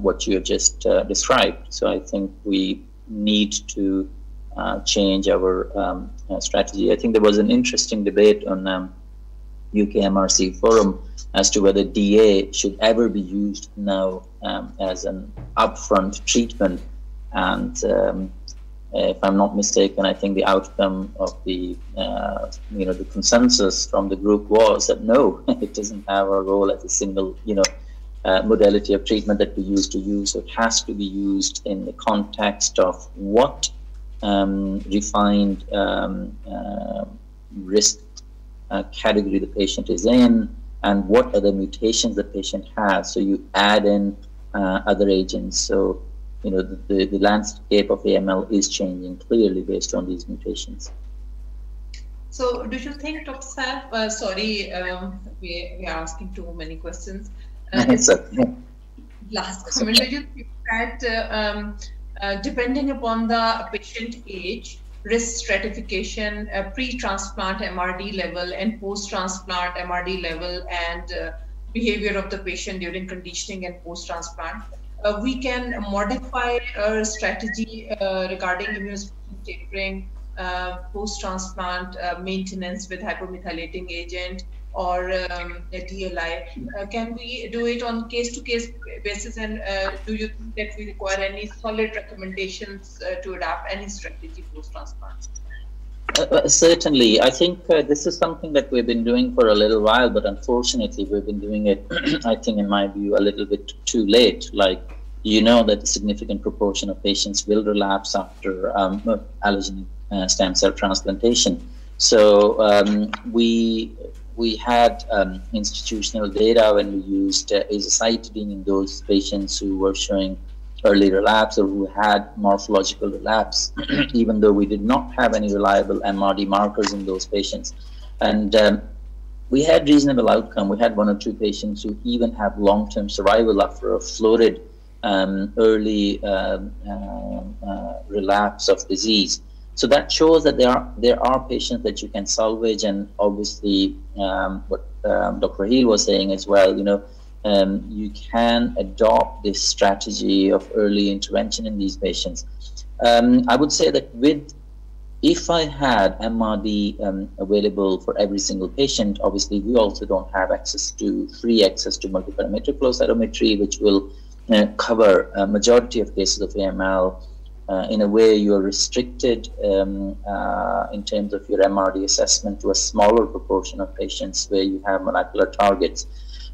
what you have just described. So I think we need to change our strategy. I think there was an interesting debate on UK MRC forum as to whether DA should ever be used now as an upfront treatment. And if I'm not mistaken, I think the outcome of the you know, the consensus from the group was that no, it doesn't have a role as a single, you know, modality of treatment that we used to use. So it has to be used in the context of what refined risk category the patient is in, and what other mutations the patient has. So you add in other agents. So, you know, the landscape of AML is changing clearly based on these mutations. So do you think, Dr. Saif, sorry, we are asking too many questions. Last comment, do you think that depending upon the patient age, risk stratification, pre-transplant MRD level and post-transplant MRD level, and behavior of the patient during conditioning and post-transplant, we can modify our strategy regarding immunosuppression tapering, post-transplant maintenance with hypomethylating agent, or a DLI. Can we do it on case-to-case basis, and do you think that we require any solid recommendations to adapt any strategy post-transplant? Certainly. I think this is something that we've been doing for a little while, but unfortunately we've been doing it, I think in my view, a little bit too late. Like, you know that a significant proportion of patients will relapse after allogeneic stem cell transplantation. So we had institutional data when we used azacitidine in those patients who were showing early relapse or who had morphological relapse, even though we did not have any reliable MRD markers in those patients. And we had reasonable outcome. We had one or two patients who even have long-term survival after a floated early relapse of disease. So that shows that there are patients that you can salvage. And obviously what Dr. Hill was saying as well, you know, you can adopt this strategy of early intervention in these patients. I would say that if I had MRD available for every single patient, obviously we also don't have access to multiparameter flow cytometry, which will cover a majority of cases of AML. In a way, you are restricted in terms of your MRD assessment to a smaller proportion of patients where you have molecular targets.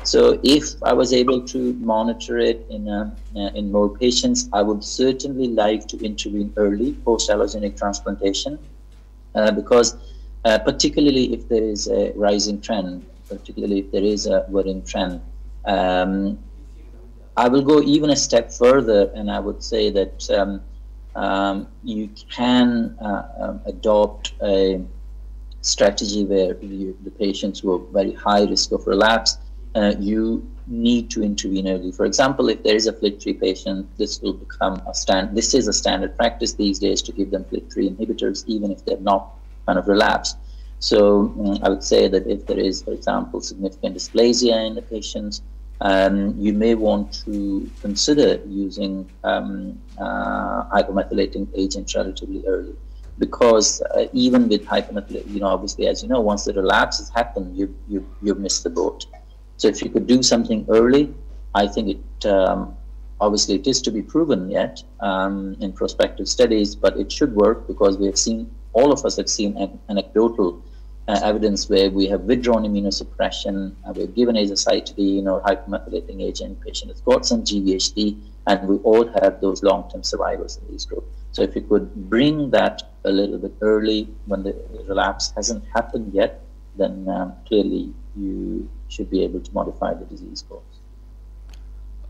So if I was able to monitor it in more patients, I would certainly like to intervene early post-allogeneic transplantation, because particularly if there is a rising trend, particularly if there is a worrying trend. I will go even a step further, and I would say that you can adopt a strategy where the patients who are very high risk of relapse, you need to intervene early. For example, if there is a FLT3 patient, this will become a standard practice these days to give them FLT3 inhibitors, even if they're not kind of relapsed. So I would say that if there is, for example, significant dysplasia in the patients, you may want to consider using hypomethylating agents relatively early. Because even with hypomethylating, you know, obviously, as you know, once the relapse has happened, you've missed the boat. So if you could do something early, I think it, obviously it is to be proven yet in prospective studies, but it should work, because we have seen, all of us have seen anecdotal evidence where we have withdrawn immunosuppression, we've given azacitidine or hypomethylating agent, patient has got some GVHD, and we all have those long-term survivors in these groups. So if you could bring that a little bit early when the relapse hasn't happened yet, then clearly you should be able to modify the disease course.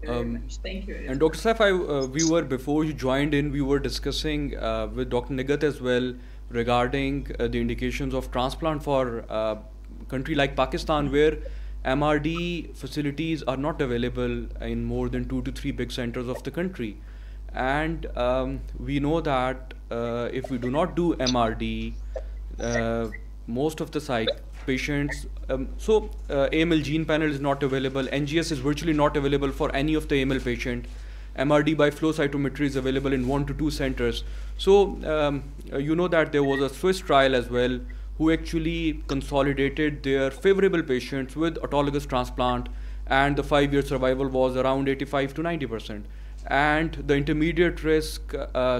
Thank you. And Dr. Saif, we were, before you joined in, we were discussing with Dr. Nigat as well regarding the indications of transplant for a country like Pakistan, where MRD facilities are not available in more than 2 to 3 big centers of the country. And we know that if we do not do MRD, most of the patients, AML gene panel is not available, NGS is virtually not available for any of the AML patient, MRD by flow cytometry is available in 1 to 2 centers. So you know that there was a Swiss trial as well, who actually consolidated their favorable patients with autologous transplant, and the 5-year survival was around 85% to 90%, and the intermediate risk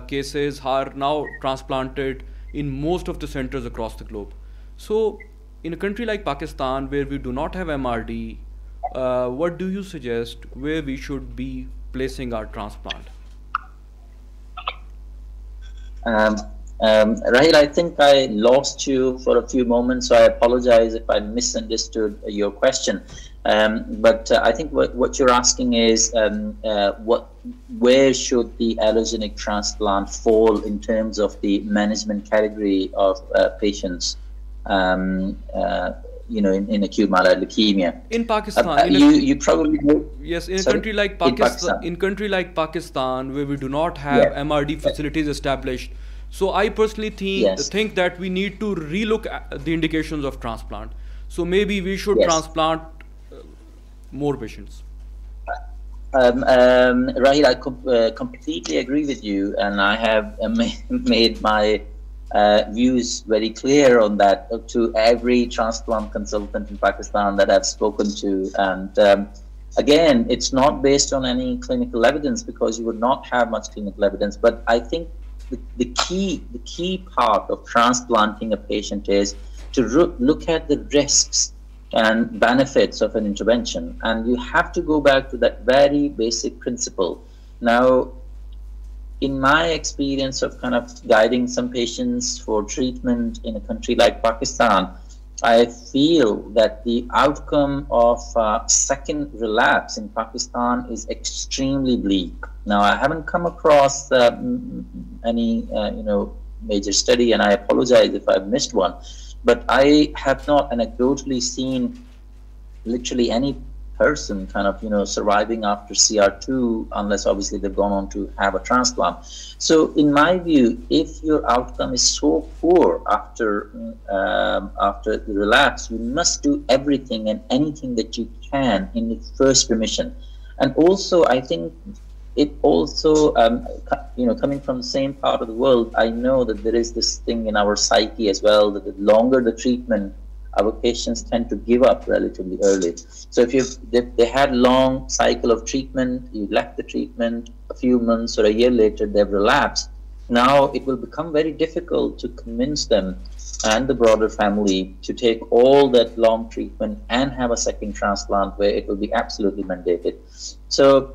cases are now transplanted in most of the centers across the globe. So in a country like Pakistan, where we do not have MRD, what do you suggest where we should be placing our transplant? Rahil, I think I lost you for a few moments, so I apologize if I misunderstood your question. But I think what you're asking is where should the allogeneic transplant fall in terms of the management category of patients? You know, in acute myeloid leukemia in Pakistan, you probably know. Yes, in a country like Pakistan, where we do not have MRD facilities established. So I personally think that we need to relook at the indications of transplant. So maybe we should transplant more patients. Rahil, I completely agree with you, and I have made my views very clear on that to every transplant consultant in Pakistan that I've spoken to. And again, it's not based on any clinical evidence, because you would not have much clinical evidence. But I think the key part of transplanting a patient is to look at the risks and benefits of an intervention. And you have to go back to that very basic principle. Now, in my experience of kind of guiding some patients for treatment in a country like Pakistan, I feel that the outcome of second relapse in Pakistan is extremely bleak. Now, I haven't come across any major study, and I apologize if I've missed one, but I have not anecdotally seen literally any person kind of surviving after CR2, unless obviously they've gone on to have a transplant. So in my view, if your outcome is so poor after after the relapse, you must do everything and anything that you can in the first remission. And also, I think it also coming from the same part of the world, I know that there is this thing in our psyche as well, that the longer the treatment, our patients tend to give up relatively early. So if they had long cycle of treatment, you left the treatment, a few months or a year later, they've relapsed. Now it will become very difficult to convince them and the broader family to take all that long treatment and have a second transplant, where it will be absolutely mandated. So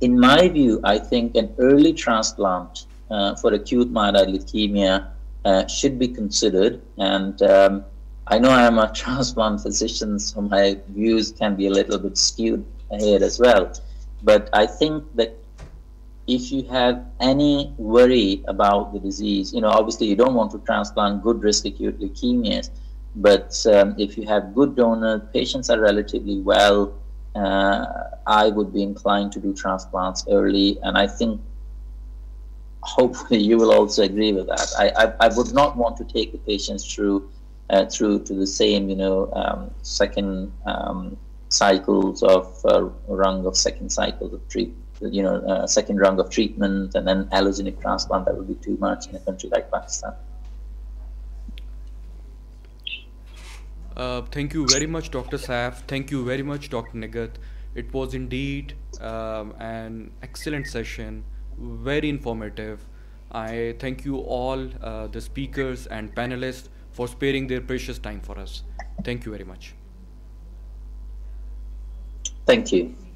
in my view, I think an early transplant for acute myeloid leukemia should be considered. And I know I'm a transplant physician, so my views can be a little bit skewed here as well. But I think that if you have any worry about the disease, obviously you don't want to transplant good risk acute leukemias, but if you have good donors, patients are relatively well, I would be inclined to do transplants early. And I think hopefully you will also agree with that. I would not want to take the patients through to the same, second cycles of rung of second cycles of treatment, second rung of treatment, and then allogeneic transplant. That would be too much in a country like Pakistan. Thank you very much, Dr. Saif. Thank you very much, Dr. Nigat. It was indeed an excellent session, very informative. I thank you all, the speakers and panelists, for sparing their precious time for us. Thank you very much. Thank you.